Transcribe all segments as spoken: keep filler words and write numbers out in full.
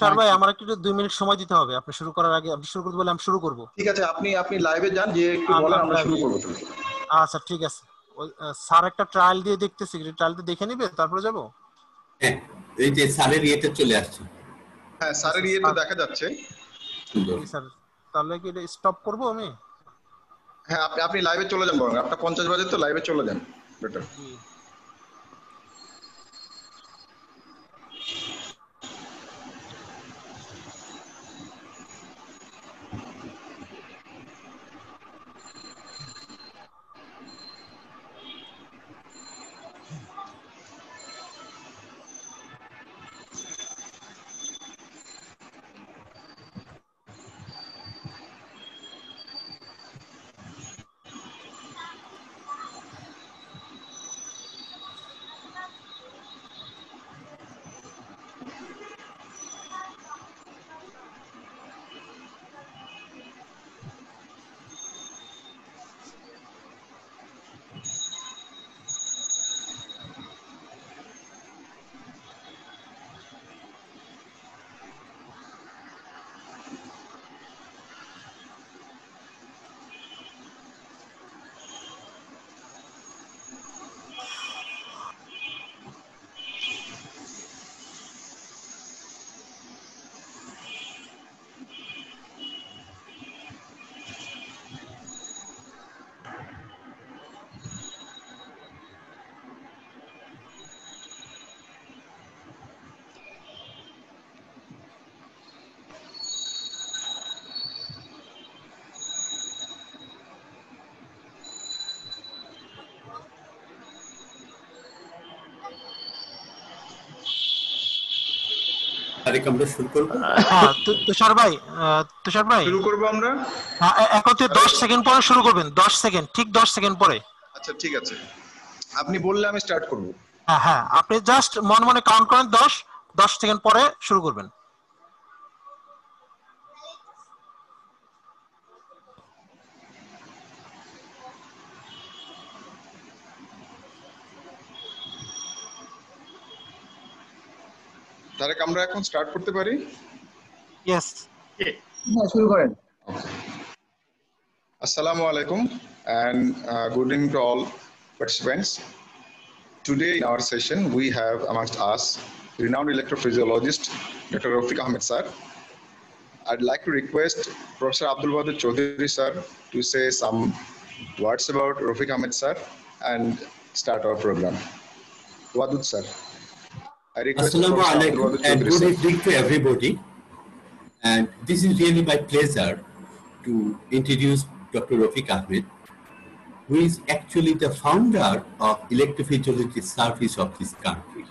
Sir ভাই আমার একটু দুই মিনিট সময় দিতে হবে, আপনি শুরু করার আগে আপনি শুরু করতে বলে আমি শুরু করব। ঠিক আছে, আপনি আপনি লাইভে যান, যে একটু বলেন আমরা শুরু করব। আচ্ছা ঠিক আছে স্যার, একটা ট্রায়াল দিয়ে দেখতেছি, ট্রায়ালটা দেখে নেবে তারপরে যাব। হ্যাঁ এই যে স্যারের ইয়েতে চলে আসছে, হ্যাঁ স্যারের ইয়েতে দেখা যাচ্ছে। স্যার তাহলে কি এটা স্টপ করব আমি? হ্যাঁ আপনি আপনি লাইভে চলে যান বরং, আপনি পঞ্চাশ বাজে তো লাইভে চলে যান বেটার। আপনি বললে আমি স্টার্ট করব। হ্যাঁ হ্যাঁ আপনি জাস্ট মনে মনে কাউন্ট করেন দশ, দশ সেকেন্ড পরে শুরু করবেন। তাহলে আমরা এখন স্টার্ট করতে পারি? यस হ্যাঁ শুরু করেন। আসসালামু আলাইকুম and uh, good evening to all participants. Today in our session we have amongst us renowned electrophysiologist Doctor Rafique Ahmed sir. I'd like to request Professor Abdul Wadud Chowdhury sir to say some words about Rafique Ahmed sir and start our program. Wadud sir. Assalamu alaikum and good evening to everybody, and this is really my pleasure to introduce Doctor Rafique Ahmed, who is actually the founder of electrophysiology service of this country.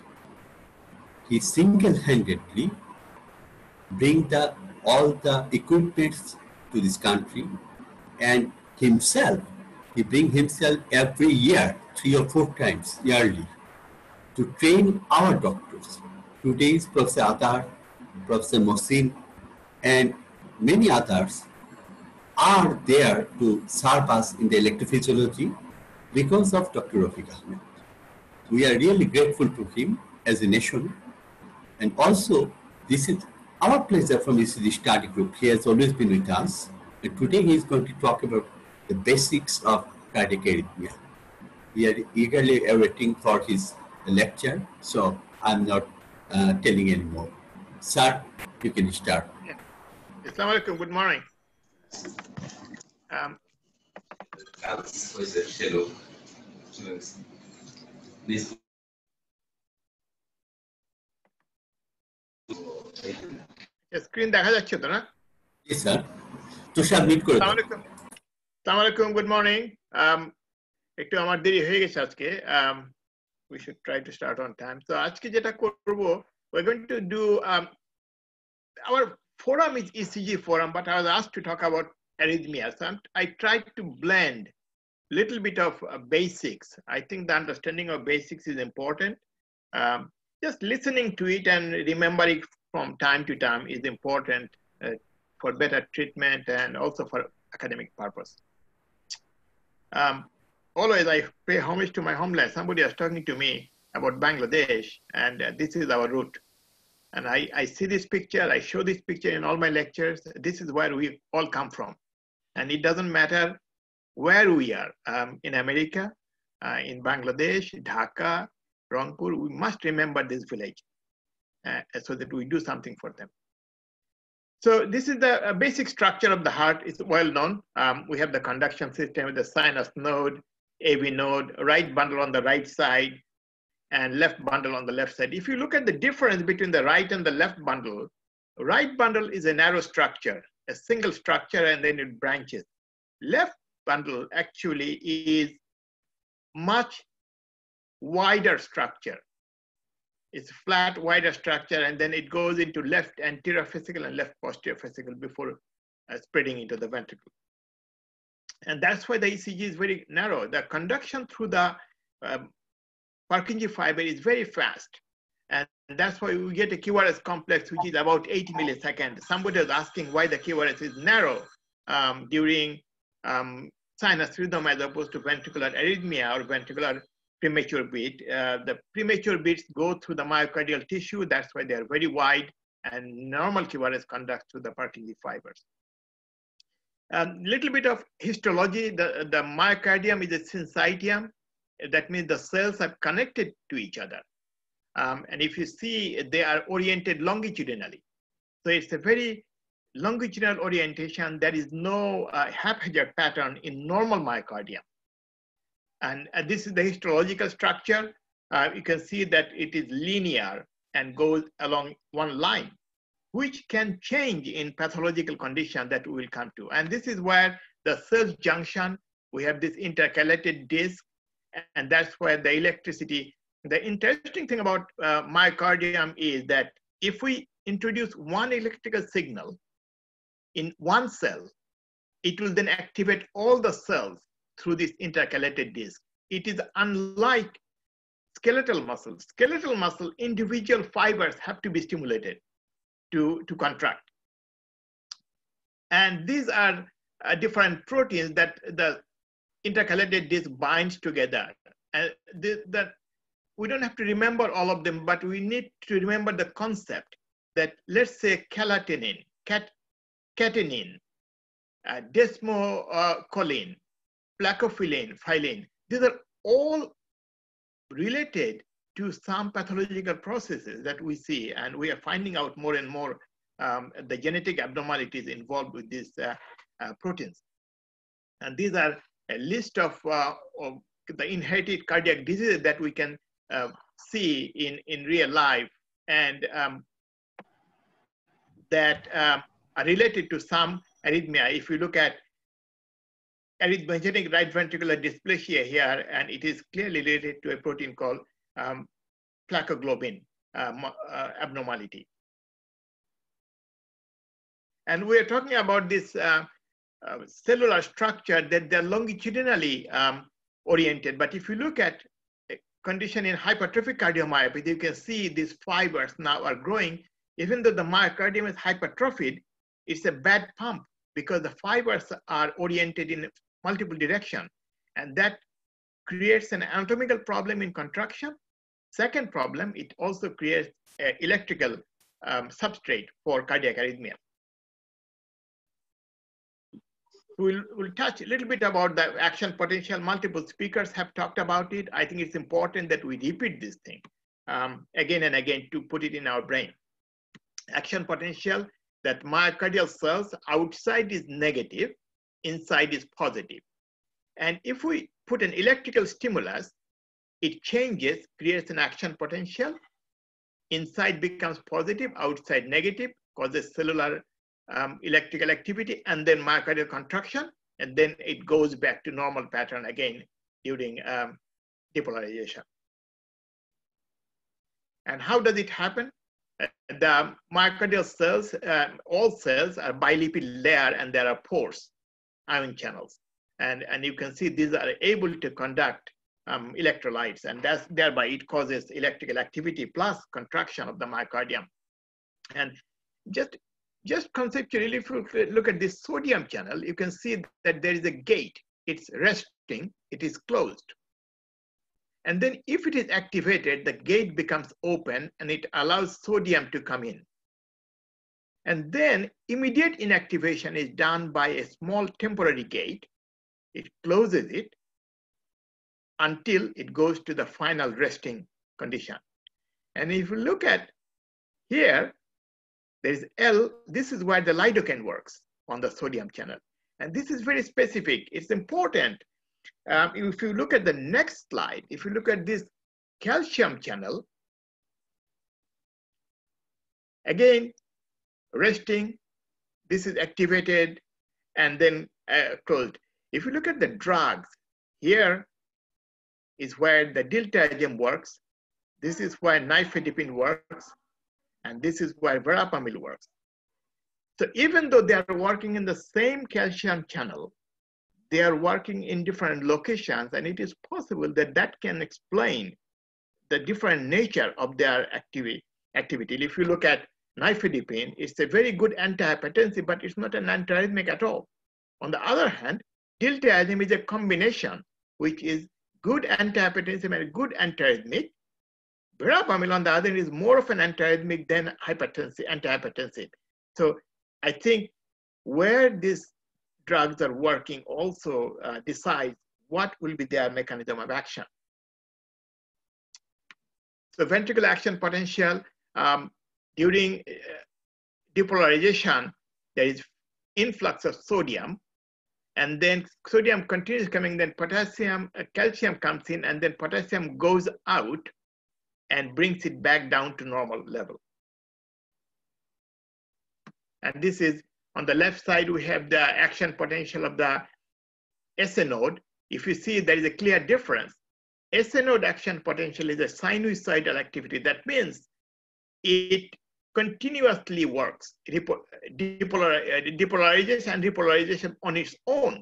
He single-handedly bring the all the equipments to this country, and himself he bring himself every year three or four times yearly to train our doctors. Today is Professor Atahar, Professor Mohsin, and many others are there to serve us in the electrophysiology because of Doctor Rafique Ahmed. We are really grateful to him as a nation, and also this is our pleasure from E C G Study Group. He has always been with us, and today he is going to talk about the basics of cardiac arrhythmia. We are eagerly awaiting for his lecture, so I'm not uh, telling anymore. Sir, you can start. Yeah. Assalamu alaikum. Good morning. Um, hello. Please. Screen দেখা যাচ্ছে তো না? Yes, sir. To submit করো. Assalamu alaikum. Assalamu alaikum. Good morning. Um, একটু আমার দেরি হয়ে গেছে আজকে. Um, We should try to start on time. So, আজকে যেটা করব, we're going to do um, our forum is E C G forum, but I was asked to talk about arrhythmias. So I tried to blend little bit of uh, basics. I think the understanding of basics is important. Um, just listening to it and remembering from time to time is important uh, for better treatment and also for academic purpose. Um, Always I pay homage to my homeland. Somebody was talking to me about Bangladesh, and uh, this is our root. And I, I see this picture, I show this picture in all my lectures. This is where we all come from. And it doesn't matter where we are, um, in America, uh, in Bangladesh, Dhaka, Rangpur, we must remember this village uh, so that we do something for them. So this is the uh, basic structure of the heart. It's well known. Um, we have the conduction system with the sinus node, A V node, right bundle on the right side, and left bundle on the left side. If you look at the difference between the right and the left bundle, right bundle is a narrow structure, a single structure, and then it branches. Left bundle actually is much wider structure. It's flat, wider structure, and then it goes into left anterior fascicle and left posterior fascicle before uh, spreading into the ventricle. And that's why the E C G is very narrow. The conduction through the um, Purkinje fiber is very fast. And that's why we get a Q R S complex, which is about eighty milliseconds. Somebody was asking why the Q R S is narrow um, during um, sinus rhythm as opposed to ventricular arrhythmia or ventricular premature beat. Uh, the premature beats go through the myocardial tissue. That's why they are very wide, and normal Q R S conducts through the Purkinje fibers. A little bit of histology. The, the myocardium is a syncytium. That means the cells are connected to each other. Um, and if you see, they are oriented longitudinally. So it's a very longitudinal orientation. There is no uh, haphazard pattern in normal myocardium. And uh, this is the histological structure. Uh, you can see that it is linear and goes along one line, which can change in pathological condition that we will come to. And this is where the cell junction, we have this intercalated disc, and that's where the electricity. The interesting thing about uh, myocardium is that if we introduce one electrical signal in one cell, it will then activate all the cells through this intercalated disc. It is unlike skeletal muscle. Skeletal muscle, individual fibers have to be stimulated to, to contract. And these are uh, different proteins that the intercalated disc binds together. And the, the, we don't have to remember all of them, but we need to remember the concept that, let's say, catenin, cat, catenin, uh, desmocoline, plakophilin, philin, these are all related to some pathological processes that we see, and we are finding out more and more um, the genetic abnormalities involved with these uh, uh, proteins. And these are a list of, uh, of the inherited cardiac diseases that we can uh, see in, in real life, and um, that um, are related to some arrhythmia. If you look at arrhythmogenic right ventricular dysplasia here, and it is clearly related to a protein called um, plakoglobin um, uh, abnormality. And we are talking about this uh, uh, cellular structure that they're longitudinally um, oriented. But if you look at a condition in hypertrophic cardiomyopathy, you can see these fibers now are growing. Even though the myocardium is hypertrophied, it's a bad pump, because the fibers are oriented in multiple directions. And that creates an anatomical problem in contraction. Second problem, it also creates an electrical um, substrate for cardiac arrhythmia. We'll, we'll touch a little bit about the action potential. Multiple speakers have talked about it. I think it's important that we repeat this thing um, again and again to put it in our brain. Action potential, that myocardial cells outside is negative, inside is positive. And if we put an electrical stimulus, it changes, creates an action potential. Inside becomes positive, outside negative, causes cellular um, electrical activity, and then myocardial contraction, and then it goes back to normal pattern again during um, depolarization. And how does it happen? The myocardial cells, uh, all cells are bilipid layer, and there are pores, ion channels. And, and you can see these are able to conduct um, electrolytes, and that's, thereby it causes electrical activity plus contraction of the myocardium. And just, just conceptually, if you look at this sodium channel, you can see that there is a gate. It's resting, it is closed. And then if it is activated, the gate becomes open and it allows sodium to come in. And then immediate inactivation is done by a small temporary gate. It closes it until it goes to the final resting condition. And if you look at here, there is L. This is where the lidocaine works on the sodium channel. And this is very specific. It's important. Um, if you look at the next slide, if you look at this calcium channel, again, resting, this is activated and then uh, closed. If you look at the drugs, here is where the diltiazem works. This is where nifedipine works. And this is where verapamil works. So even though they are working in the same calcium channel, they are working in different locations, and it is possible that that can explain the different nature of their activity. If you look at nifedipine, it's a very good antihypertensive, but it's not an antiarrhythmic at all. On the other hand, diltiazem is a combination, which is good antihypertensive and good antiarrhythmic. Verapamil, on the other hand, is more of an antiarrhythmic than hypertensive, antihypertensive. So I think where these drugs are working also uh, decides what will be their mechanism of action. So ventricular action potential, um, during uh, depolarization, there is influx of sodium, and then sodium continues coming, then potassium, uh, calcium comes in, and then potassium goes out and brings it back down to normal level. And this is, on the left side, we have the action potential of the S A node. If you see, there is a clear difference. S A node action potential is a sinusoidal activity. That means it continuously works, depolarization and repolarization on its own.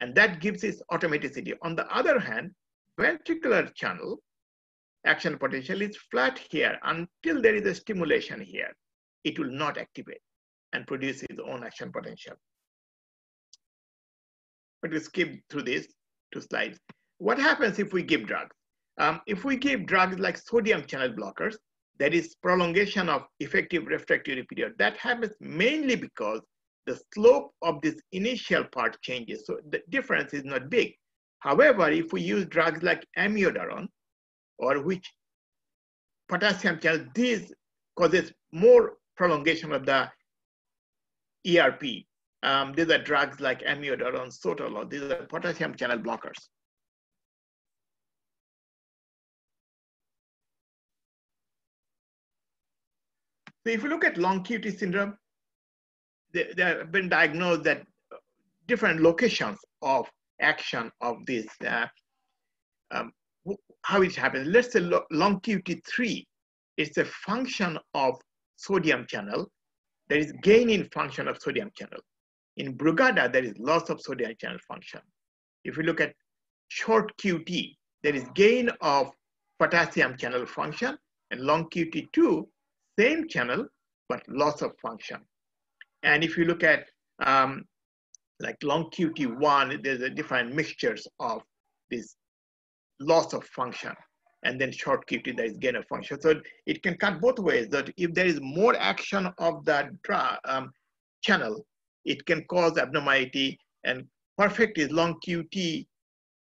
And that gives it automaticity. On the other hand, ventricular channel action potential is flat here. Until there is a stimulation here, it will not activate and produce its own action potential. But we skip through these two slides. What happens if we give drugs? Um, if we give drugs like sodium channel blockers, there is prolongation of effective refractory period. That happens mainly because the slope of this initial part changes. So the difference is not big. However, if we use drugs like amiodarone, or which potassium channel, this causes more prolongation of the E R P. Um, these are drugs like amiodarone, sotalol, these are potassium channel blockers. So if you look at long Q T syndrome, they, they have been diagnosed at different locations of action of this, uh, um, how it happens. Let's say long Q T three, it's a function of sodium channel. There is gain in function of sodium channel. In Brugada, there is loss of sodium channel function. If you look at short Q T, there is gain of potassium channel function, and long Q T two, same channel, but loss of function. And if you look at um, like long Q T one, there's a different mixtures of this loss of function. And then short Q T, there is gain of function. So it can cut both ways, that if there is more action of that um, channel, it can cause abnormality. And perfect is long Q T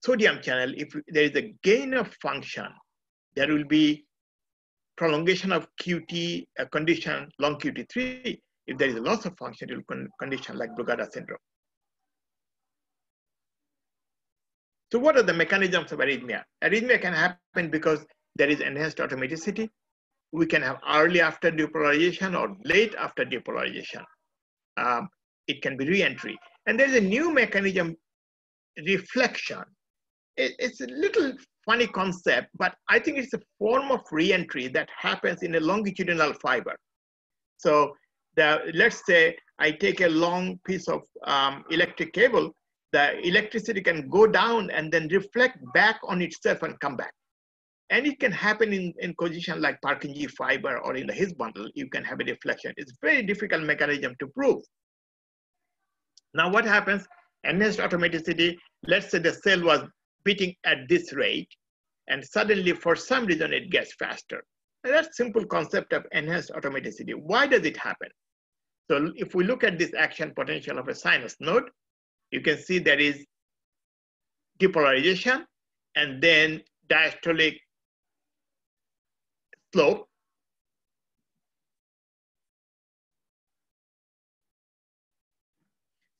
sodium channel. If there is a gain of function, there will be prolongation of Q T uh, condition, long Q T three. If there is a loss of function, it will con condition like Brugada syndrome. So what are the mechanisms of arrhythmia? Arrhythmia can happen because there is enhanced automaticity. We can have early after depolarization or late after depolarization. Um, it can be re-entry. And there's a new mechanism, reflection. It, it's a little funny concept, but I think it's a form of re-entry that happens in a longitudinal fiber. So the, let's say I take a long piece of um, electric cable. The electricity can go down and then reflect back on itself and come back. And it can happen in, in condition like Purkinje fiber or in the His bundle, you can have a deflection. It's very difficult mechanism to prove. Now what happens? Enhanced automaticity, let's say the cell was beating at this rate and suddenly for some reason it gets faster. And that simple concept of enhanced automaticity, why does it happen? So if we look at this action potential of a sinus node, you can see there is depolarization and then diastolic slope.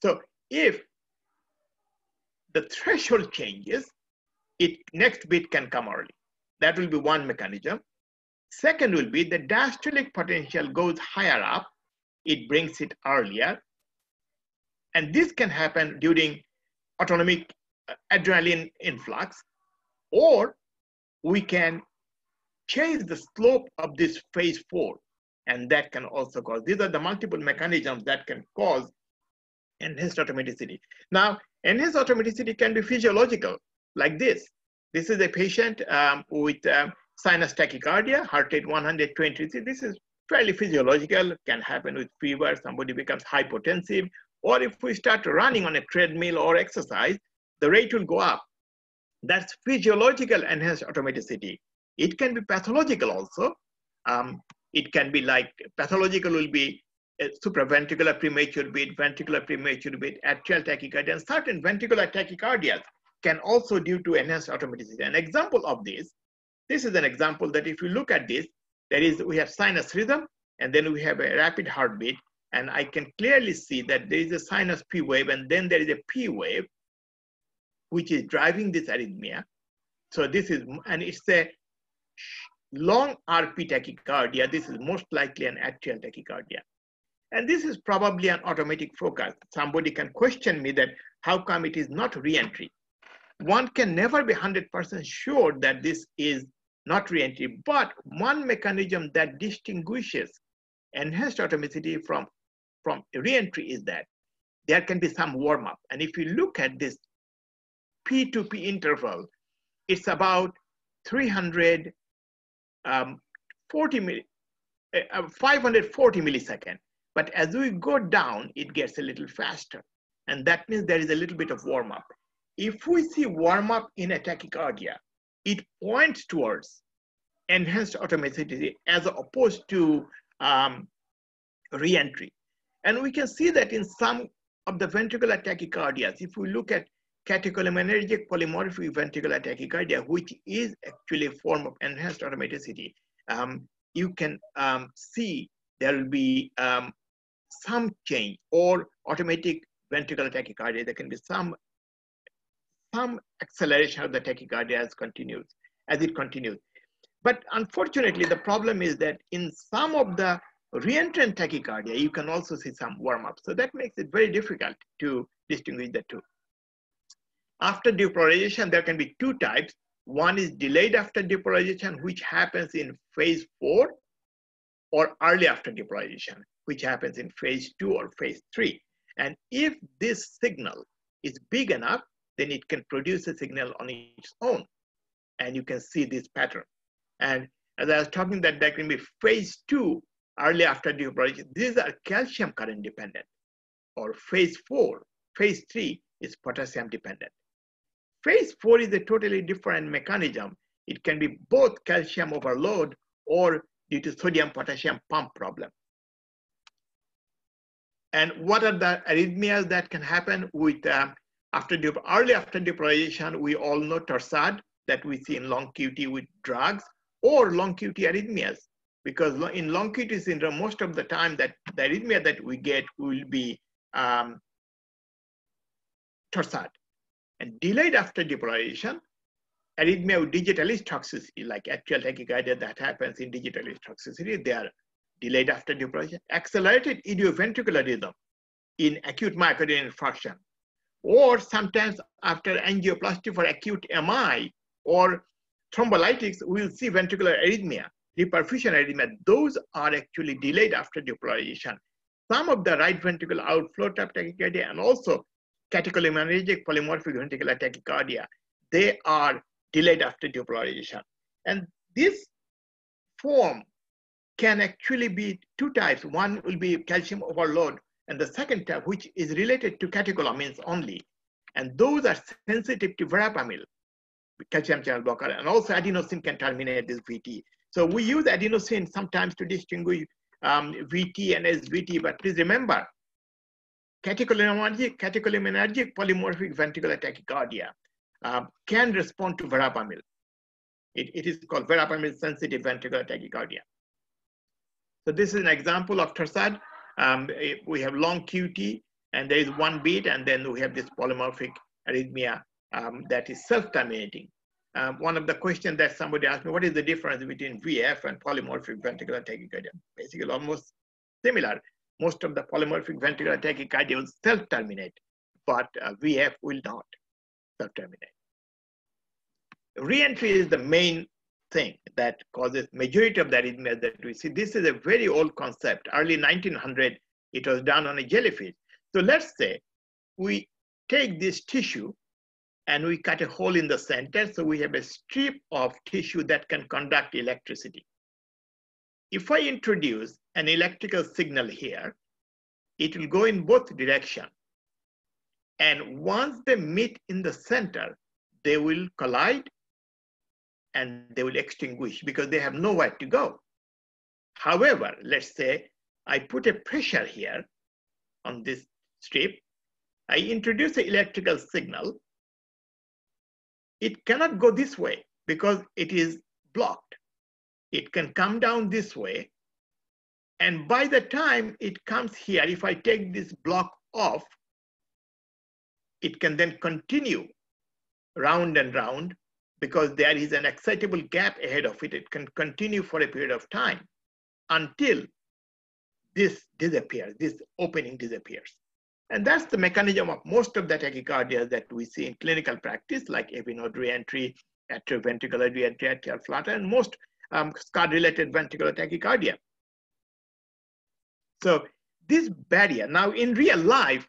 So if the threshold changes, it next bit can come early. That will be one mechanism. Second will be the diastolic potential goes higher up, it brings it earlier. And this can happen during autonomic adrenaline influx, or we can change the slope of this phase four, and that can also cause, these are the multiple mechanisms that can cause enhanced automaticity. Now, enhanced automaticity can be physiological, like this. This is a patient um, with um, sinus tachycardia, heart rate one hundred twenty. This is fairly physiological, can happen with fever, somebody becomes hypotensive, or if we start running on a treadmill or exercise, the rate will go up. That's physiological enhanced automaticity. It can be pathological also. Um, it can be like, pathological will be a supraventricular premature beat, ventricular premature beat, atrial tachycardia, and certain ventricular tachycardias can also due to enhanced automaticity. An example of this, this is an example that if you look at this, there is, we have sinus rhythm, and then we have a rapid heartbeat, and I can clearly see that there is a sinus P wave, and then there is a P wave, which is driving this arrhythmia. So this is, and it's a long R P tachycardia. This is most likely an atrial tachycardia. And this is probably an automatic focus. Somebody can question me that how come it is not re-entry? One can never be one hundred percent sure that this is not re-entry, but one mechanism that distinguishes enhanced automaticity from, from re-entry is that there can be some warm-up. And if you look at this P to P interval, it's about three hundred forty, um, five hundred forty milliseconds. But as we go down, it gets a little faster. And that means there is a little bit of warm-up. If we see warm-up in a tachycardia, it points towards enhanced automaticity as opposed to um, re-entry. And we can see that in some of the ventricular tachycardias. If we look at catecholaminergic polymorphic ventricular tachycardia, which is actually a form of enhanced automaticity, um, you can um, see there will be um, some change, or automatic ventricular tachycardia, there can be some, some acceleration of the tachycardia as, continues, as it continues. But unfortunately, the problem is that in some of the re-entrant tachycardia, you can also see some warm-up. So that makes it very difficult to distinguish the two. After depolarization, there can be two types. One is delayed after depolarization, which happens in phase four, or early after depolarization, which happens in phase two or phase three. And if this signal is big enough, then it can produce a signal on its own. And you can see this pattern. And as I was talking that there can be phase two, early after depolarization, these are calcium current dependent, or phase four, phase three is potassium dependent. Phase four is a totally different mechanism. It can be both calcium overload or due to sodium-potassium pump problem. And what are the arrhythmias that can happen with um, after early after depolarization? We all know torsade that we see in long Q T with drugs, or long Q T arrhythmias, because in long Q T syndrome, most of the time that the arrhythmia that we get will be um, torsade. And delayed after depolarization, arrhythmia with digitalis toxicity, like atrial tachycardia that happens in digitalis toxicity, they are delayed after depolarization. Accelerated idioventricular rhythm in acute myocardial infarction, or sometimes after angioplasty for acute M I or thrombolytics, we'll see ventricular arrhythmia, reperfusion arrhythmia. Those are actually delayed after depolarization. Some of the right ventricular outflow type tachycardia and also catecholaminergic polymorphic ventricular tachycardia, they are delayed after depolarization. And this form can actually be two types. One will be calcium overload, and the second type, which is related to catecholamines only. And those are sensitive to verapamil. calcium channel blocker, and also adenosine can terminate this V T. So we use adenosine sometimes to distinguish um, V T and S V T, but please remember, catecholaminergic, catecholaminergic polymorphic ventricular tachycardia uh, can respond to verapamil. It, it is called verapamil-sensitive ventricular tachycardia. So this is an example of T R S A D. Um, we have long Q T, and there is one beat, and then we have this polymorphic arrhythmia um, that is self-terminating. Um, one of the questions that somebody asked me, what is the difference between V F and polymorphic ventricular tachycardia? Basically, almost similar. Most of the polymorphic ventricular tachycardia will self-terminate, but uh, V F will not self-terminate. Reentry is the main thing that causes majority of the arrhythmias that we see. This is a very old concept. Early nineteen hundred, it was done on a jellyfish. So let's say we take this tissue and we cut a hole in the center, so we have a strip of tissue that can conduct electricity. If I introduce an electrical signal here, it will go in both directions. And once they meet in the center, they will collide and they will extinguish because they have nowhere to go. However, let's say I put a pressure here on this strip. I introduce an electrical signal. It cannot go this way because it is blocked. It can come down this way. And by the time it comes here, if I take this block off, it can then continue round and round because there is an excitable gap ahead of it. It can continue for a period of time until this disappears, this opening disappears. And that's the mechanism of most of the tachycardias that we see in clinical practice, like aortic reentry, atrioventricular reentry, atrial flutter, and most um, SCAD-related ventricular tachycardia. So this barrier, now in real life,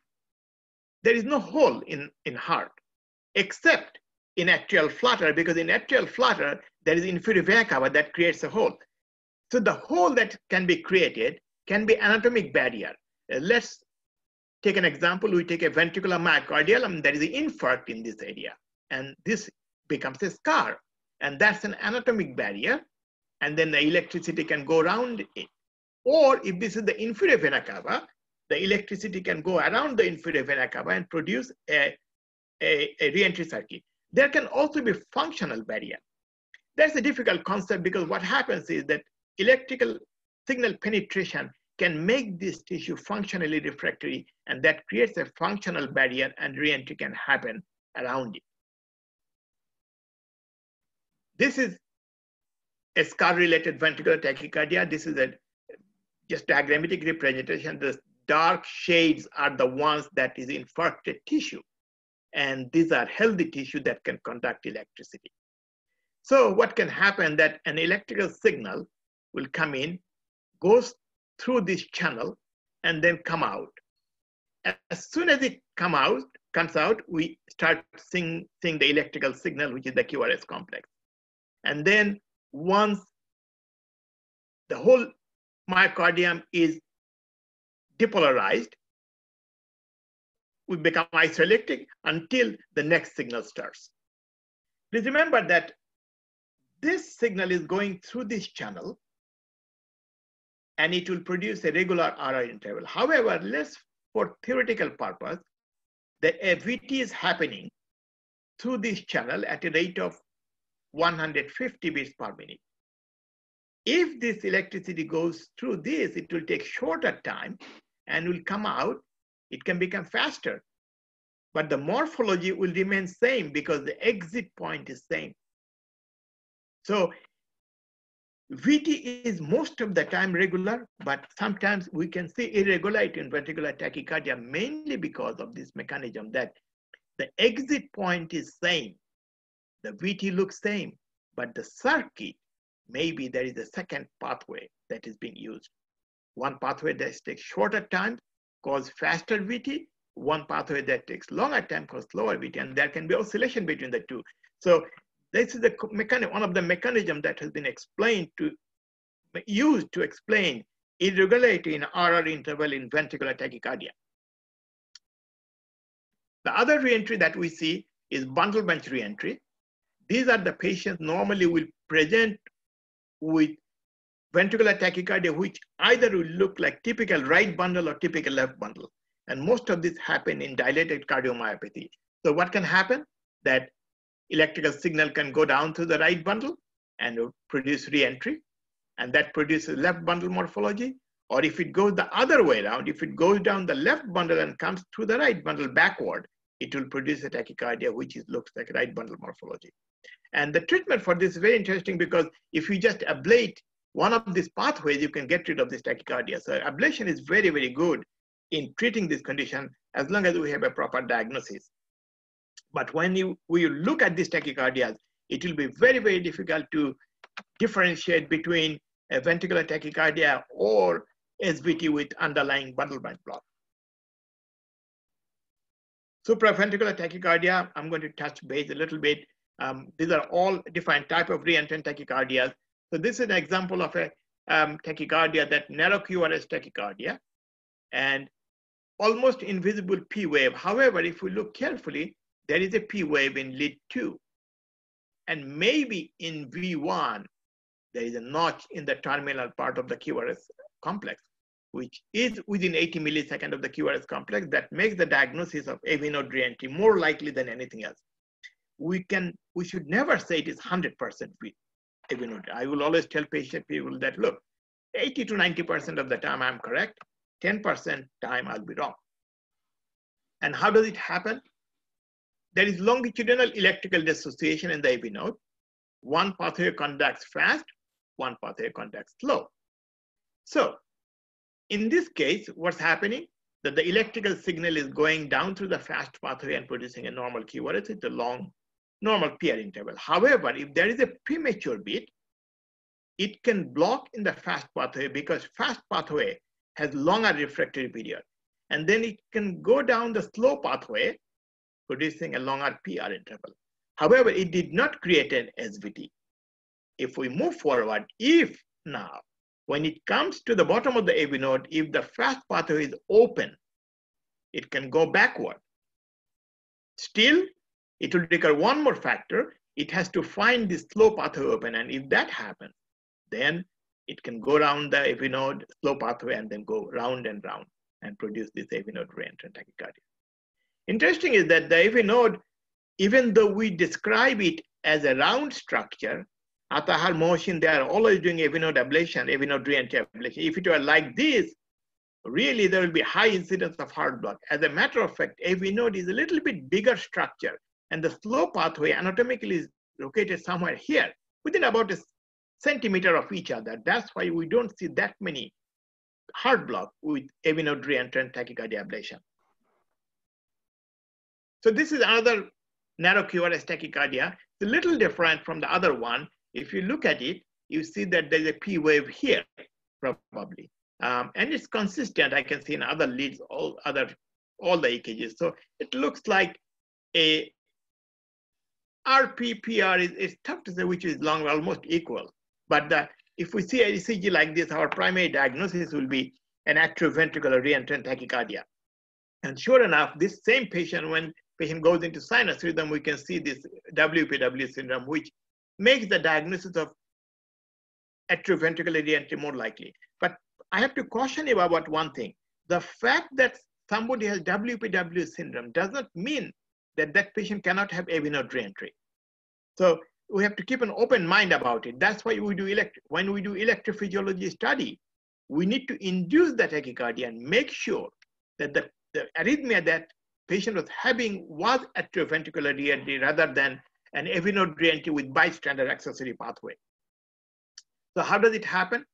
there is no hole in, in heart, except in atrial flutter, because in atrial flutter, there is inferior vena cava that creates a hole. So the hole that can be created can be anatomic barrier. Uh, let's take an example. We take a ventricular myocardium, there is an infarct in this area, and this becomes a scar. And that's an anatomic barrier, and then the electricity can go around it. Or if this is the inferior vena cava, the electricity can go around the inferior vena cava and produce a, a, a reentry circuit. There can also be functional barrier. That's a difficult concept because what happens is that electrical signal penetration can make this tissue functionally refractory, and that creates a functional barrier, and reentry can happen around it. This is a scar-related ventricular tachycardia. This is a just diagrammatic representation. The dark shades are the ones that is infarcted tissue. And these are healthy tissue that can conduct electricity. So what can happen that an electrical signal will come in, goes through this channel, and then come out. As soon as it come out, comes out, we start seeing, seeing the electrical signal, which is the Q R S complex. And then once the whole myocardium is depolarized, we become isoelectric until the next signal starts. Please remember that this signal is going through this channel and it will produce a regular R R interval. However, let's, for theoretical purpose, the V T is happening through this channel at a rate of one hundred fifty beats per minute. If this electricity goes through this, it will take shorter time and will come out. It can become faster, but the morphology will remain same because the exit point is same. So V T is most of the time regular, but sometimes we can see irregularity in ventricular tachycardia mainly because of this mechanism that the exit point is same. The V T looks same, but the circuit, maybe there is a second pathway that is being used. One pathway that takes shorter time cause faster V T, one pathway that takes longer time cause slower V T, and there can be oscillation between the two. So this is the mechanism, one of the mechanisms that has been explained to, used to explain irregularity in R R interval in ventricular tachycardia. The other reentry that we see is bundle bunch reentry. These are the patients normally will present with ventricular tachycardia, which either will look like typical right bundle or typical left bundle. And most of this happen in dilated cardiomyopathy. So what can happen? That electrical signal can go down through the right bundle and produce re-entry, and that produces left bundle morphology. Or if it goes the other way around, if it goes down the left bundle and comes through the right bundle backward, it will produce a tachycardia, which is, looks like right bundle morphology. And the treatment for this is very interesting, because if you just ablate one of these pathways, you can get rid of this tachycardia. So ablation is very, very good in treating this condition, as long as we have a proper diagnosis. But when you, we look at these tachycardias, it will be very, very difficult to differentiate between a ventricular tachycardia or S V T with underlying bundle band block. Supraventricular tachycardia, I'm going to touch base a little bit. Um, these are all different type of re-entrant tachycardias. So this is an example of a um, tachycardia, that narrow Q R S tachycardia, and almost invisible P wave. However, if we look carefully, there is a P wave in lead two. And maybe in V one, there is a notch in the terminal part of the Q R S complex, which is within eighty milliseconds of the Q R S complex, that makes the diagnosis of A V node re-entry more likely than anything else. We, can, we should never say it is one hundred percent A V node. I will always tell patient people that, look, eighty to ninety percent of the time I'm correct, ten percent time I'll be wrong. And how does it happen? There is longitudinal electrical dissociation in the A V node. One pathway conducts fast, one pathway conducts slow. So in this case, what's happening? That the electrical signal is going down through the fast pathway and producing a normal Q R S at the long, normal P R interval. However, if there is a premature beat, it can block in the fast pathway, because fast pathway has longer refractory period. And then it can go down the slow pathway, producing a longer P R interval. However, it did not create an S V T. If we move forward, if now, when it comes to the bottom of the A V node, if the fast pathway is open, it can go backward. Still, it will require one more factor. It has to find this slow pathway open. And if that happens, then it can go around the A V node slow pathway and then go round and round and produce this A V node re-entrant tachycardia. Interesting is that the A V node, even though we describe it as a round structure, Atahar, Mohsin, they are always doing A V node ablation, A V node re-entry ablation. If it were like this, really there will be high incidence of heart block. As a matter of fact, A V node is a little bit bigger structure, and the slow pathway anatomically is located somewhere here, within about a centimeter of each other. That's why we don't see that many heart block with A V node re-entrant tachycardia ablation. So this is another narrow Q R S tachycardia. It's a little different from the other one. If you look at it, you see that there's a P wave here, probably. Um, and it's consistent, I can see in other leads, all, other, all the E K Gs. So it looks like a R P P R is, it's tough to say which is long, almost equal. But the, if we see an E C G like this, our primary diagnosis will be an atrioventricular re-entrant tachycardia. And sure enough, this same patient, when patient goes into sinus rhythm, we can see this W P W syndrome, which makes the diagnosis of atrioventricular re-entry more likely. But I have to caution you about one thing. The fact that somebody has W P W syndrome does not mean that that patient cannot have A V node re-entry. So we have to keep an open mind about it. That's why we do elect when we do electrophysiology study, we need to induce that tachycardia and make sure that the, the arrhythmia that patient was having was atrioventricular re-entry rather than an A V node re-entry with bystander accessory pathway. So how does it happen?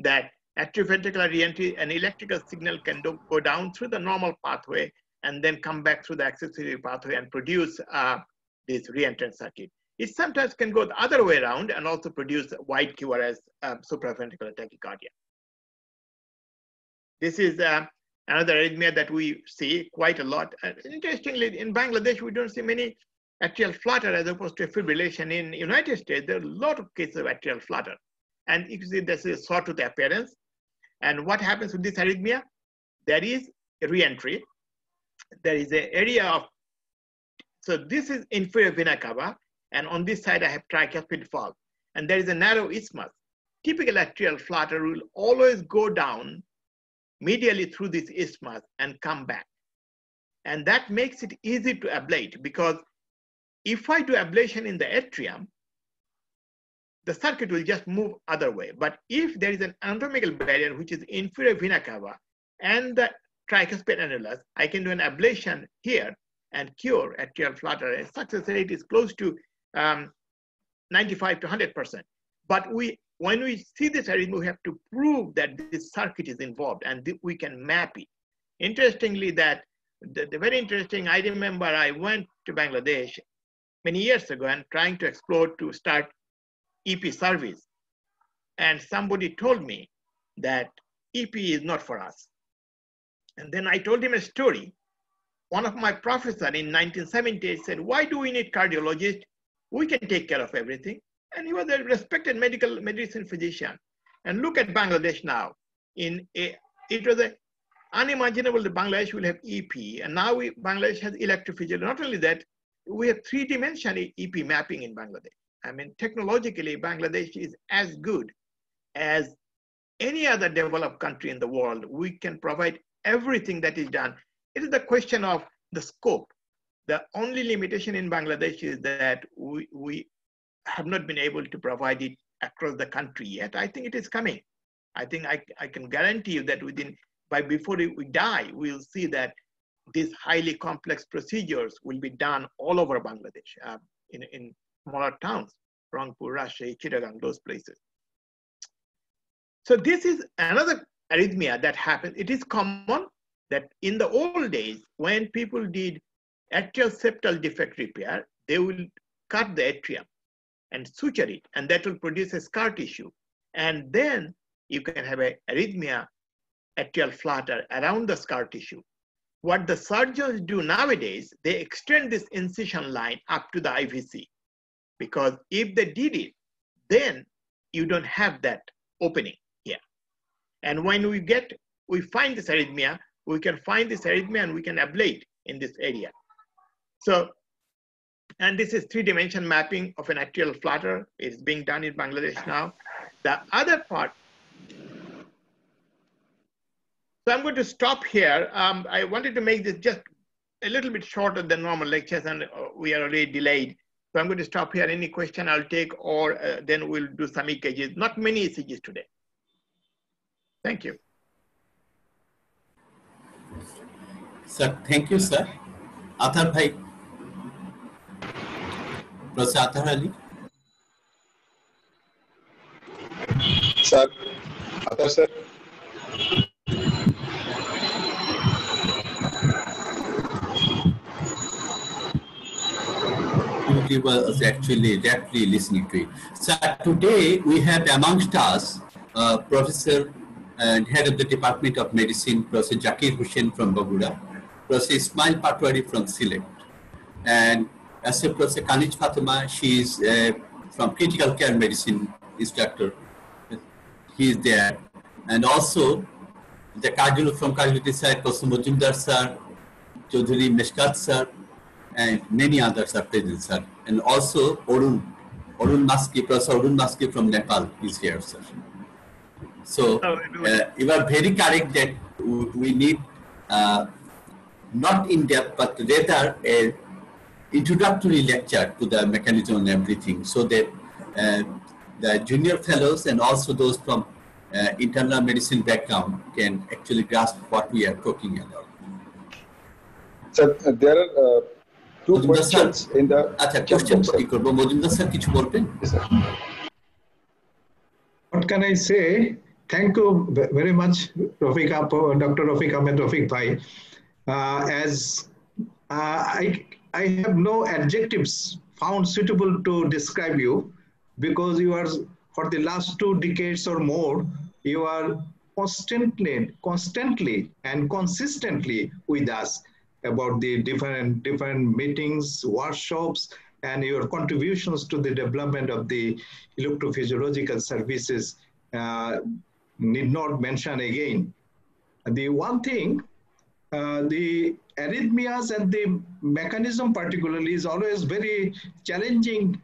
That atrioventricular re-entry, an electrical signal can do, go down through the normal pathway and then come back through the accessory pathway and produce uh, this re-entrant circuit. It sometimes can go the other way around and also produce wide Q R S uh, supraventricular tachycardia. This is uh, another arrhythmia that we see quite a lot. Uh, interestingly, in Bangladesh, we don't see many atrial flutter as opposed to fibrillation. In the United States, there are a lot of cases of atrial flutter. And you can see this is sawtooth appearance. And what happens with this arrhythmia? There is re-entry. There is an area of, so this is inferior vena cava. and on this side I have tricuspid valve, and there is a narrow isthmus. Typical atrial flutter will always go down medially through this isthmus and come back. And that makes it easy to ablate, because if I do ablation in the atrium, the circuit will just move other way. But if there is an anatomical barrier, which is inferior vena cava and the tricuspid annulus, I can do an ablation here and cure atrial flutter. And success rate is close to um, ninety-five to one hundred percent. But we, when we see this arrhythmia, we have to prove that this circuit is involved and we can map it. Interestingly, that the, the very interesting, I remember I went to Bangladesh many years ago and trying to explore to start E P service. And somebody told me that E P is not for us. And then I told him a story. One of my professors in nineteen seventy said, why do we need cardiologists? We can take care of everything. And he was a respected medical medicine physician. And look at Bangladesh now. In a, it was a, unimaginable that Bangladesh will have E P. And now we, Bangladesh has electrophysiology. Not only that, we have three-dimensional E P mapping in Bangladesh. I mean, technologically, Bangladesh is as good as any other developed country in the world. We can provide everything that is done. It is the question of the scope. The only limitation in Bangladesh is that we, we have not been able to provide it across the country yet. I think it is coming. I think I, I can guarantee you that within, by before we die, we'll see that these highly complex procedures will be done all over Bangladesh, uh, in, in smaller towns, Rangpur, Rajshahi, Chittagong, those places. So this is another arrhythmia that happens. It is common that in the old days, when people did atrial septal defect repair, they will cut the atrium and suture it, and that will produce a scar tissue. And then you can have an arrhythmia, atrial flutter around the scar tissue. What the surgeons do nowadays, they extend this incision line up to the I V C, because if they did it, then you don't have that opening here. And when we get, we find this arrhythmia, we can find this arrhythmia and we can ablate in this area. So, and this is three-dimension mapping of an atrial flutter. It's being done in Bangladesh now. The other part, so I'm going to stop here. Um, I wanted to make this just a little bit shorter than normal lectures, and we are already delayed. So I'm going to stop here. Any question I'll take, or uh, then we'll do some E C Gs. Not many E C Gs today. Thank you. Sir, thank you, sir. Athar Bhai. Professor Athar Ali. Sir, Athar sir. Was actually directly listening to it. So today we have amongst us uh, Professor and Head of the Department of Medicine, Professor Jakir Hussein from Brugada, Professor Ismail Patwary from Sylhet, and as a Professor Kaniz Fatima, she is uh, from Critical Care Medicine instructor. He is there, and also the cardiologist from cardiology side, Professor Majumdar sir, Choudhury Meshkat sir, and many others are present, sir. And also Arun, Arun Maskey, Professor Arun Maskey from Nepal is here, sir. So uh, you are very correct that we need uh, not in depth, but rather an introductory lecture to the mechanism and everything, so that uh, the junior fellows and also those from uh, internal medicine background can actually grasp what we are talking about. Sir, so, uh, there are uh... two questions in the question. What can I say? Thank you very much, Rafique, Doctor Rafique Ahmed, Rafique Bhai. Uh, as uh, I, I have no adjectives found suitable to describe you, because you are, for the last two decades or more, you are constantly, constantly and consistently with us about the different different meetings, workshops, and your contributions to the development of the electrophysiological services uh, need not mention again. The one thing, uh, the arrhythmias and the mechanism particularly is always very challenging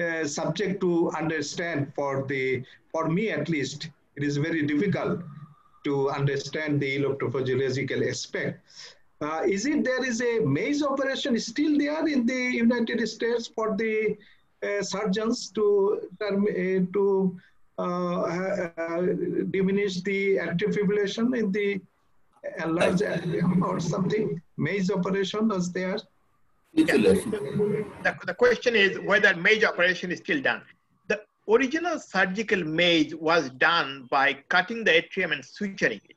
uh, subject to understand for the, for me at least, it is very difficult to understand the electrophysiological aspect. Uh, is it there is a maze operation still there in the United States for the uh, surgeons to, term, uh, to uh, uh, diminish the atrial fibrillation in the enlarged atrium or something? Maze operation was there? Yeah. The, the question is whether maze operation is still done. The original surgical maze was done by cutting the atrium and suturing it.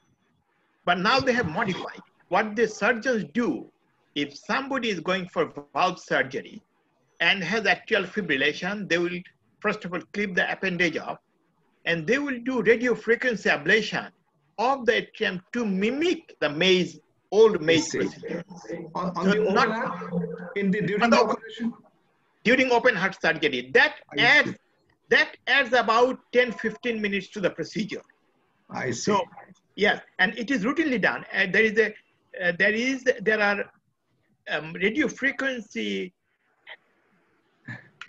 But now they have modified. What the surgeons do, if somebody is going for valve surgery and has atrial fibrillation, they will first of all clip the appendage off and they will do radiofrequency ablation of the atrium to mimic the maze, old maze procedure. On, on so the not, heart, in the, during the operation? During open heart surgery. That adds, that adds about ten to fifteen minutes to the procedure. I see. So, yes, and it is routinely done. And there is a Uh, there is, there are um, radio frequency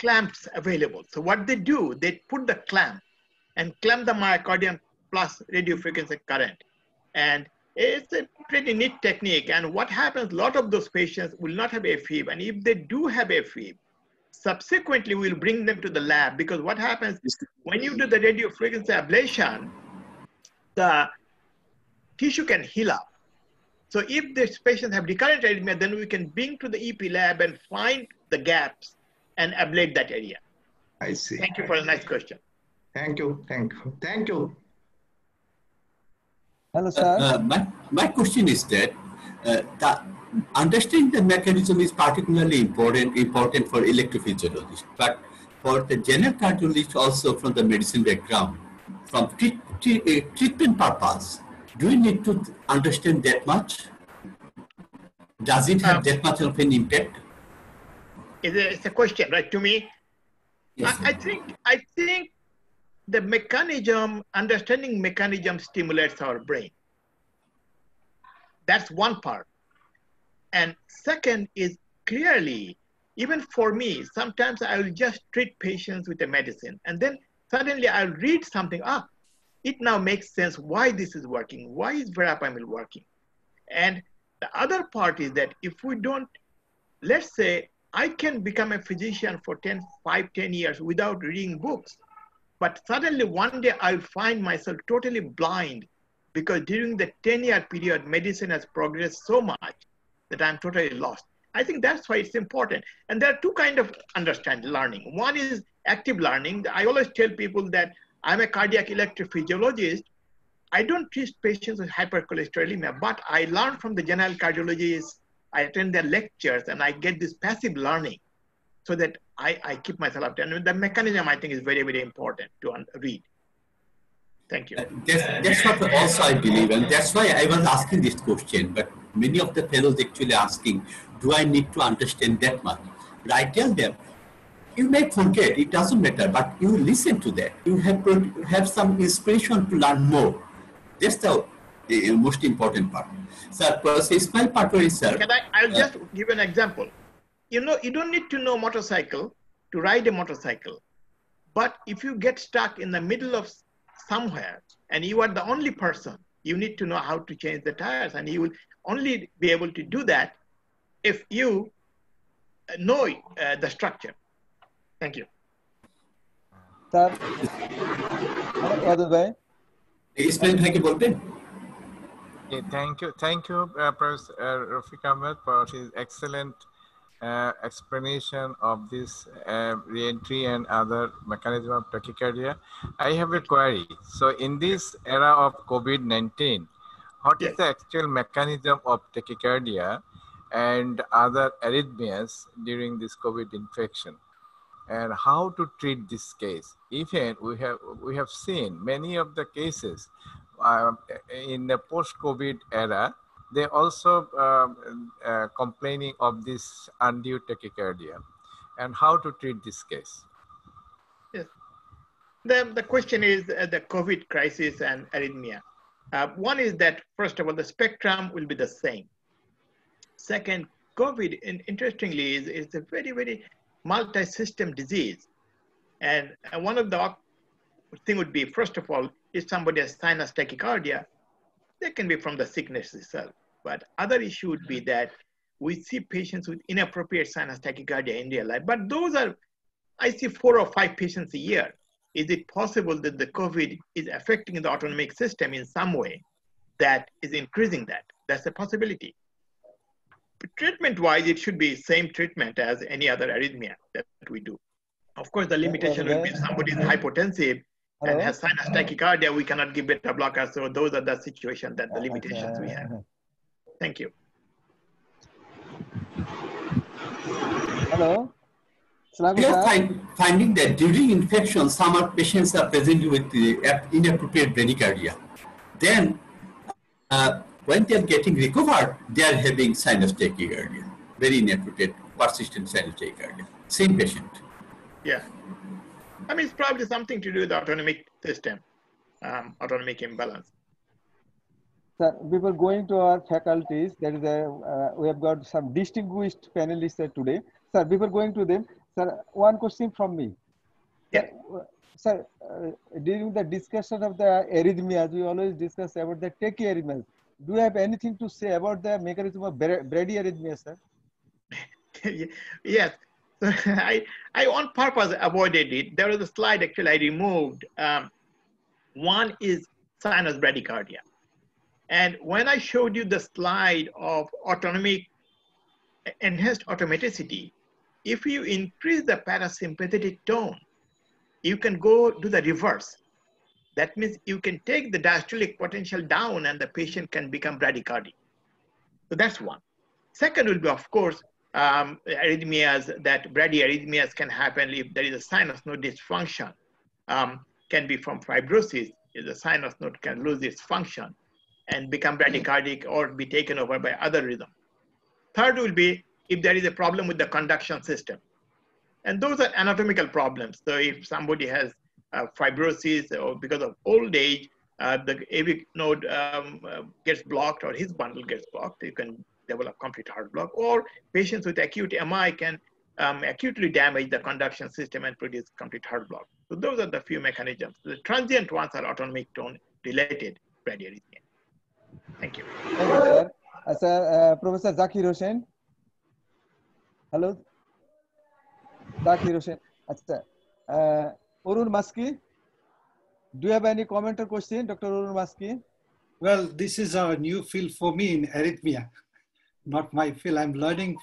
clamps available. So what they do, they put the clamp and clamp the myocardium plus radio frequency current. And it's a pretty neat technique. And what happens, a lot of those patients will not have AFib. And if they do have AFib, subsequently we'll bring them to the lab, because what happens is when you do the radio frequency ablation, the tissue can heal up. So if these patients have recurrent arrhythmia, then we can bring to the E P lab and find the gaps and ablate that area. I see. Thank you for a nice question. Thank you. Thank you. Thank you. Hello, sir. Uh, uh, my, my question is that uh, the, understanding the mechanism is particularly important, important for electrophysiologists, but for the general cardiologist also from the medicine background, from treat, treat, treatment purpose. Do you need to understand that much? Does it have um, that much of an impact? It's a question, right, to me? Yes, I, I think I think the mechanism, understanding mechanism stimulates our brain. That's one part. And second is clearly, even for me, sometimes I will just treat patients with a medicine and then suddenly I'll read something up. It now makes sense why this is working. Why is verapamil working? And the other part is that if we don't, let's say I can become a physician for ten, five, ten years without reading books, but suddenly one day I'll find myself totally blind because during the ten year period, medicine has progressed so much that I'm totally lost. I think that's why it's important. And there are two kinds of understanding learning. One is active learning. I always tell people that I'm a cardiac electrophysiologist. I don't treat patients with hypercholesterolemia, but I learn from the general cardiologists. I attend their lectures and I get this passive learning so that I, I keep myself up. And the mechanism I think is very, very important to read. Thank you. Uh, that's, that's what also I believe. And that's why I was asking this question, but many of the fellows actually asking, do I need to understand that much? But I tell them, you may forget, it doesn't matter, but you listen to that. You have, you have some inspiration to learn more. That's the uh, most important part. Sir, Professor Ismail Patwary, sir. Can I, I'll uh, just give an example. You know, you don't need to know motorcycle to ride a motorcycle. But if you get stuck in the middle of somewhere and you are the only person, you need to know how to change the tires. And you will only be able to do that if you know uh, the structure. Thank you. Sir, yeah, thank you, thank you, uh, Professor uh, Rafique Ahmed, for his excellent uh, explanation of this uh, reentry and other mechanism of tachycardia. I have a query. So, in this era of COVID nineteen, what yes. is the actual mechanism of tachycardia and other arrhythmias during this COVID infection? And how to treat this case? Even we have we have seen many of the cases uh, in the post-COVID era. They also uh, uh, complaining of this undue tachycardia, and how to treat this case. Yes, the the question is uh, the COVID crisis and arrhythmia. Uh, one is that first of all the spectrum will be the same. Second, COVID, and interestingly, is is a very very multi-system disease. And, and one of the things would be, first of all, if somebody has sinus tachycardia, that can be from the sickness itself. But other issue would be that we see patients with inappropriate sinus tachycardia in their life. But those are, I see four or five patients a year. Is it possible that the COVID is affecting the autonomic system in some way that is increasing that? That's a possibility. Treatment-wise, it should be same treatment as any other arrhythmia that we do. Of course, the limitation would be if somebody is hypotensive and has sinus tachycardia, we cannot give beta blockers. So those are the situations that the limitations we have. Thank you. Hello. We are find, finding that during infection, some of patients are present with uh, inappropriate bradycardia. Then, uh, when they are getting recovered, they are having sinus tachycardia, very inappropriate, persistent sinus tachycardia. Same patient. Yeah. I mean, it's probably something to do with the autonomic system, um, autonomic imbalance. Sir, we were going to our faculties. There is a, uh, we have got some distinguished panelists here today. Sir, we were going to them. Sir, one question from me. Yeah. Sir, uh, during the discussion of the arrhythmias, we always discuss about the tachyarrhythmias. Do you have anything to say about the mechanism of bradyarrhythmia, sir? Yes. I, I on purpose avoided it. There was a slide actually I removed. Um, one is sinus bradycardia. And when I showed you the slide of autonomic, enhanced automaticity, if you increase the parasympathetic tone, you can go do the reverse. That means you can take the diastolic potential down and the patient can become bradycardic. So that's one. Second will be, of course, um, arrhythmias, that bradyarrhythmias can happen if there is a sinus node dysfunction. Um, can be from fibrosis, if the sinus node can lose its function and become bradycardic or be taken over by other rhythm. Third will be if there is a problem with the conduction system. And those are anatomical problems. So if somebody has uh, fibrosis or because of old age, uh, the A V node um, uh, gets blocked or his bundle gets blocked, you can develop complete heart block. Or patients with acute M I can um, acutely damage the conduction system and produce complete heart block. So those are the few mechanisms. The transient ones are autonomic tone related bradyarrhythmia. Thank you. Thank you, sir. Uh, sir uh, Professor Zakir Hossain. Hello, Zakir Hossain. Uh, Arun Maskey, do you have any comment or question, Doctor Arun Maskey? Well, this is a new field for me in arrhythmia, not my field. I'm learning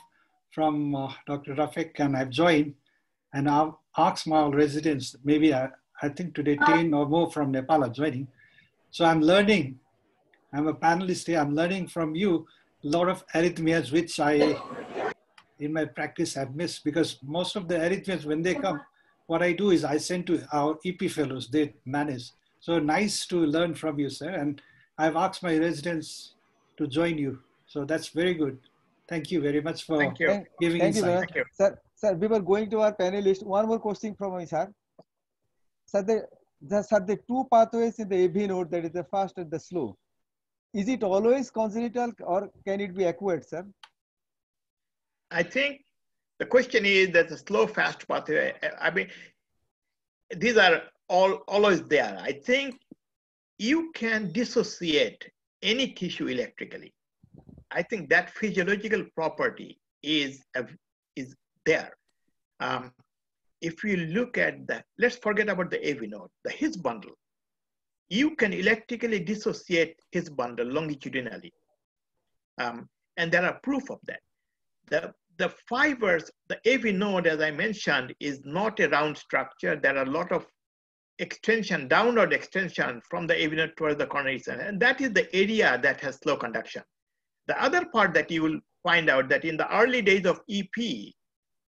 from uh, Doctor Rafique, and I've joined, and I'll ask my residents, maybe I, I think today ten or more from Nepal are joining. So I'm learning. I'm a panelist here. I'm learning from you a lot of arrhythmias, which I, in my practice, have missed, because most of the arrhythmias, when they come, what I do is I send to our E P fellows, they manage. So nice to learn from you, sir. And I've asked my residents to join you. So that's very good. Thank you very much for Thank you. giving Thank insight. You, Thank you. Sir, sir, we were going to our panelist. One more question from me, sir. Sir, the, the, sir, the two pathways in the A V node, that is the fast and the slow. Is it always congenital or can it be acquired, sir? I think the question is that the slow fast pathway, I mean, these are all always there. I think you can dissociate any tissue electrically. I think that physiological property is, is there. Um, if you look at the, let's forget about the A V node, the His bundle. You can electrically dissociate His bundle longitudinally. Um, and there are proof of that. The, the fibers, the A V node, as I mentioned, is not a round structure. There are a lot of extension, downward extension from the A V node towards the coronary cell. And that is the area that has slow conduction. The other part that you will find out that in the early days of E P,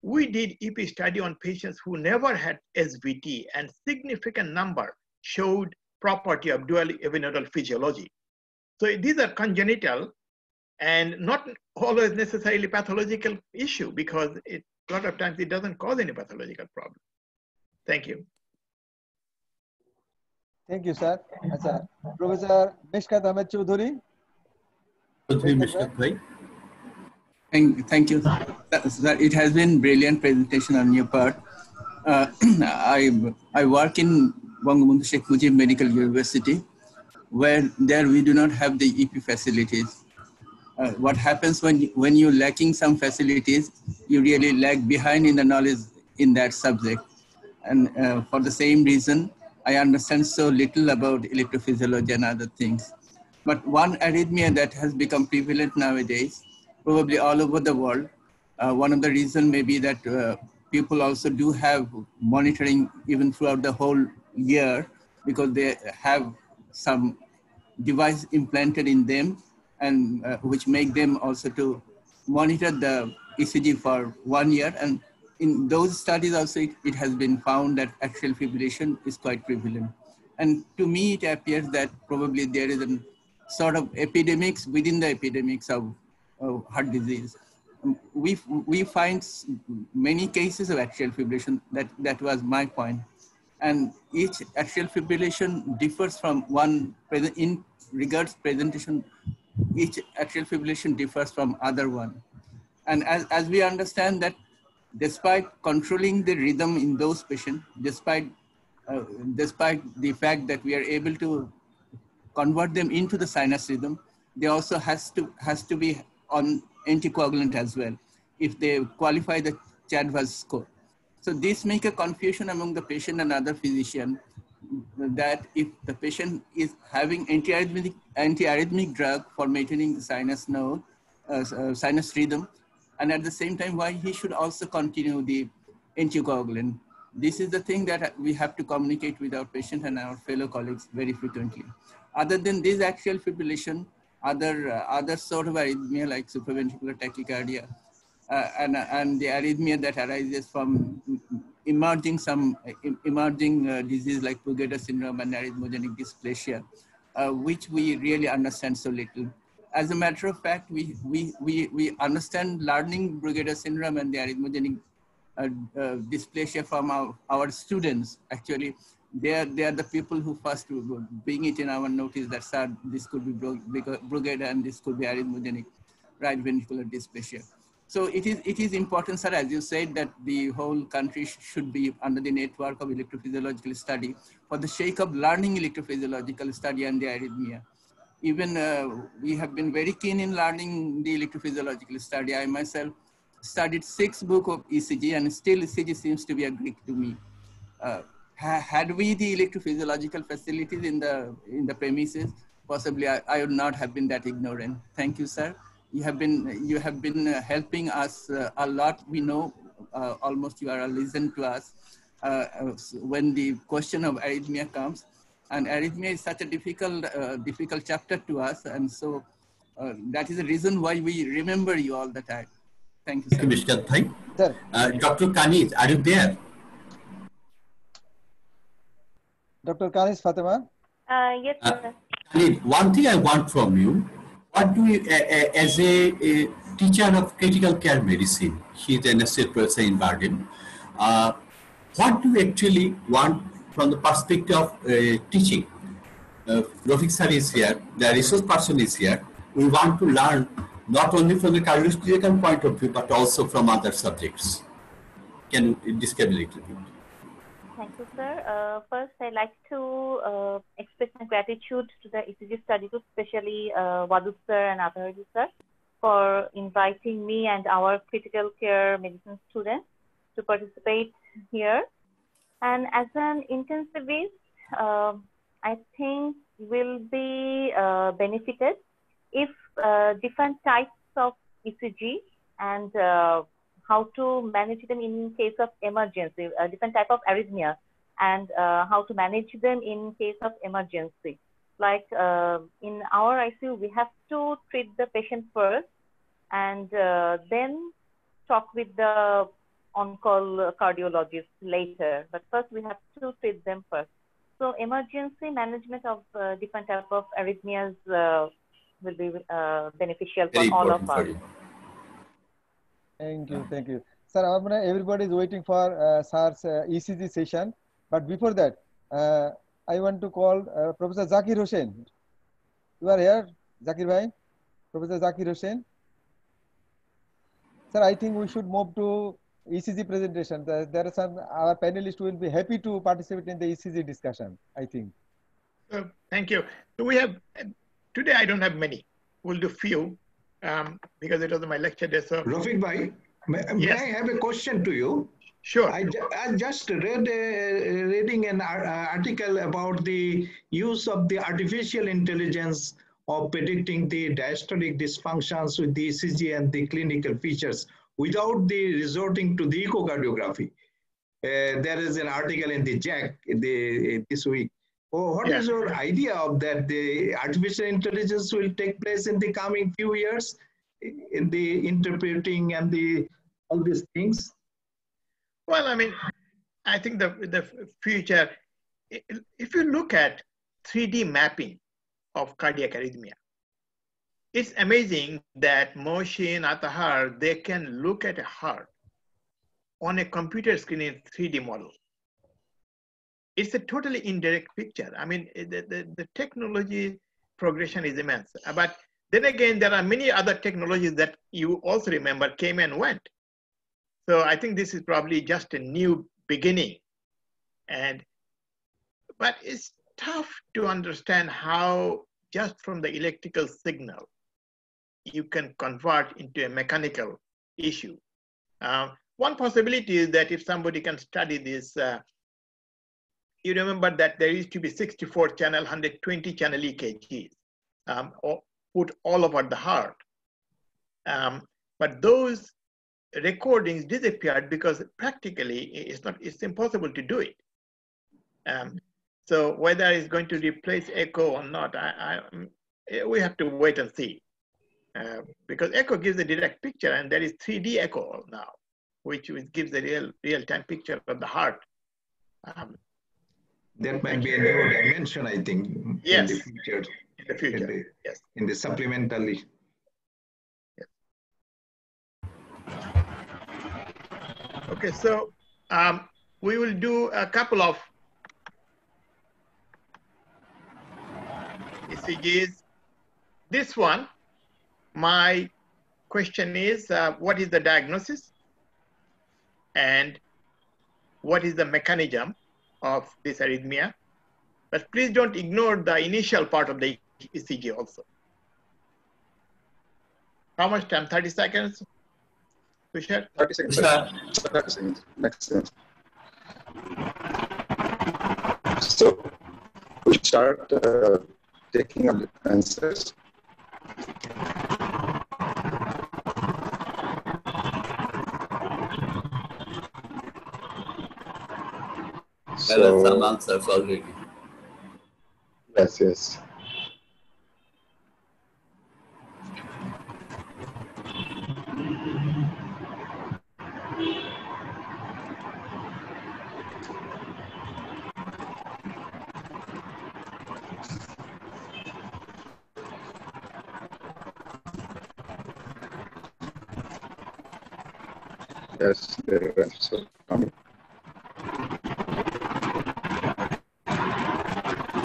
we did E P study on patients who never had S V T, and significant number showed property of dual A V nodal physiology. So these are congenital and not always necessarily pathological issue, because it, a lot of times it doesn't cause any pathological problem. Thank you. Thank you, sir. Achha. Professor Mishkat Ahmed Chowdhury. Thank, thank you, sir. It has been brilliant presentation on your part. Uh, I, I work in Bangabandhu Sheikh Mujib Medical University, where there we do not have the E P facilities. Uh, what happens when, when you're lacking some facilities, you really lag behind in the knowledge in that subject. And uh, for the same reason, I understand so little about electrophysiology and other things. But one arrhythmia that has become prevalent nowadays, probably all over the world, uh, one of the reasons may be that uh, people also do have monitoring even throughout the whole year, because they have some device implanted in them, and uh, which make them also to monitor the E C G for one year. And in those studies also, it, it has been found that atrial fibrillation is quite prevalent. And to me, it appears that probably there is a sort of epidemics within the epidemics of, of heart disease. We, we find many cases of atrial fibrillation. That, that was my point. And each atrial fibrillation differs from one, in regards presentation, each atrial fibrillation differs from other one. And as, as we understand that despite controlling the rhythm in those patients, despite, uh, despite the fact that we are able to convert them into the sinus rhythm, they also has to, has to be on anticoagulant as well, if they qualify the C H A D VASc score. So this makes a confusion among the patient and other physician, that if the patient is having antiarrhythmic, antiarrhythmic drug for maintaining the sinus node, uh, uh, sinus rhythm, and at the same time, why he should also continue the anticoagulant. This is the thing that we have to communicate with our patient and our fellow colleagues very frequently. Other than this atrial fibrillation, other, uh, other sort of arrhythmia like supraventricular tachycardia, uh, and, and the arrhythmia that arises from emerging some emerging uh, disease like Brugada syndrome and arrhythmogenic dysplasia, uh, which we really understand so little. As a matter of fact, we, we, we, we understand learning Brugada syndrome and the arrhythmogenic uh, uh, dysplasia from our, our students. Actually, they are, they are the people who first bring it in our notice that, sir, this could be Brugada and this could be arrhythmogenic right ventricular dysplasia. So it is, it is important, sir, as you said, that the whole country sh should be under the network of electrophysiological study for the sake of learning electrophysiological study and the arrhythmia. Even uh, we have been very keen in learning the electrophysiological study. I myself studied six books of E C G, and still E C G seems to be a Greek to me. Uh, ha had we the electrophysiological facilities in the, in the premises, possibly I, I would not have been that ignorant. Thank you, sir. You have been, you have been uh, helping us uh, a lot. We know uh, almost you are listening to us uh, when the question of arrhythmia comes. And arrhythmia is such a difficult, uh, difficult chapter to us. And so uh, that is the reason why we remember you all the time. Thank you, sir. Thank you, Mister Thang. Sir. Uh, Doctor Kaniz, are you there? Doctor Kaniz Fatima? Uh, yes, sir. Uh, Kaniz, one thing I want from you, what do you, uh, uh, as a, a teacher of critical care medicine, she's an associate professor in Berlin, uh, what do you actually want from the perspective of uh, teaching? Uh, Rafique sir is here, the resource person is here. We want to learn not only from the cardiological point of view, but also from other subjects. Can you describe a little bit? Thank you, sir. Uh, first, I'd like to uh, express my gratitude to the E C G study group, especially uh, Wadud sir and Atahar sir, for inviting me and our critical care medicine students to participate here. And as an intensivist, uh, I think will be uh, benefited if uh, different types of E C G and uh, how to manage them in case of emergency, uh, different type of arrhythmia, and uh, how to manage them in case of emergency. Like uh, in our I C U, we have to treat the patient first and uh, then talk with the on-call cardiologists later, but first we have to treat them first. So emergency management of uh, different type of arrhythmias uh, will be uh, beneficial for all of us. Thank you, thank you. Sir, everybody is waiting for uh, SAR's uh, E C G session, but before that, uh, I want to call uh, Professor Jakir Hussein. You are here, Zakir bhai? Professor Jakir Hussein? Sir, I think we should move to E C G presentation. There are some, our panelists will be happy to participate in the E C G discussion, I think. Uh, thank you. So we have, today I don't have many. We'll do few um, because it was my lecture day. So Rafique bhai, may, yes. may I have a question to you? Sure. I, ju I just read a, reading an article about the use of the artificial intelligence of predicting the diastolic dysfunctions with the E C G and the clinical features without the resorting to the echocardiography. Uh, there is an article in the J A C the, this week. Oh, what yeah. is your idea of that? The artificial intelligence will take place in the coming few years in the interpreting and the all these things? Well, I mean, I think the, the future, if you look at three D mapping of cardiac arrhythmia, it's amazing that Mohsin, Atahar, they can look at a heart on a computer screen in three D model. It's a totally indirect picture. I mean, the, the, the technology progression is immense. But then again, there are many other technologies that you also remember came and went. So I think this is probably just a new beginning. And, but it's tough to understand how just from the electrical signal, you can convert into a mechanical issue. Uh, one possibility is that if somebody can study this, uh, you remember that there used to be sixty-four channel, one hundred twenty channel E K Gs um, put all over the heart. Um, but those recordings disappeared because practically it's, not, it's impossible to do it. Um, so whether it's going to replace echo or not, I, I, we have to wait and see. Uh, because echo gives a direct picture, and there is three D echo now, which, which gives a real real-time picture of the heart. Um, that might be a new dimension, I think. Yes. In the future. In the future. In the, yes. In the supplementary. Yes. Okay, so um, we will do a couple of E C Gs. This one. My question is, uh, what is the diagnosis and what is the mechanism of this arrhythmia? But please don't ignore the initial part of the E C G also. How much time? thirty seconds? Tushar? thirty seconds. thirty seconds. Next. So we start uh, taking up the answers. So, there are some answers already. Yes, yes. Yes, there are some coming.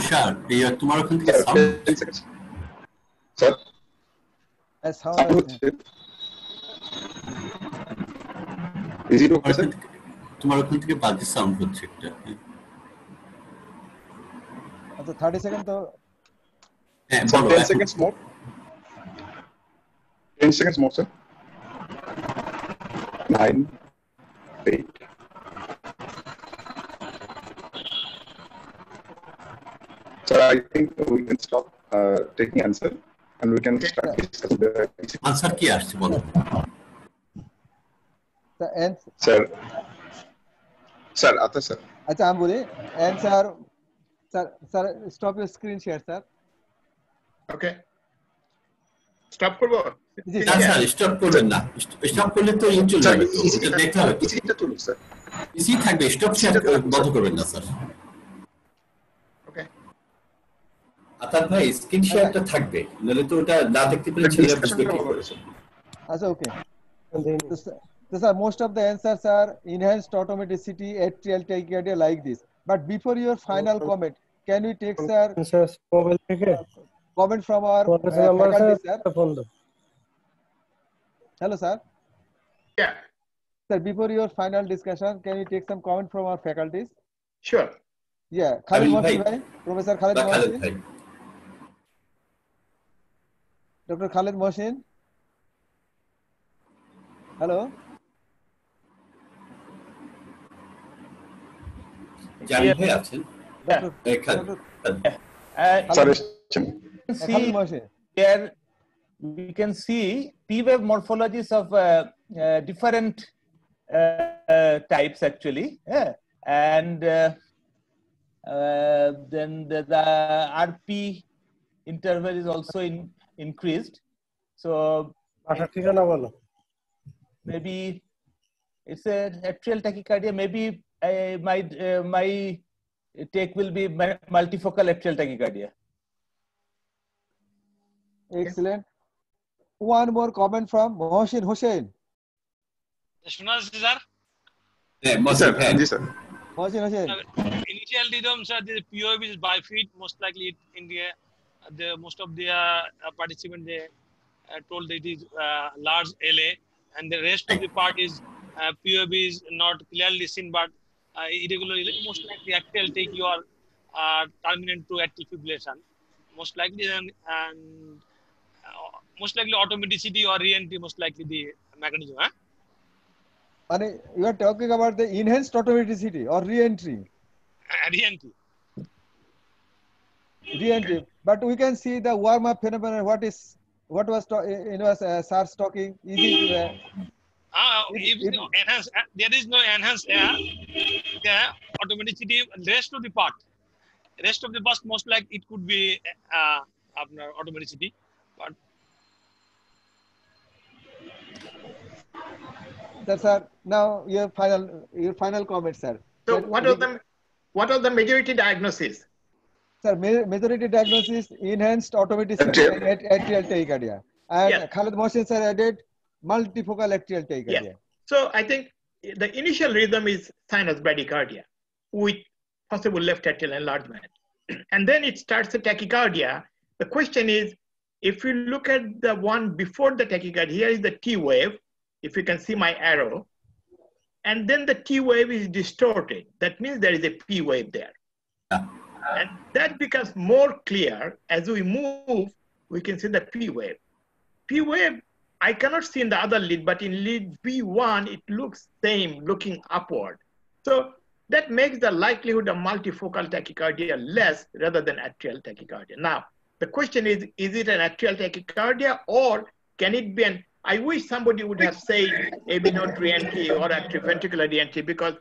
Sure. Yeah, tomorrow can get sound. Sir? That's how I did. Is it okay, sir? Tomorrow can get back the sound with sector. After thirty seconds, though. ten seconds more. ten seconds more, sir. nine. eight. So I think we can stop uh, taking answer and we can start discussing the answer. Ki the answer. Sir. Sir, Atha sir. Acha, I'm bole. Answer. Sir, sir, stop your screen share, sir. Okay. Stop korbo. Sir, stop korben na. Stop korle to into lagbe to. Eta dekha hobe. Eta to sir. Isi thakbe stop share bondo korben na sir. Atar bhai skin share ta thakbe nole to ota na dekhte pore chhira bujhbe ki koreche acha okay so sir most of the answers are enhanced automaticity atrial tachycardia like this but before your final comment can we take sir comment from our faculty sir hello sir yeah Sir, before your final discussion, can you take some comment from our faculties? Sure. Yeah. Khaled Mohsin bhai, Professor Khaled Mohsin. Doctor Khaled Mohsin. Hello. Jamil bhai achen. Sorry. Khaled Mohsin. There we can see T-wave morphologies of uh, uh, different uh, types actually. Yeah. And uh, uh, then the, the R P interval is also in, increased. So maybe it's an atrial tachycardia. Maybe I, my, uh, my take will be multifocal atrial tachycardia. Excellent. One more comment from Mohsin Hussain. Yeah, Mohsin sir. Mohsin Hussain. Initial rhythm, sir, the P O V is by feet. Most likely in the, the most of the uh, participants, they uh, told that it is uh, large L A, and the rest of the part is uh, P O V is not clearly seen, but uh, irregularly. Most likely, atrial take your uh, terminant to atrial fibrillation. Most likely, and, and uh, most likely automaticity or re-entry, most likely the mechanism. Huh? And you are talking about the enhanced automaticity or re-entry? Uh, re-entry. Re-entry. But we can see the warm-up phenomenon. What is, what was, you know, uh, SARS talking? Easy. Uh, uh, if it, no it, enhanced, uh, there is no enhanced air, uh, automaticity, rest of the part. Rest of the bus, most like it could be uh, automaticity, but that's sir. Now your final your final comment, sir. So sir, what are the what are the majority diagnoses? Sir, ma majority diagnosis enhanced automaticity at atrial tachycardia, and yes. Khaled Mohsin sir added multifocal atrial tachycardia. Yes. So I think the initial rhythm is sinus bradycardia with possible left atrial enlargement. And then it starts the tachycardia. The question is, if you look at the one before the tachycardia, here is the T wave, if you can see my arrow. And then the T wave is distorted. That means there is a P wave there. Yeah. And that becomes more clear as we move, we can see the P wave. P wave, I cannot see in the other lead, but in lead B one, it looks same looking upward. So that makes the likelihood of multifocal tachycardia less rather than atrial tachycardia. Now, the question is, is it an atrial tachycardia or can it be an, I wish somebody would have said A B node re-entry or atrioventricular re-entry because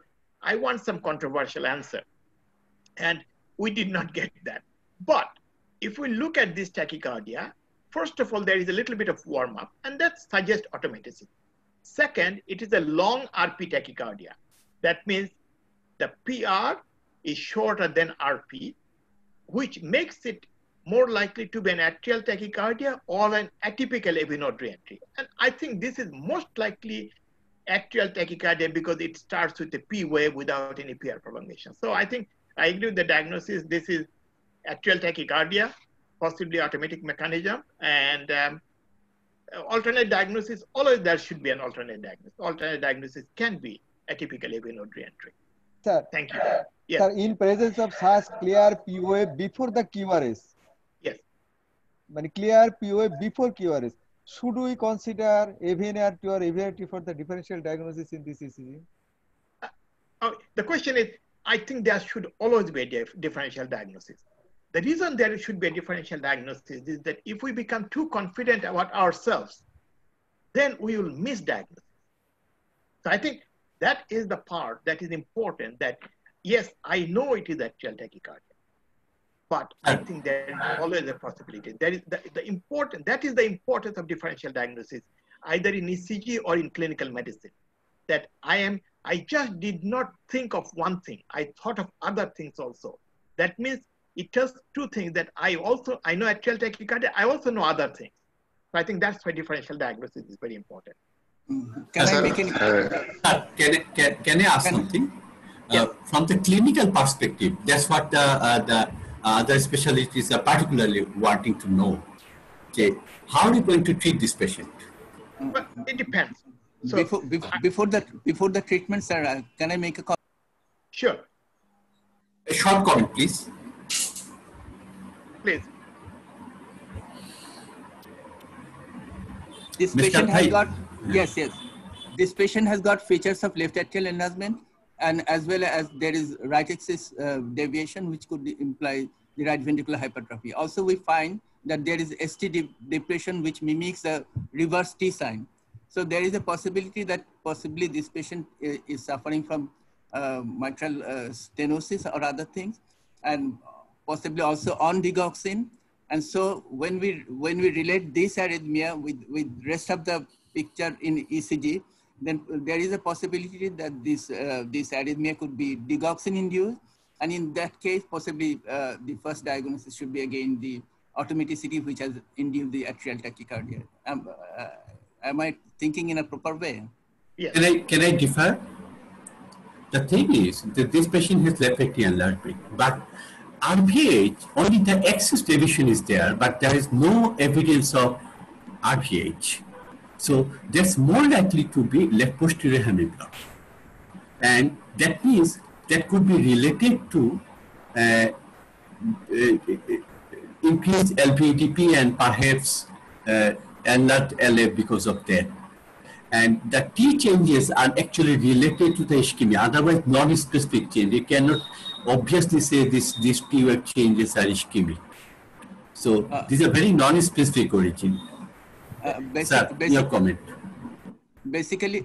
I want some controversial answer. And we did not get that. But if we look at this tachycardia, first of all, there is a little bit of warm up and that suggests automaticity. Second, it is a long R P tachycardia. That means the P R is shorter than R P, which makes it more likely to be an atrial tachycardia or an atypical A V node re-entry. And I think this is most likely atrial tachycardia because it starts with a P wave without any P R prolongation. So I think I agree with the diagnosis. This is atrial tachycardia, possibly automatic mechanism, and um, alternate diagnosis. Always there should be an alternate diagnosis. Alternate diagnosis can be atypical A V node re-entry. Sir, thank you. Uh, yes. Sir, in presence of such clear P O A before the Q R S, yes, but clear P O A before Q R S, should we consider A V N R T or A V N R T for the differential diagnosis in this E C G? Uh, uh, the question is, I think there should always be a dif differential diagnosis. The reason there should be a differential diagnosis is that if we become too confident about ourselves, then we will misdiagnose. So I think that is the part that is important that, yes, I know it is atrial tachycardia, but I think there is always a possibility. That is the, the important, that is the importance of differential diagnosis, either in E C G or in clinical medicine, that I am, I just did not think of one thing. I thought of other things also. That means it tells two things that I also, I know atrial tachycardia, I also know other things. So I think that's why differential diagnosis is very important. Can, uh, I sir, make an, uh, can, can, can I ask can, something? Yes. Uh, from the clinical perspective, that's what the uh, the other uh, specialists are particularly wanting to know. Okay, how are you going to treat this patient? Well, it depends. So, before, before, before, the, before the treatment, sir, can I make a comment? Sure. A short comment, please. Please. This Mister patient has Thay. got, yes, yes. This patient has got features of left atrial enlargement, and as well as there is right axis uh, deviation, which could imply the right ventricular hypertrophy. Also, we find that there is S T de depression, which mimics a reverse T sign. So there is a possibility that possibly this patient is, is suffering from uh, mitral uh, stenosis or other things, and possibly also on digoxin. And so when we when we relate this arrhythmia with with rest of the picture in E C G, then there is a possibility that this uh, this arrhythmia could be digoxin induced, and in that case, possibly uh, the first diagnosis should be again the automaticity which has induced the atrial tachycardia. Um, uh, am I thinking in a proper way? Yes. Can I can I differ? The thing is that this patient has left atrial enlargement, but R P H, only the excess deviation is there, but there is no evidence of R P H. So that's more likely to be left posterior hemi block. And that means that could be related to uh, uh, increased L P A T P and perhaps uh, not L F because of that. And the T changes are actually related to the ischemia, otherwise non-specific change. You cannot obviously say this, these T-wave changes are ischemic. So uh, these are very non-specific origin. Uh, basic, Sir, basic, your comment. Basically,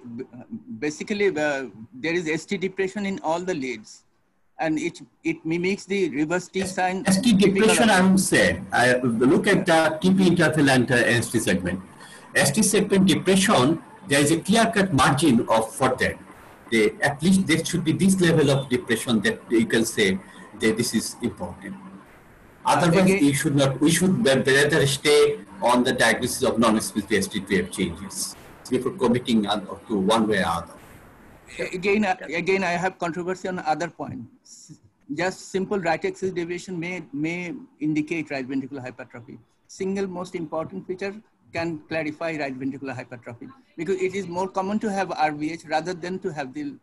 basically uh, there is S T depression in all the leads, and it it mimics the reverse T sign. S T depression, I would say. I look at the T P interphalanter S T segment. S T segment depression, there is a clear-cut margin of for that. They, at least there should be this level of depression that you can say that this is important. Otherwise, okay. you should not. We should rather stay on the diagnosis of non-specific S T two F changes before committing to one way or other. Again, again, I have controversy on other point. Just simple right axis deviation may may indicate right ventricular hypertrophy. Single most important feature can clarify right ventricular hypertrophy, because it is more common to have R V H rather than to have the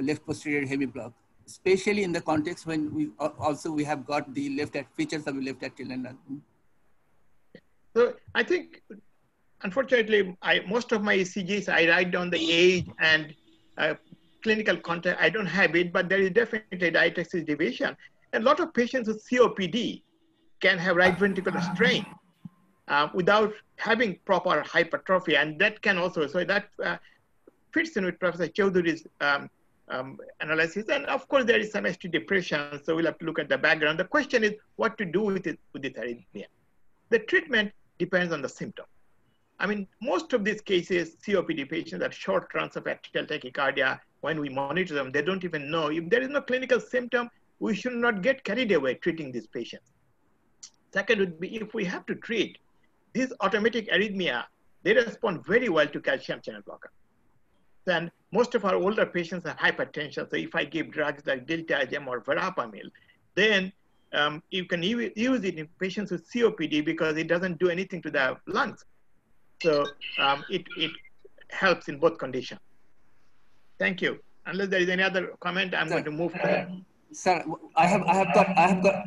left posterior heavy block, especially in the context when we also we have got the left at features of the left atrial enlargement. So I think, unfortunately, I most of my E C Gs I write down the age and uh, clinical contact. I don't have it, but there is definitely right axis deviation. And a lot of patients with C O P D can have right ventricular strain uh, without having proper hypertrophy, and that can also so that uh, fits in with Professor Chowdhury's Um, Um, analysis. And of course, there is some S T depression, so we'll have to look at the background. The question is what to do with it with this arrhythmia. The treatment depends on the symptom. I mean, most of these cases, C O P D patients are short runs of atrial tachycardia. When we monitor them, they don't even know. If there is no clinical symptom, we should not get carried away treating these patients. Second would be, if we have to treat these automatic arrhythmia, they respond very well to calcium channel blocker. And most of our older patients have hypertension. So if I give drugs like diltiazem or verapamil, then um, you can use it in patients with C O P D because it doesn't do anything to the lungs. So um, it, it helps in both conditions. Thank you. Unless there is any other comment, I'm sir, going to move. Uh, sir, I have, I have got, I have got,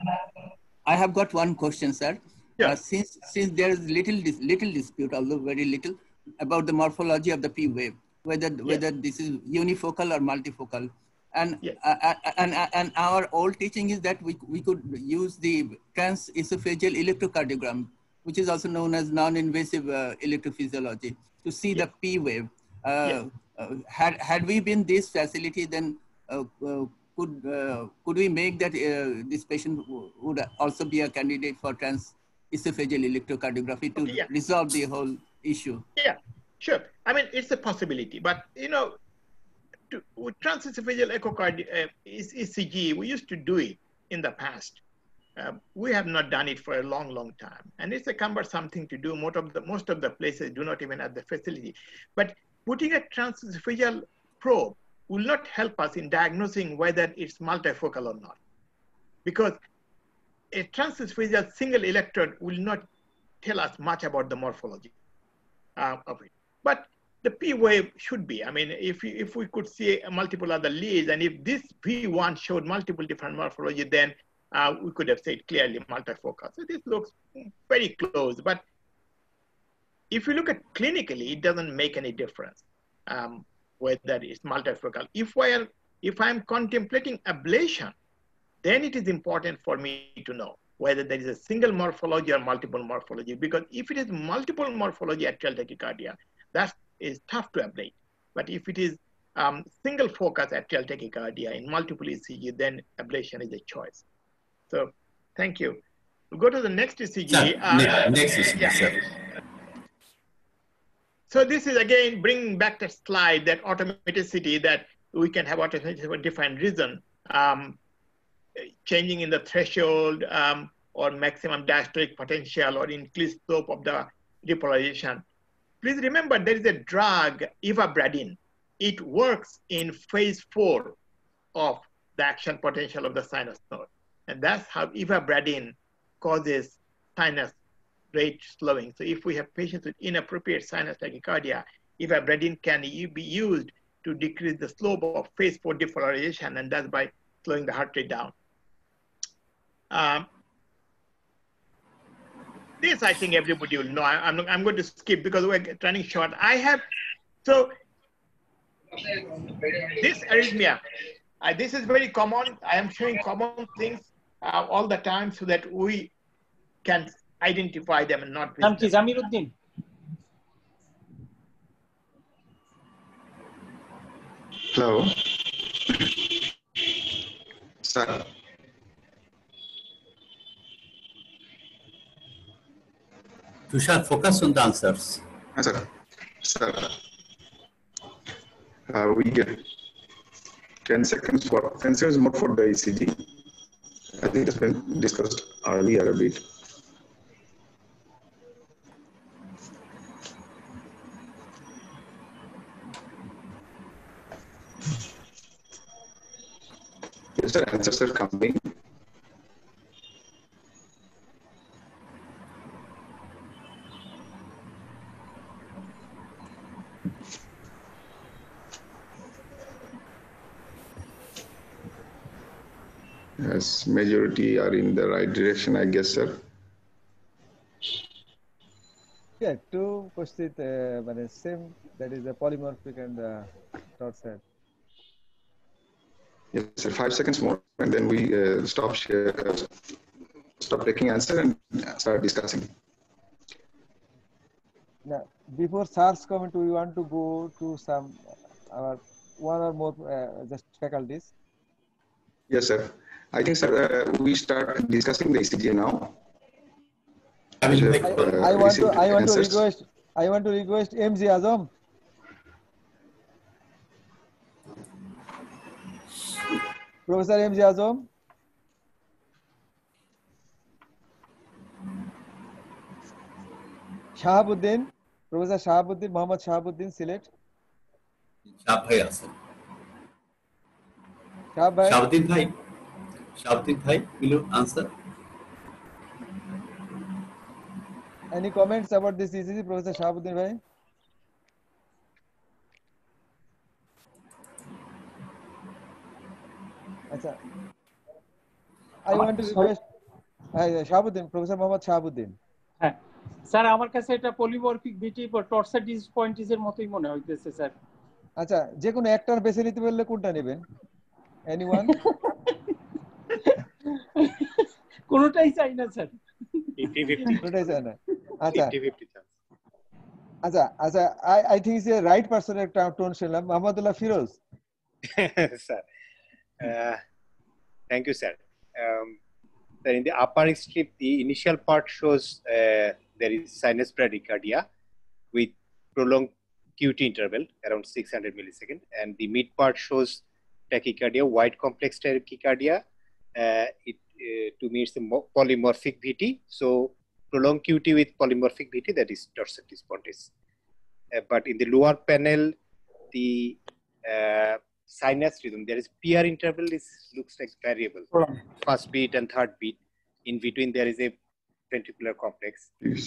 I have got one question, sir. Yeah. Uh, since since there is little little dispute, although very little, about the morphology of the P wave, whether yes. whether this is unifocal or multifocal, and yes. uh, and and our old teaching is that we we could use the transesophageal electrocardiogram, which is also known as non-invasive uh, electrophysiology, to see yes. the P wave. Uh, yes. uh, had had we been this facility, then uh, uh, could uh, could we make that uh, this patient would also be a candidate for transesophageal electrocardiography to okay, yeah. resolve the whole issue? Yeah. Sure. I mean, it's a possibility, but you know, to, with transesophageal echocardi- uh, E C G, we used to do it in the past. Uh, we have not done it for a long, long time, and it's a cumbersome thing to do. Most of the most of the places do not even have the facility. But putting a transesophageal probe will not help us in diagnosing whether it's multifocal or not, because a transesophageal single electrode will not tell us much about the morphology uh, of it. But the P wave should be. I mean, if, if we could see multiple other leads, and if this P one showed multiple different morphology, then uh, we could have said clearly multifocal. So this looks very close, but if you look at clinically, it doesn't make any difference um, whether it's multifocal. If, I am, if I'm contemplating ablation, then it is important for me to know whether there is a single morphology or multiple morphology, because if it is multiple morphology atrial tachycardia, that is tough to ablate. But if it is um, single focus atrial tachycardia in multiple E C G, then ablation is a choice. So thank you. We'll go to the next E C G. Sir, uh, next, uh, next E C G, yeah. Sir. So this is again, bringing back the slide that automaticity, that we can have automaticity for different reason. Um, changing in the threshold um, or maximum diastolic potential or increased slope of the depolarization. Please remember there is a drug, ivabradine. It works in phase four of the action potential of the sinus node. And that's how ivabradine causes sinus rate slowing. So if we have patients with inappropriate sinus tachycardia, ivabradine can be used to decrease the slope of phase four depolarization, and that's by slowing the heart rate down. Um, this I think everybody will know. I, I'm, I'm going to skip because we're running short. I have, so this arrhythmia, uh, this is very common. I am showing common things uh, all the time so that we can identify them and not miss them. Hello. Sir. Tushar, focus on the answers. Yes, sir. Sir. Uh, we get ten seconds for ten seconds more for the E C G. I think it's been discussed earlier a bit. Yes, sir. Answers are coming. Yes, majority are in the right direction, I guess, sir. Yeah, two questions, uh, but the same, that is the polymorphic and the dot set. Yes, sir, five seconds more, and then we uh, stop share, stop taking answer and start discussing. Now, before SARS comment, we want to go to some, uh, one or more uh, just faculties. Yes, sir. I think, sir, uh, we start discussing the E C G now. I, mean, I, uh, I want to, I want to request, I want to request M G Azam. Professor M G Azam. Shahabuddin, Professor Shahabuddin, Mohammed Shahabuddin, select. Shahabhai Azam. Shahabhai. Shahabuddin Bhai. Shabdit Bhai, will you answer? Any comments about this E C G, Professor Shahabuddin Bhai? Achha. I Am want to request Shahabuddin, Professor Mohammed Shahabuddin. Sir, amar kache eta polymorphic B T or torsade disease point is er motoi mone hoyteche sir. Acha, je kono ektar beche nite parle konta neben? Anyone? কোনটাই চাই না sir fifty fifty কোনটাই চাই না আচ্ছা fifty fifty চাই আচ্ছা আচ্ছা I I think is a right person একটা টোন ছিলাম Mohammadullah Firoz sir thank you sir sir in the upper strip the initial part shows there is sinus bradycardia with prolonged Q T interval around six hundred milliseconds and the mid part shows tachycardia wide complex tachycardia. Uh, it uh, to me it's a polymorphic V T, so prolonged Q T with polymorphic V T, that is dorsal spontis. Uh, but in the lower panel, the uh, sinus rhythm, there is P R interval is looks like variable, first beat and third beat. In between there is a ventricular complex, yes.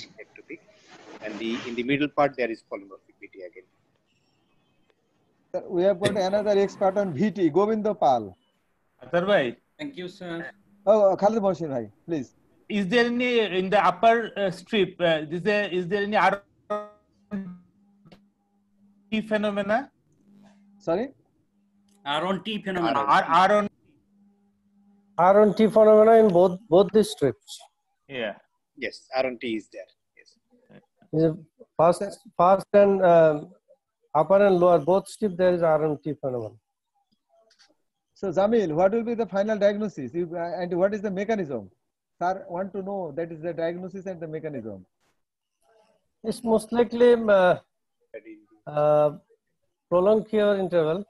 And the in the middle part there is polymorphic V T again. We have got another expert on V T, Govindopal. Atar bhai. Thank you, sir. Oh, Khaled Mohsin bhai, please. Is there any in the upper uh, strip? Uh, is there is there any R O T phenomena? Sorry. R O T phenomena. R O T. R O T phenomena in both both the strips. Yeah. Yes, R O T is there. Yes. First, first and uh, upper and lower both strip there is R O T phenomena. So Zamil, what will be the final diagnosis? You, uh, and what is the mechanism? Sir, want to know that is the diagnosis and the mechanism. It's most likely uh, uh, prolonged cure interval.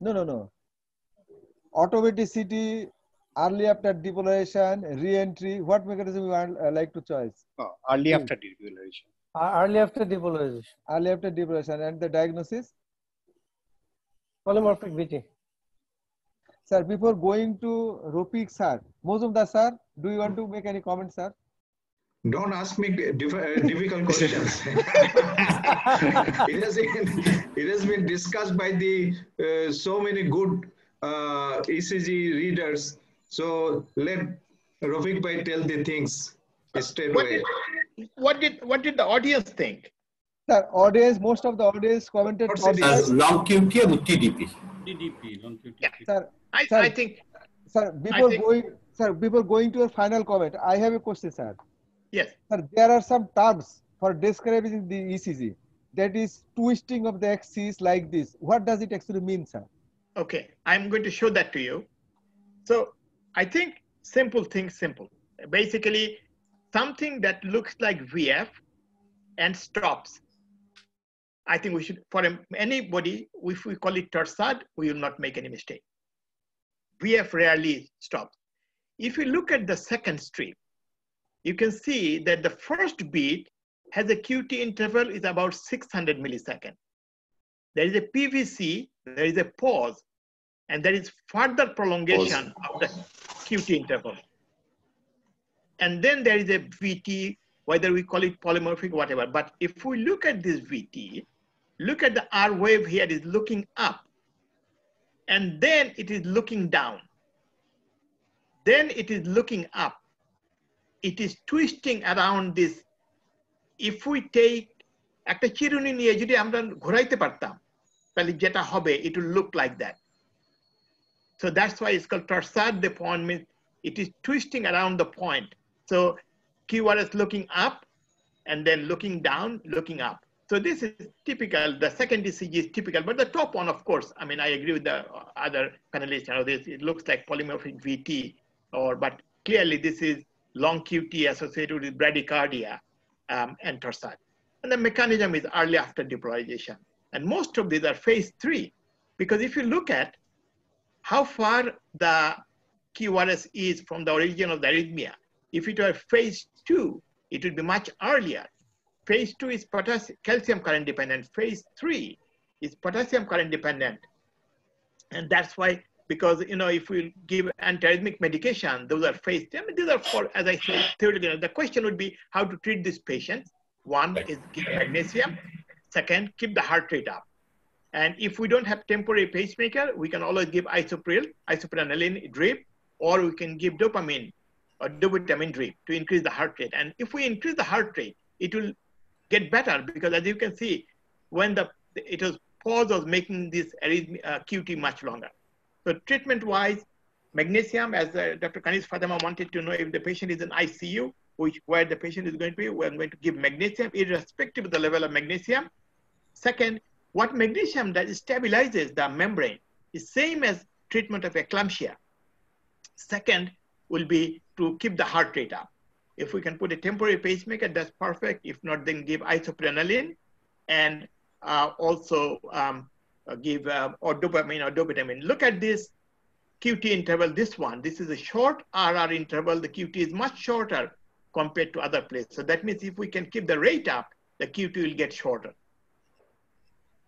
No, no, no. Automaticity, early after depolarization, re-entry. What mechanism you are, uh, like to choose? Oh, early after depolarization. Uh, early after depolarization. Early after depolarization. And the diagnosis? Polymorphic V T. Sir, before going to Rafique sir, Mozumdar sir, do you want to make any comments, sir? Don't ask me difficult questions. it, has been, it has been discussed by the uh, so many good uh, E C G readers. So let Rafique bhai tell the things straight away. What did what did the audience think? Sir, audience, most of the audience commented. Audience. Long Q T or T D P? T D P, long Q T. Yeah. Sir. I, sir, I think, sir, before think, going, sir, before going to your final comment, I have a question, sir. Yes. Sir, there are some terms for describing the E C G. That is twisting of the axis like this. What does it actually mean, sir? Okay, I'm going to show that to you. So I think simple thing, simple. Basically, something that looks like V F and stops. I think we should, for anybody, if we call it torsade, we will not make any mistake. V F rarely stops. If you look at the second strip, you can see that the first beat has a Q T interval is about six hundred milliseconds. There is a P V C, there is a pause, and there is further prolongation pause. of the Q T interval. And then there is a V T, whether we call it polymorphic, whatever. But if we look at this V T, look at the R wave here, it is looking up. And then it is looking down. Then it is looking up. It is twisting around this. If we take, ekta chiruni niye jodi amra ghoraite partam, tale jeta hobe, it will look like that. So that's why it's called torsade. The point means it is twisting around the point. So Q R S looking up and then looking down, looking up. So this is typical, the second E C G is typical, but the top one, of course, I mean, I agree with the other panelists, you know, this, it looks like polymorphic V T, or, but clearly this is long Q T associated with bradycardia um, and torsade. And the mechanism is early after depolarization. And most of these are phase three, because if you look at how far the Q R S is from the origin of the arrhythmia, if it were phase two, it would be much earlier. Phase two is potassium, calcium current dependent. Phase three is potassium current dependent. And that's why, because, you know, if we give antiarrhythmic medication, those are phase three. I mean, these are for, as I said, theoretical. The question would be how to treat these patients. One is give magnesium. Second, keep the heart rate up. And if we don't have temporary pacemaker, we can always give isopril, isoprenalin drip, or we can give dopamine or dobutamine drip to increase the heart rate. And if we increase the heart rate, it will get better, because as you can see, when the it was pause was making this arrhythmia, uh, Q T much longer. So treatment-wise, magnesium, as uh, Doctor Kaniz Fatima wanted to know, if the patient is in I C U, which where the patient is going to be, we're going to give magnesium, irrespective of the level of magnesium. Second, what magnesium does is stabilizes the membrane is same as treatment of eclampsia. Second will be to keep the heart rate up. If we can put a temporary pacemaker, that's perfect. If not, then give isoprenalin and uh, also um, give uh, or dopamine or dobutamine. Look at this Q T interval, this one. This is a short R R interval. The Q T is much shorter compared to other places. So that means if we can keep the rate up, the Q T will get shorter.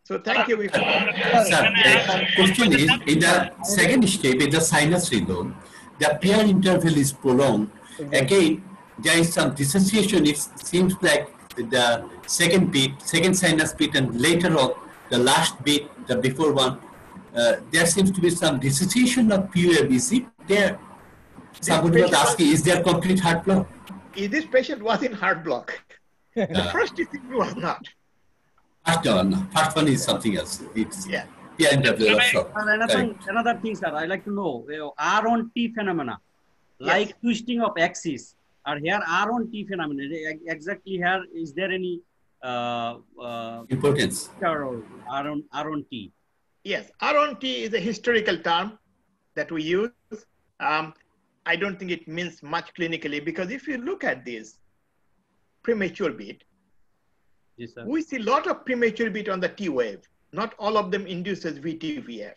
So thank you. Sir, the question is, in the second step, in the sinus rhythm, the pair interval is prolonged. Again, there is some dissociation. It seems like the second beat, second sinus beat, and later on the last bit, the before one, uh, there seems to be some dissociation of P U A B C there. Somebody was asking, is there complete heart block? This patient was in heart block. The uh, first thing was not. First one, first one is something else. It's, yeah. Yeah, another, another thing, sir, I like to know, R on T phenomena, like yes. twisting of axis, or here R on T phenomena, exactly here, is there any uh, uh, importance? R on, R on T. Yes, R on T is a historical term that we use. Um, I don't think it means much clinically, because if you look at this premature beat, yes, sir, we see a lot of premature beat on the T wave. Not all of them induces V T V F.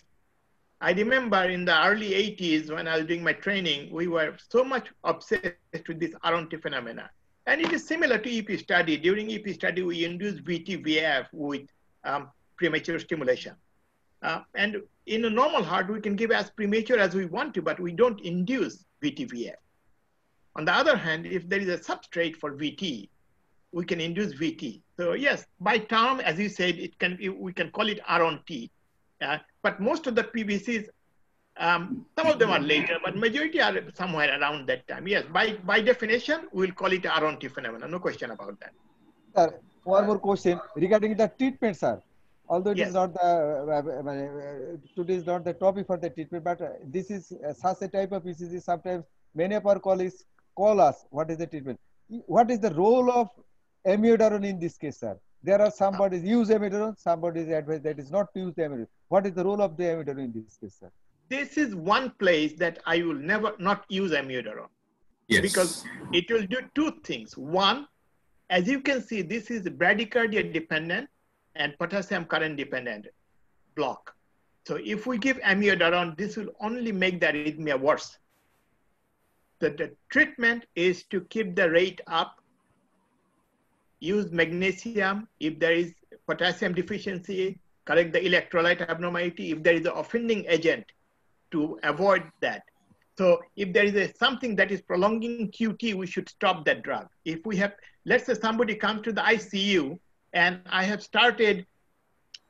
I remember in the early eighties when I was doing my training, we were so much obsessed with this R on T phenomena. And it is similar to E P study. During E P study, we induce V T V F with um, premature stimulation. Uh, and in a normal heart, we can give as premature as we want to, but we don't induce V T V F. On the other hand, if there is a substrate for V T, we can induce V T. So yes, by term, as you said, it can it, we can call it R on T. Uh, but most of the P B Cs, um, some of them are later, but majority are somewhere around that time. Yes, by, by definition, we'll call it R on T phenomena. No question about that. Sir, one more question regarding the treatment, sir. Although it yes. is not the, uh, today is not the topic for the treatment, but uh, this is uh, such a type of E C G. Sometimes many of our colleagues call us, what is the treatment? What is the role of amiodarone in this case, sir? There are some bodies use amiodarone, some bodies advise that is not to use the amiodarone. What is the role of the amiodarone in this case, sir? This is one place that I will never not use amiodarone. Yes. Because it will do two things. One, as you can see, this is bradycardia dependent and potassium current dependent block. So if we give amiodarone, this will only make the arrhythmia worse. So the treatment is to keep the rate up. Use magnesium if there is potassium deficiency, correct the electrolyte abnormality if there is an offending agent to avoid that. So if there is a, something that is prolonging Q T, we should stop that drug. If we have, let's say somebody comes to the I C U and I have started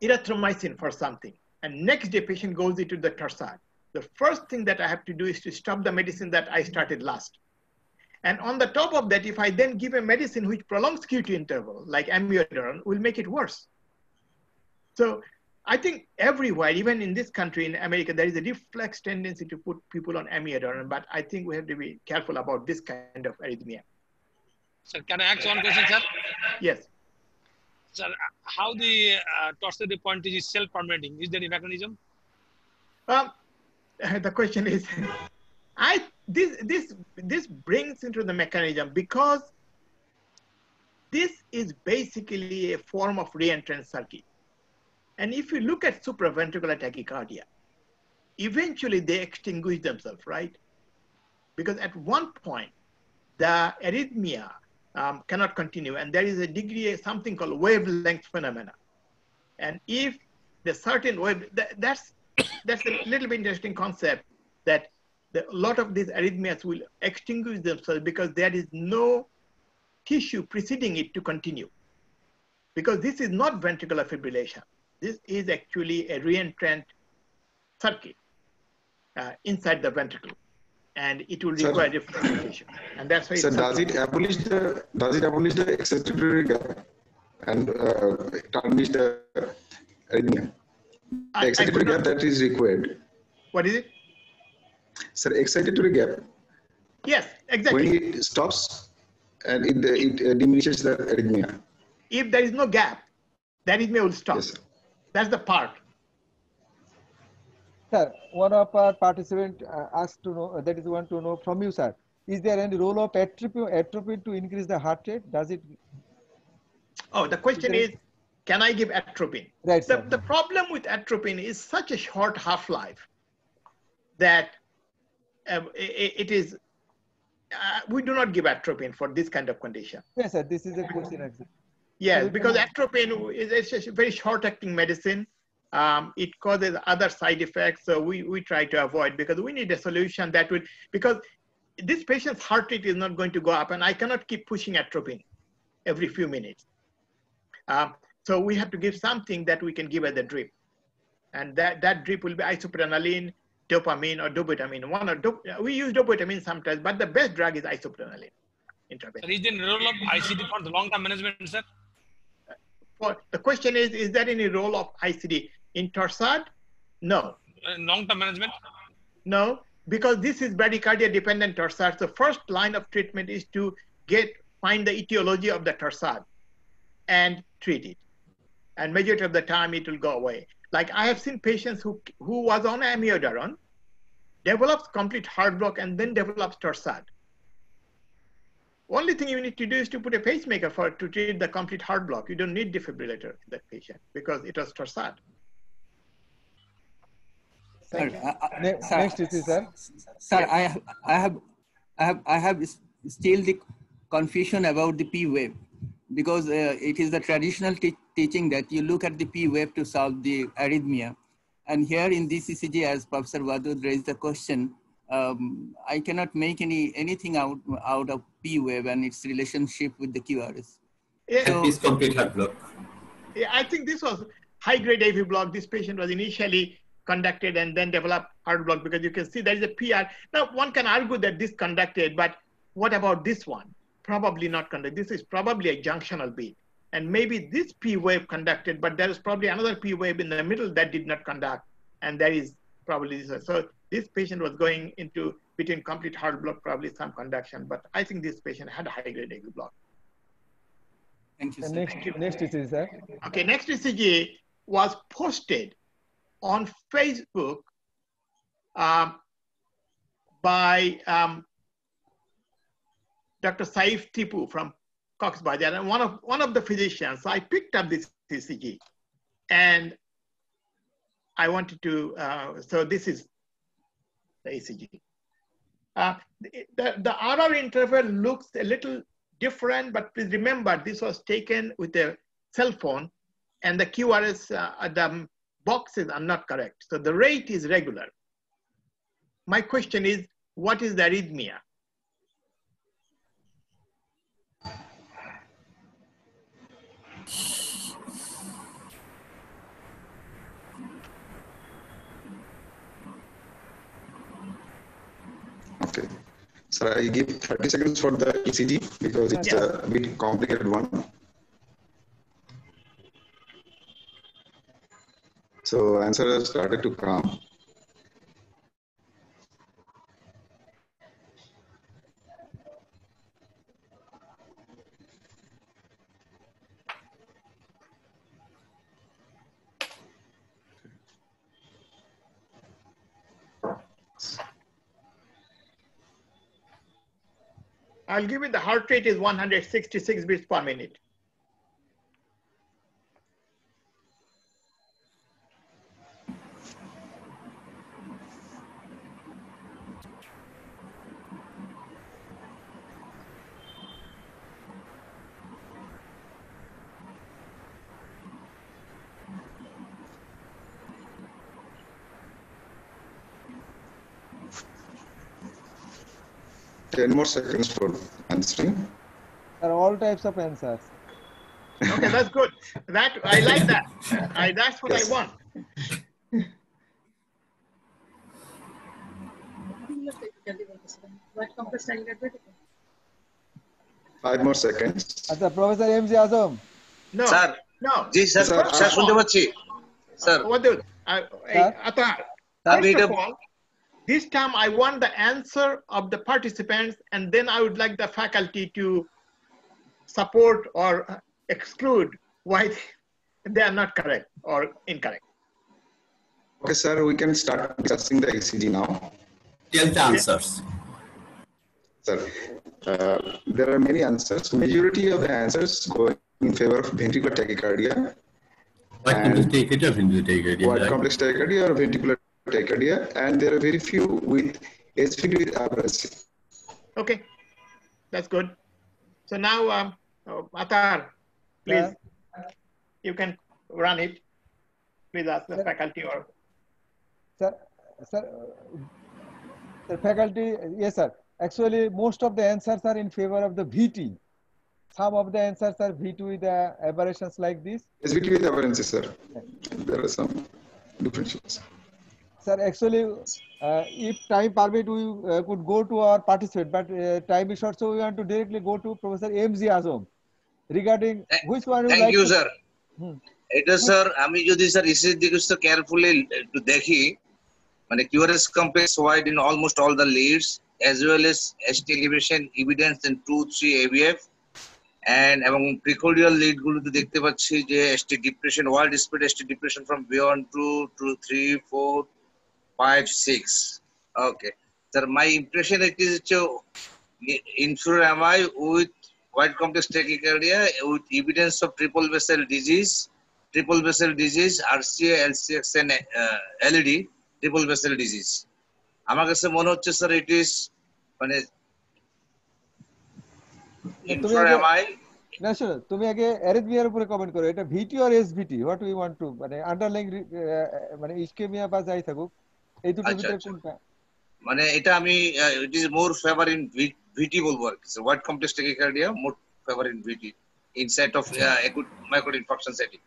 erythromycin for something, and next day patient goes into the T R S A D. The first thing that I have to do is to stop the medicine that I started last. And on the top of that, if I then give a medicine which prolongs Q T interval, like amiodarone, will make it worse. So I think everywhere, even in this country, in America, there is a reflex tendency to put people on amiodarone, but I think we have to be careful about this kind of arrhythmia. Sir, can I ask one question, sir? Yes. Sir, how the uh, torsional pontage is self-permeating? Is there a mechanism? Um, the question is, I This, this, this brings into the mechanism because this is basically a form of re-entrant circuit. And if you look at supraventricular tachycardia, eventually they extinguish themselves, right? Because at one point, the arrhythmia um, cannot continue, and there is a degree, something called wavelength phenomena. And if the certain wave, that, that's, that's a little bit interesting concept that The, a lot of these arrhythmias will extinguish themselves because there is no tissue preceding it to continue. Because this is not ventricular fibrillation. This is actually a re-entrant circuit uh, inside the ventricle. And it will require different fibrillation. And that's why. So does it abolish the does it abolish the excitatory gap and uh, tarnish the arrhythmia? The excitatory gap that is required. What is it? Sir, excitatory gap. Yes, exactly. When it stops and it, it uh, diminishes the arrhythmia. If there is no gap, the arrhythmia will stop. Yes, that's the part. Sir, one of our participants uh, asked to know, uh, that is one to know from you, sir. Is there any role of atropine, atropine to increase the heart rate? Does it? Oh, the question is, is can I give atropine? Right, the, the problem with atropine is such a short half-life that Uh, it, it is, uh, we do not give atropine for this kind of condition. Yes, sir, this is a question. Yes, because atropine is a very short-acting medicine. Um, it causes other side effects, so we, we try to avoid because we need a solution that will, because this patient's heart rate is not going to go up, and I cannot keep pushing atropine every few minutes. Um, So we have to give something that we can give as a drip. And that, that drip will be isoprenoline, dopamine, or dobutamine. One or do, we use dobutamine sometimes, but the best drug is isoprenoline. Intravenous. Is the role of I C D for the long-term management, sir? For, the question is, is there any role of I C D in torsade? No. Uh, long-term management? No, because this is bradycardia-dependent torsade. So first line of treatment is to get find the etiology of the torsade and treat it. And majority of the time, it will go away. Like I have seen patients who, who was on amiodarone, develops complete heart block and then develops torsade. Only thing you need to do is to put a pacemaker for to treat the complete heart block. You don't need defibrillator in that patient because it was torsade. Thank sir, you. Uh, ne sir, next it is sir. Sir, yes. I, have, I have, I have, I have still the confusion about the P wave, because uh, it is the traditional te teaching that you look at the P wave to solve the arrhythmia, and here in this E C G, as Professor Wadud raised the question, um, I cannot make any anything out out of P wave and its relationship with the Q R S. Yeah, so, is complete heart block. Yeah, I think this was high grade A V block. This patient was initially conducted and then developed heart block, because you can see there is a P R. Now one can argue that this conducted, but what about this one? Probably not conducted. This is probably a junctional beat. And maybe this P wave conducted, but there is probably another P wave in the middle that did not conduct. And there is probably this one. So this patient was going into between complete heart block, probably some conduction, but I think this patient had a high grade A V block. Thank you, sir. Next, Thank you. next E C G, sir. Okay, next E C G was posted on Facebook um, by um, Doctor Saif Tipu from Cox's Bazar, and one of, one of the physicians. So I picked up this E C G and I wanted to, uh, so this is the E C G. Uh, the, the, the R R interval looks a little different, but please remember this was taken with a cell phone and the Q R S, uh, the boxes are not correct. So the rate is regular. My question is, what is the arrhythmia? Okay, so I give thirty seconds for the E C G because it's yeah. a bit complicated one. So answer has started to come. I'll give you the heart rate is one hundred sixty-six beats per minute. ten more seconds for answering. There are all types of answers. Okay, that's good. That I like that. I, that's what yes. I want. Five more seconds. As a Professor M J Azam. No. Sir. No. Yes, sir. Sir. Sir. Sir. Sir. What do? Uh, sir. Atahar. First of all, this time I want the answer of the participants, and then I would like the faculty to support or exclude why they are not correct or incorrect. Okay, sir, we can start discussing the E C G now. Tell the answers. Sir, uh, there are many answers. Majority of the answers go in favor of ventricular tachycardia. What complex tachycardia or ventricular tachycardia? What complex tachycardia or ventricular tachycardia, and there are very few with H V T with abrasive. Okay, that's good. So now, um, oh, Atahar, please, yeah. you can run it. Please ask the sir, faculty or. Sir, sir, the faculty, yes, sir. Actually, most of the answers are in favor of the V T. some of the answers are V two with uh, aberrations like this. Yes, V two with aberrances, sir. There are some differences. Sir, actually, uh, if time permit, we uh, could go to our participant, but uh, time is short, so we want to directly go to Professor M Z Azam regarding thank, which one. Thank like you, to... sir. Hmm. It is, sir. Ami jodi sir, E C G carefully to dekhi. Mane Q R S complex wide in almost all the leads, as well as H T elevation evidence in two, three A B F. And among precordial lead guru to dekhte pacchi je H T depression, world spread H T depression from beyond two to three, four, five, six. Okay. Sir, my impression it is inferior M I with wide complex tachycardia with evidence of triple vessel disease, triple vessel disease, R C A, L C X, and uh, L E D, triple vessel disease. Amar kache mone hocche sir, it is mane infra M I. No, sure. Tumi age arrhythmia upore comment koro. Eta V T or S V T? What we want to mane underlying mane ischemia ba jai thakuk. Ei to biter konta. Mane eta ami it is more favor in V T bolbo ar ki. So what complex tachycardia more favor in V T instead of uh, acute myocardial infarction setting.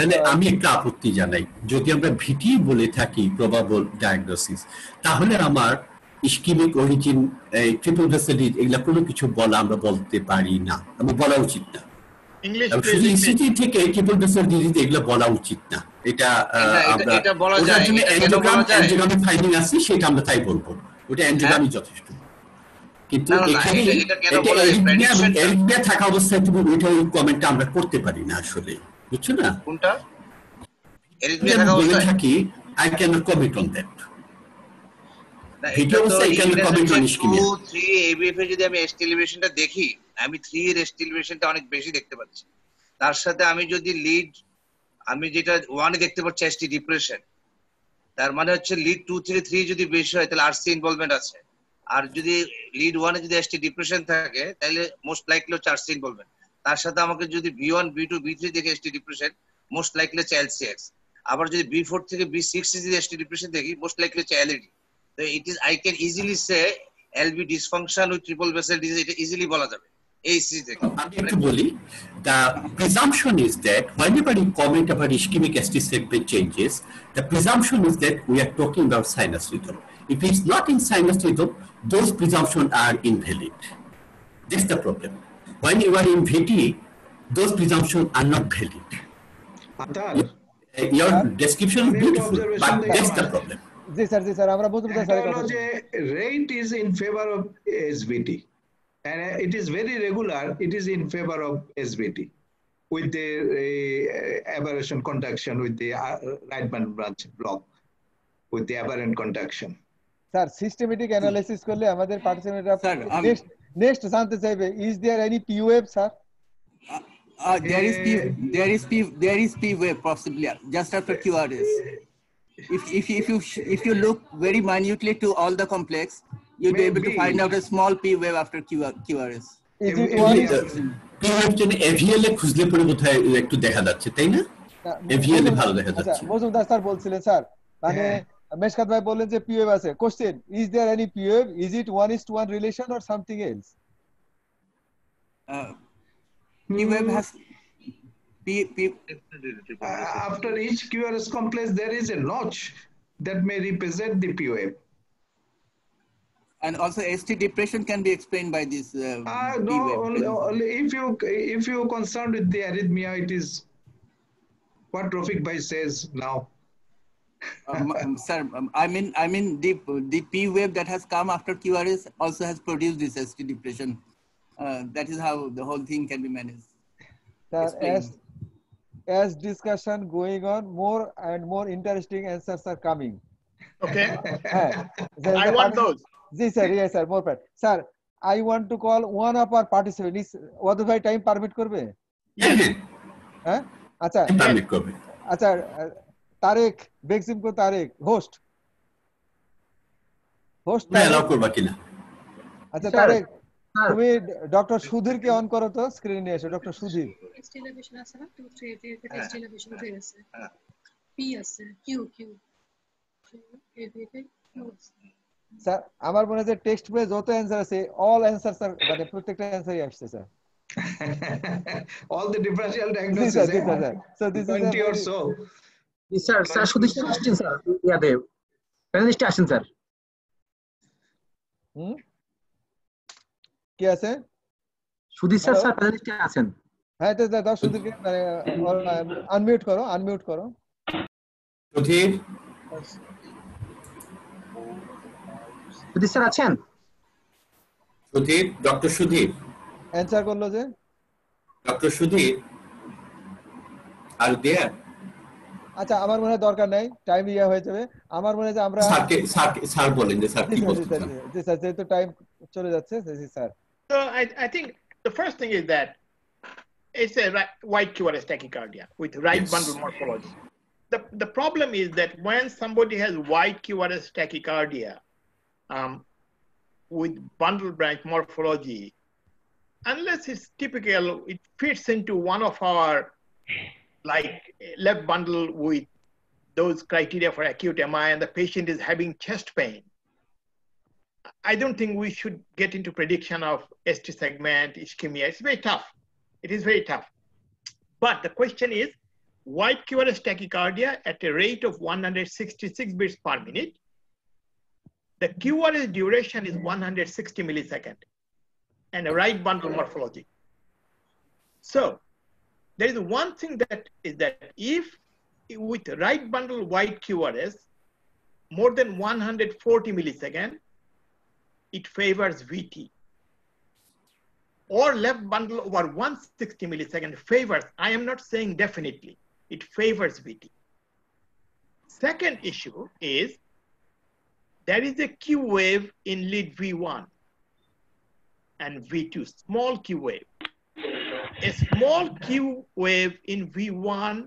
মানে আমি একটা আপত্তি জানাই, যদি আমরা ভিটি বলে থাকি probable diagnosis, তাহলে আমার ইস্কিমিক অরিজিন ট্রিপল ভেসেল এগুলা কোনো কিছু বলা আমরা বলতে পারি না, আমার বলা উচিত না। ইংলিশ ইসিজি থেকে ট্রিপল ভেসেল ডিজিজ এগুলা বলা উচিত না, এটা আমরা এটা বলা যায় না, এনজিওগ্রাম এনজিওগ্রামে ফাইন্ডিং আছে সেটা আমরা তাই বলবো, ওটা এনজিওগ্রামই যথেষ্ট। কিন্তু এখানে এটা কেন বলা হয় এরিয়া থাকা অবস্থায় তুমি ওইটা ওই কমেন্টটা আমরা করতে পারি না আসলে। তার সাথে আমি যদি লিড আমি যেটা ওয়ানে দেখতে পাচ্ছি এসটি ডিপ্রেশন, তার মানে হচ্ছে লিড টু থ্রি থ্রি যদি বেশি হয় তাহলে আরসি ইনভলভমেন্ট আছে, আর যদি লিড ওয়ানে যদি এসটি ডিপ্রেশন থাকে তাহলে মোস্ট লাইকলি হচ্ছে আরসি ইনভলভমেন্ট। তার সাথে আমাকে যদি B one B two B three দেখে এসটি ডিপ্রেশন মোস্ট লাইকলি হচ্ছে এল সি এক্স, আবার যদি বি ফোর থেকে বি সিক্স যদি এসটি ডিপ্রেশন দেখি মোস্ট লাইকলি হচ্ছে এল ই ডি। তো it is I can easily say L B dysfunction with triple vessel disease, এটা easily বলা যাবে এই সি থেকে। আমি একটু বলি, দা presumption is that whenever you comment about ischemic ST segment changes, the presumption is that we are talking about sinus rhythm. If it's not in sinus rhythm those presumption are invalid, this the problem. When you are in V T, those presumptions are not valid. Attar, your Attar, description is beautiful, but that's the problem. Yes, sir. Yes, sir. Amra both of the rate is in favor of S V T, and it is very regular. It is in favor of S V T with the uh, aberration contraction with the uh, right branch block with the aberrant contraction. Sir, systematic analysis korle amader participant ra. Next, Santa Sabe, is there any P wave, sir? Uh, uh, there is P, there is P, there is P wave possibly just after Q R S. If if if you if you look very minutely to all the complex, you'll maybe be able to find out a small P wave after Q R S. Is it one? P wave jene A V L e khujle pore kothay ekটু দেখা যাচ্ছে তাই না? A V L e ভালো দেখা যাচ্ছে। Majumdar sir বলছিলেন sir মানে Meshkat bhai bolen je P wave ache. Question, is there any P wave? Is it one is to one relation or something else? Uh, P wave has P, P, uh, after each Q R S complex there is a notch that may represent the P wave. And also S T depression can be explained by this uh, uh, P no, wave. Only, only if you if you concerned with the arrhythmia, it is what Rafique bhai says now. um, sir, um, I mean, I mean, the the P wave that has come after Q R S also has produced this S T depression. Uh, that is how the whole thing can be managed. Sir, as, as discussion going on, more and more interesting answers are coming. Okay. Yeah. There, I want those. Yes, sir. Yes, sir. More part. Sir, I want to call one of our participants. What do I time permit korbe? Yeah. Huh? Acha. Time permit korbe. Acha. Tarek, Begsim ko Tarek, host. Host Tarek. Allow korba kina. Acha Tarek, tumi Doctor Sudhir ke on koro to screen e asho Doctor Sudhir. Television ache na two three television there ache. P ache, Q Q. Q Q. Sir আমার মনে যে text বইয়ে যত answer আছে all answer sir মানে প্রত্যেকটা অ্যানসারই আসছে sir all the differential diagnosis so this is twenty or so sir sir শুধু question স্যার ইয়াদে প্যানেলিস্ট আসেন স্যার হুম কে আছে সুধীর স্যার স্যার প্যানেলিস্ট আছেন হ্যাঁ তো দাও সুধীরকে মানে আনমিউট করো আনমিউট করো সুধীর সুধীর স্যার আছেন সুধীর ডক্টর সুধীর অ্যানসার করলো যে ডক্টর সুধীর আর দেয়ার আচ্ছা আমার মনে দরকার নাই টাইম ইয়া হয়ে যাবে আমার মনে যে আমরা স্যারকে স্যার বলেন যে স্যার কি বলছেন জি স্যার যেহেতু টাইম চলে যাচ্ছে জি sir So I, I think the first thing is that it's a right, white Q R S tachycardia with right yes. bundle morphology. The, the problem is that when somebody has white Q R S tachycardia um, with bundle branch morphology, unless it's typical, it fits into one of our like left bundle with those criteria for acute M I and the patient is having chest pain. I don't think we should get into prediction of S T segment, ischemia. It's very tough. It is very tough. But the question is, white Q R S tachycardia at a rate of one hundred sixty-six beats per minute. The Q R S duration is one hundred sixty milliseconds and a right bundle morphology. So there is one thing that is that if with right bundle white Q R S, more than one hundred forty milliseconds, it favors V T. Or left bundle over one hundred sixty milliseconds favors, I am not saying definitely, it favors V T. Second issue is, there is a Q wave in lead V one and V two, small Q wave. A small Q wave in V one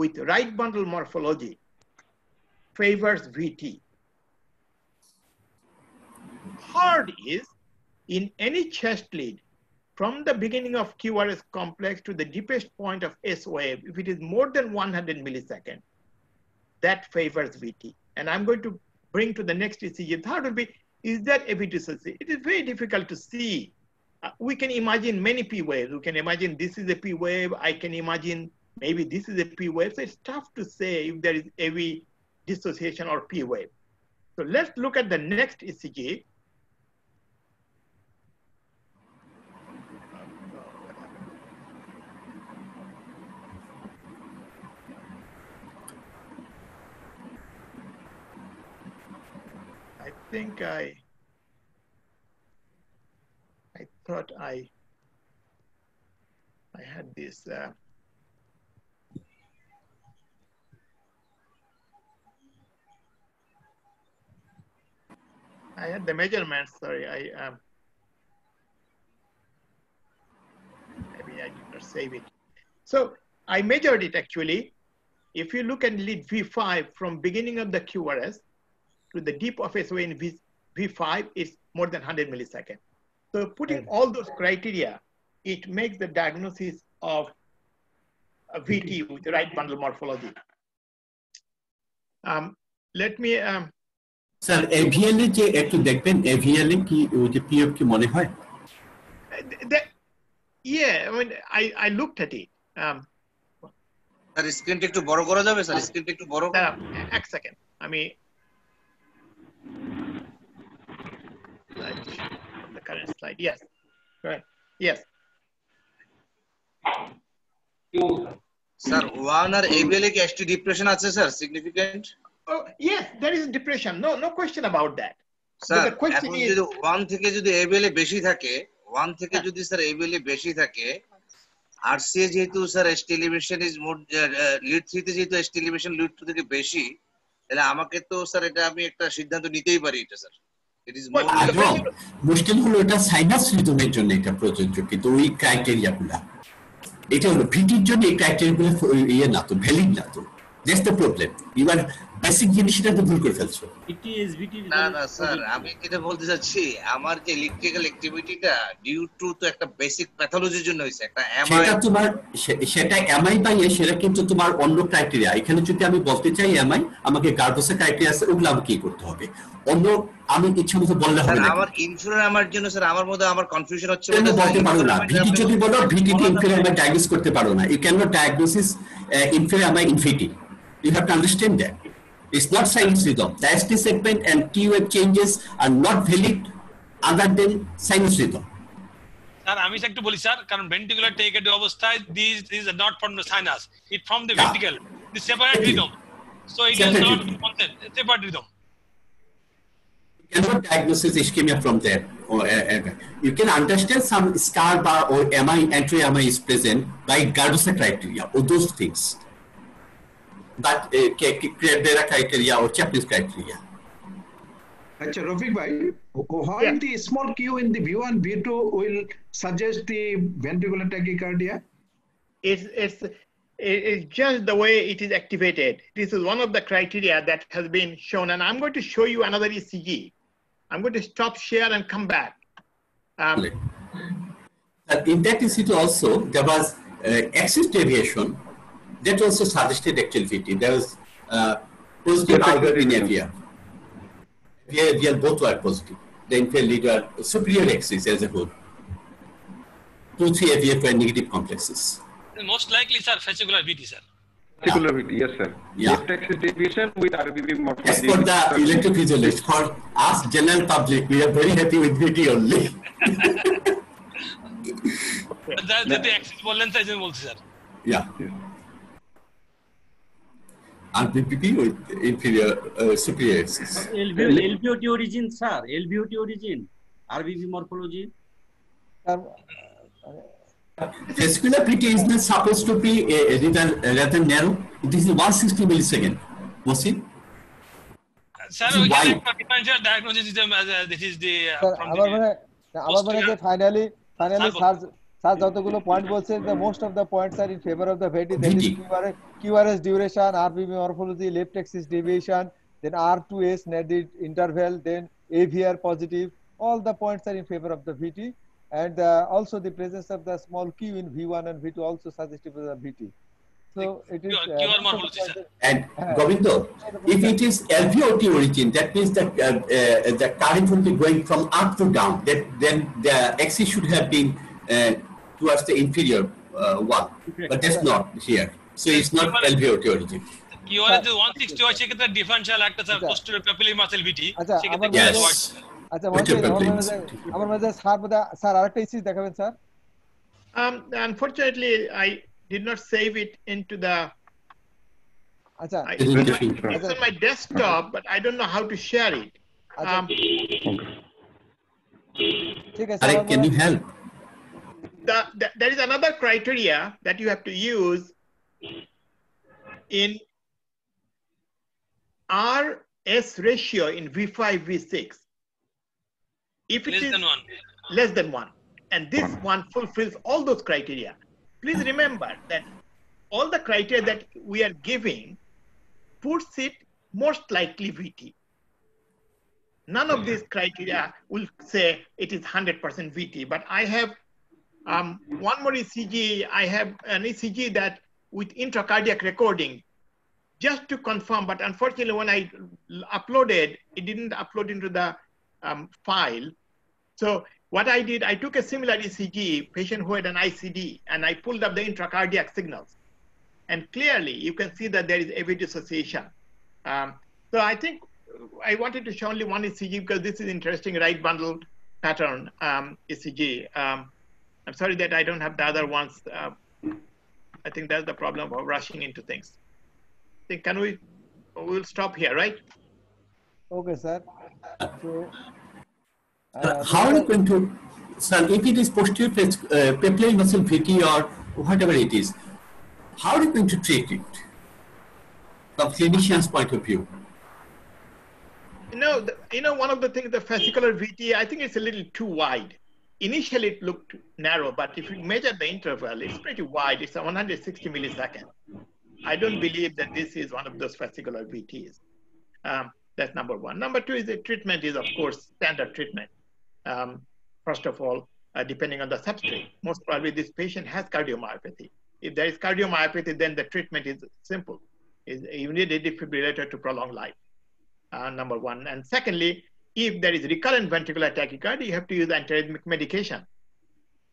with right bundle morphology favors V T. Third is, in any chest lead, from the beginning of Q R S complex to the deepest point of S wave, if it is more than one hundred milliseconds, that favors V T. And I'm going to bring to the next E C G. Third will be, is that a V T associated? It is very difficult to see. Uh, we can imagine many P waves. We can imagine this is a P wave. I can imagine maybe this is a P wave. So it's tough to say if there is a V dissociation or P wave. So let's look at the next E C G. I think I, I thought I, I had this. Uh, I had the measurements. Sorry, I um, maybe I did not save it. So I measured it actually. If you look at lead V five from beginning of the Q R S. To the deep of S O A in v, V5 is more than one hundred milliseconds. So putting all those criteria, it makes the diagnosis of a V T with the right bundle morphology. Um, let me... Um, Sir, A V L is a P F Q? Yeah, I mean, I, I looked at it. Um, Sir, screen take to borrow Goroja, Sir, screen take to borrow. A second. I mean, the current slide, yes, right, yes. Sir, one or A B L ki H T depression ache sir, significant? Oh, yes, there is depression, no no question about that. Sir, so the question is... one theke jodi A B L beshi thake, one theke jodi sir A B L beshi thake, R C A jehetu sir H T elevation is more, lead three te jehetu H T elevation lead two theke beshi, tale amake to sir eta ami ekta siddhanto nitei pari eta sir. It is more I know. Mushkil holo eta sinus rhythmir jonno eta proyojjo kintu oi criteria gula. Eta holo V T r jonno ei criteria gula e na to valid na to. That's the problem. You are basic জিনিসটা তো ভুল করে ফেলছো। এটি SVT না না sir, আমি যেটা বলতে যাচ্ছি আমার যে ইলেকট্রিক্যাল অ্যাক্টিভিটিটা ডিউ টু তো একটা বেসিক প্যাথোলজির জন্য হইছে, একটা এমআই সেটা তোমার সেটা এমআই বাই এ সেটা কিন্তু তোমার অন্য ক্রাইটেরিয়া। এখানে যদি আমি বলতে চাই এমআই আমাকে গার্ডোসা ক্রাইটেরিয়া আছে ওগুলো আমাকে কি করতে হবে, অন্য আমি কিছু কিছু বললে হবে না। আমার ইনফেরিয়র আমার জন্য স্যার আমার মধ্যে আমার কনফিউশন হচ্ছে, আমি বলতে পারো না ভিটি যদি বলো ভিটি ইনফেরিয়র আমি ডায়াগনোস করতে পারো না। You can not diagnosis inferior MI in VT. You have to understand that it's not sinusoidal. Diastolic segment and T wave changes are not valid other than sinusoidal. Sir, I am just to boli sir, because ventricular take the obstha these is not from the sinus, it from the yeah. ventricle. This separate rhythm, so it separate is not constant. Separate rhythm. You cannot diagnose ischemia from there. Or uh, you can understand some scar bar or M I entry M I is present by Gardosa criteria or those things. That criteria criteria or Chaplin's criteria. Acha Rafique bhai, how the small q in the V one V two will suggest the ventricular tachycardia? It's it's it's just the way it is activated. This is one of the criteria that has been shown, and I'm going to show you another E C G. I'm going to stop share and come back. Um, in that E C G also there was uh, axis deviation. That also suggested activity. There was uh, positive algorithm in avia. Avia both were positive. The inferior leader superior axis as a whole. Two three avia were negative complexes. Most likely, sir, fascicular V T, sir. Fascicular V T, yes, sir. Yeah. Left axis deviation with R B B morphology. As for the electrophysiologist, for us general public, we are very happy with V T only. That that the axis Wellens syndrome, sir. Yeah. yeah. R B B with inferior uh, superior axis. L V O T origin, sir. L V O T origin. R B B morphology. Vascular P T is not supposed to be a, a rather, a rather narrow. This is one hundred sixty milliseconds. Was it? Sir, we can differential diagnosis. This is the. Sir, finally, finally, sir. Sir, যতগুলো point বলছে the most of the points are in favor of the V T. That is Q R S, Q R S duration, R B B morphology, left axis deviation, then R two S needed interval, then A V R positive. All the points are in favor of the V T, and uh, also the presence of the small Q in V one and V two also suggestive of the V T. So it is uh, Q R morphology, sir. And Govindo, if it is L V O T origin, that means that uh, uh, the current will be going from up to down. That then the axis should have been uh, towards the inferior uh, one, but that's not here. So it's not L V O T origin. You are the one sixty or check the differential actors are posterior papillary muscle V T. Yes. Acha amar maze sir boda sir arekta isis dekhaben sir. Um unfortunately I did not save it into the acha it's on my desktop, but I don't know how to share it. Um Arey, can you help? The, the, there is another criteria that you have to use in R S ratio in V five V six. If it less is than one. less than one, and this one fulfills all those criteria. Please remember that all the criteria that we are giving puts it most likely V T. None of these criteria will say it is one hundred percent V T, but I have Um, one more E C G. I have an E C G that with intracardiac recording, just to confirm. But unfortunately, when I uploaded, it didn't upload into the um, file. So what I did, I took a similar E C G, patient who had an I C D, and I pulled up the intracardiac signals. And clearly, you can see that there is A V T association. Um, so I think I wanted to show only one E C G because this is interesting, right bundled pattern um, E C G. Um, I'm sorry that I don't have the other ones. Uh, I think that's the problem of rushing into things. I think can we? We'll stop here, right? Okay, sir. So, uh, how are you going to, sir? If it is posterior uh, papillary muscle V T or whatever it is, how are you going to treat it from clinician's point of view? You know, the, you know, one of the things, the fascicular V T, I think it's a little too wide. Initially, it looked narrow, but if you measure the interval, it's pretty wide. It's one hundred sixty milliseconds. I don't believe that this is one of those fascicular V Ts. Um, that's number one. Number two is the treatment is, of course, standard treatment. Um, first of all, uh, depending on the substrate, most probably this patient has cardiomyopathy. If there is cardiomyopathy, then the treatment is simple. Is you need a defibrillator to prolong life, uh, number one. And secondly, if there is recurrent ventricular tachycardia, you have to use antiarrhythmic medication.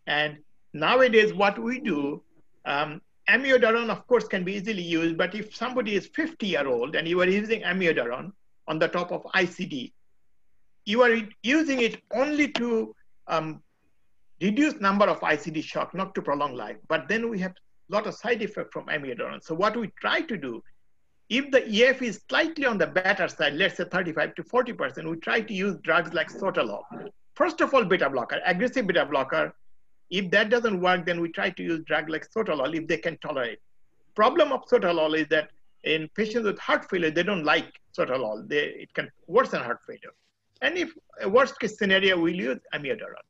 And nowadays, what we do, um, amiodarone, of course, can be easily used, but if somebody is fifty year old and you are using amiodarone on the top of I C D, you are using it only to um, reduce number of I C D shock, not to prolong life. But then we have a lot of side effects from amiodarone. So what we try to do, if the E F is slightly on the better side, let's say thirty-five to forty percent, we try to use drugs like sotalol. First of all, beta blocker, aggressive beta blocker. If that doesn't work, then we try to use drug like sotalol if they can tolerate. Problem of sotalol is that in patients with heart failure, they don't like sotalol. They, it can worsen heart failure. And if a worst case scenario, we'll use amiodarone.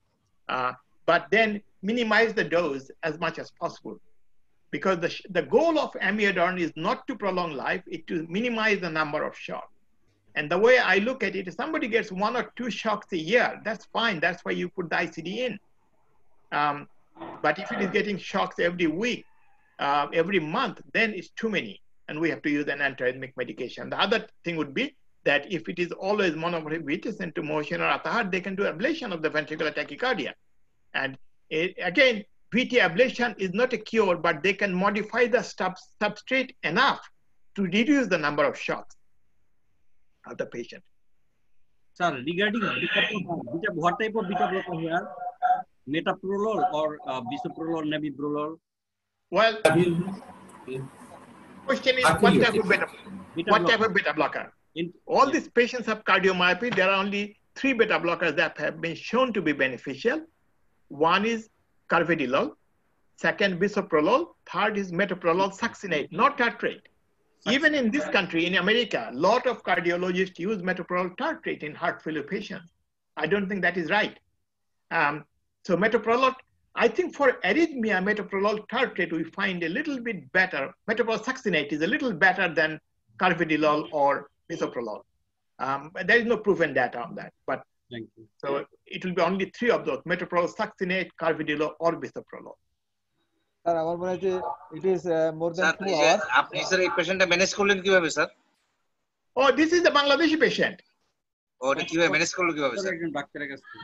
Uh, but then minimize the dose as much as possible. Because the, the goal of amiodarone is not to prolong life, it's to minimize the number of shocks. And the way I look at it, if somebody gets one or two shocks a year, that's fine. That's why you put the I C D in. Um, but if it is getting shocks every week, uh, every month, then it's too many. And we have to use an antiarrhythmic medication. The other thing would be that if it is always monovalent into motion or Atahar, they can do ablation of the ventricular tachycardia. And it, again, V T ablation is not a cure, but they can modify the sub substrate enough to reduce the number of shocks of the patient. Sir, regarding beta, what type of beta blocker here? Metoprolol or uh, bisoprolol, nabiprolol? Well, the question is what type of beta, what type of beta blocker? In, All yeah. these patients have cardiomyopathy. There are only three beta blockers that have been shown to be beneficial. One is carvedilol, second bisoprolol, third is metoprolol succinate, not tartrate. Even in this country, in America, a lot of cardiologists use metoprolol tartrate in heart failure patients. I don't think that is right. Um, So metoprolol, I think for arrhythmia, metoprolol tartrate, we find a little bit better. Metoprolol succinate is a little better than carvedilol or bisoprolol. Um, there is no proven data on that, but Thank you. so it, it will be only three of those, metoprolol succinate, carvedilol, or bisoprolol. Sir, our variety, it is uh, more than sir, two hours. Sir, this patient is managed how, sir? Oh, this is the Bangladeshi patient. Oh, did you have sir?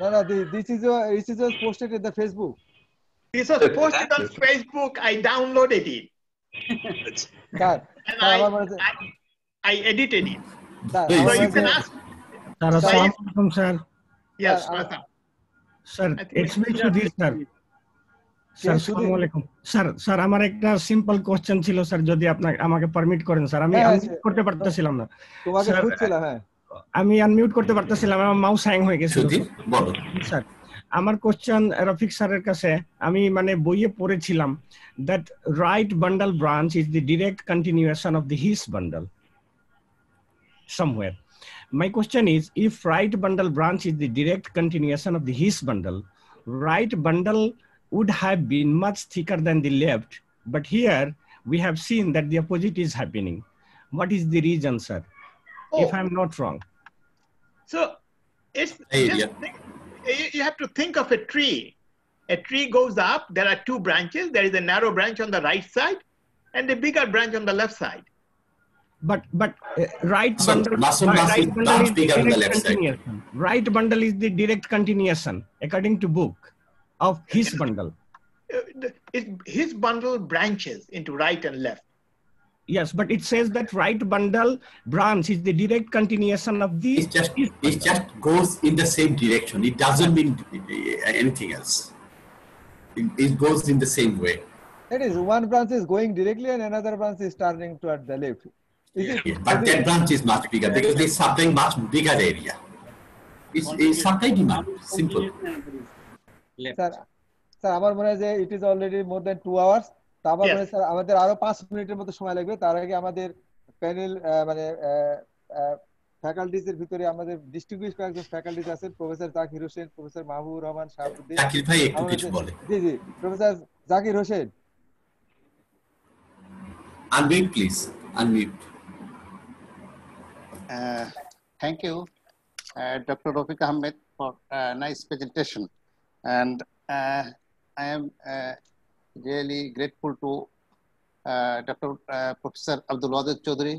No, no, this is, a, this is a posted in the Facebook. This was posted on Facebook. I downloaded it. and I, I, I edited it. Sir, so you can ask. Sir, Assalamualaikum, sir. Yes, sir. Sir, it's me, Sudhir, sir. Sir, Assalamualaikum. Sir, sir, amar ekta simple question chilo, sir, jodi apna amake permit koren, sir. Ami unmute korte partechilam na. Tomake khujchilam, ha. আমি unmute করতে পারতেছিলাম আমার mouse hang হয়ে গেছে বলো sir আমার question Rafiq স্যারের কাছে আমি মানে বইয়ে পড়েছিলাম that right bundle branch is the direct continuation of the His bundle somewhere my question is if right bundle branch is the direct continuation of the His bundle right bundle would have been much thicker than the left but here we have seen that the opposite is happening what is the reason sir Oh. If I'm not wrong. So it's just yeah. think, you have to think of a tree. A tree goes up, there are two branches. There is a narrow branch on the right side and a bigger branch on the left side. But but uh, right so bundle, muscle, right, muscle, right bundle is bigger on the left side. Right bundle is the direct continuation according to book of his it's, bundle. It's, his bundle branches into right and left. Yes, but it says that right bundle branch is the direct continuation of the. It just it just goes in the same direction. It doesn't mean anything else. It, it goes in the same way. That is, one branch is going directly and another branch is turning toward the left. Is yeah, it, yeah, but that it? branch is much bigger because it's something much bigger area. It's, it's something much simple. Sir, sir, amar mone hoy je it is already more than two hours. তারপর মানে sir আমাদের আরো five মিনিটের মতো সময় লাগবে তার আগে আমাদের প্যানেল মানে ফ্যাকাল্টিজ এর ভিতরে আমাদের ডিস্টিংগুইশ কয়েকজন ফ্যাকাল্টিজ আছেন প্রফেসর জাকির হোসেন প্রফেসর মাহবুবুর রহমান শাহাবুদ্দিন জাকির ভাই একটু কিছু বলেন জি জি professor Zakir Hossain unmute please unmute Uh, thank you, uh, Doctor Rafique Ahmed, for a nice presentation. And uh, I am uh, really grateful to uh, Doctor Uh, Professor Abdul Wadud Chowdhury,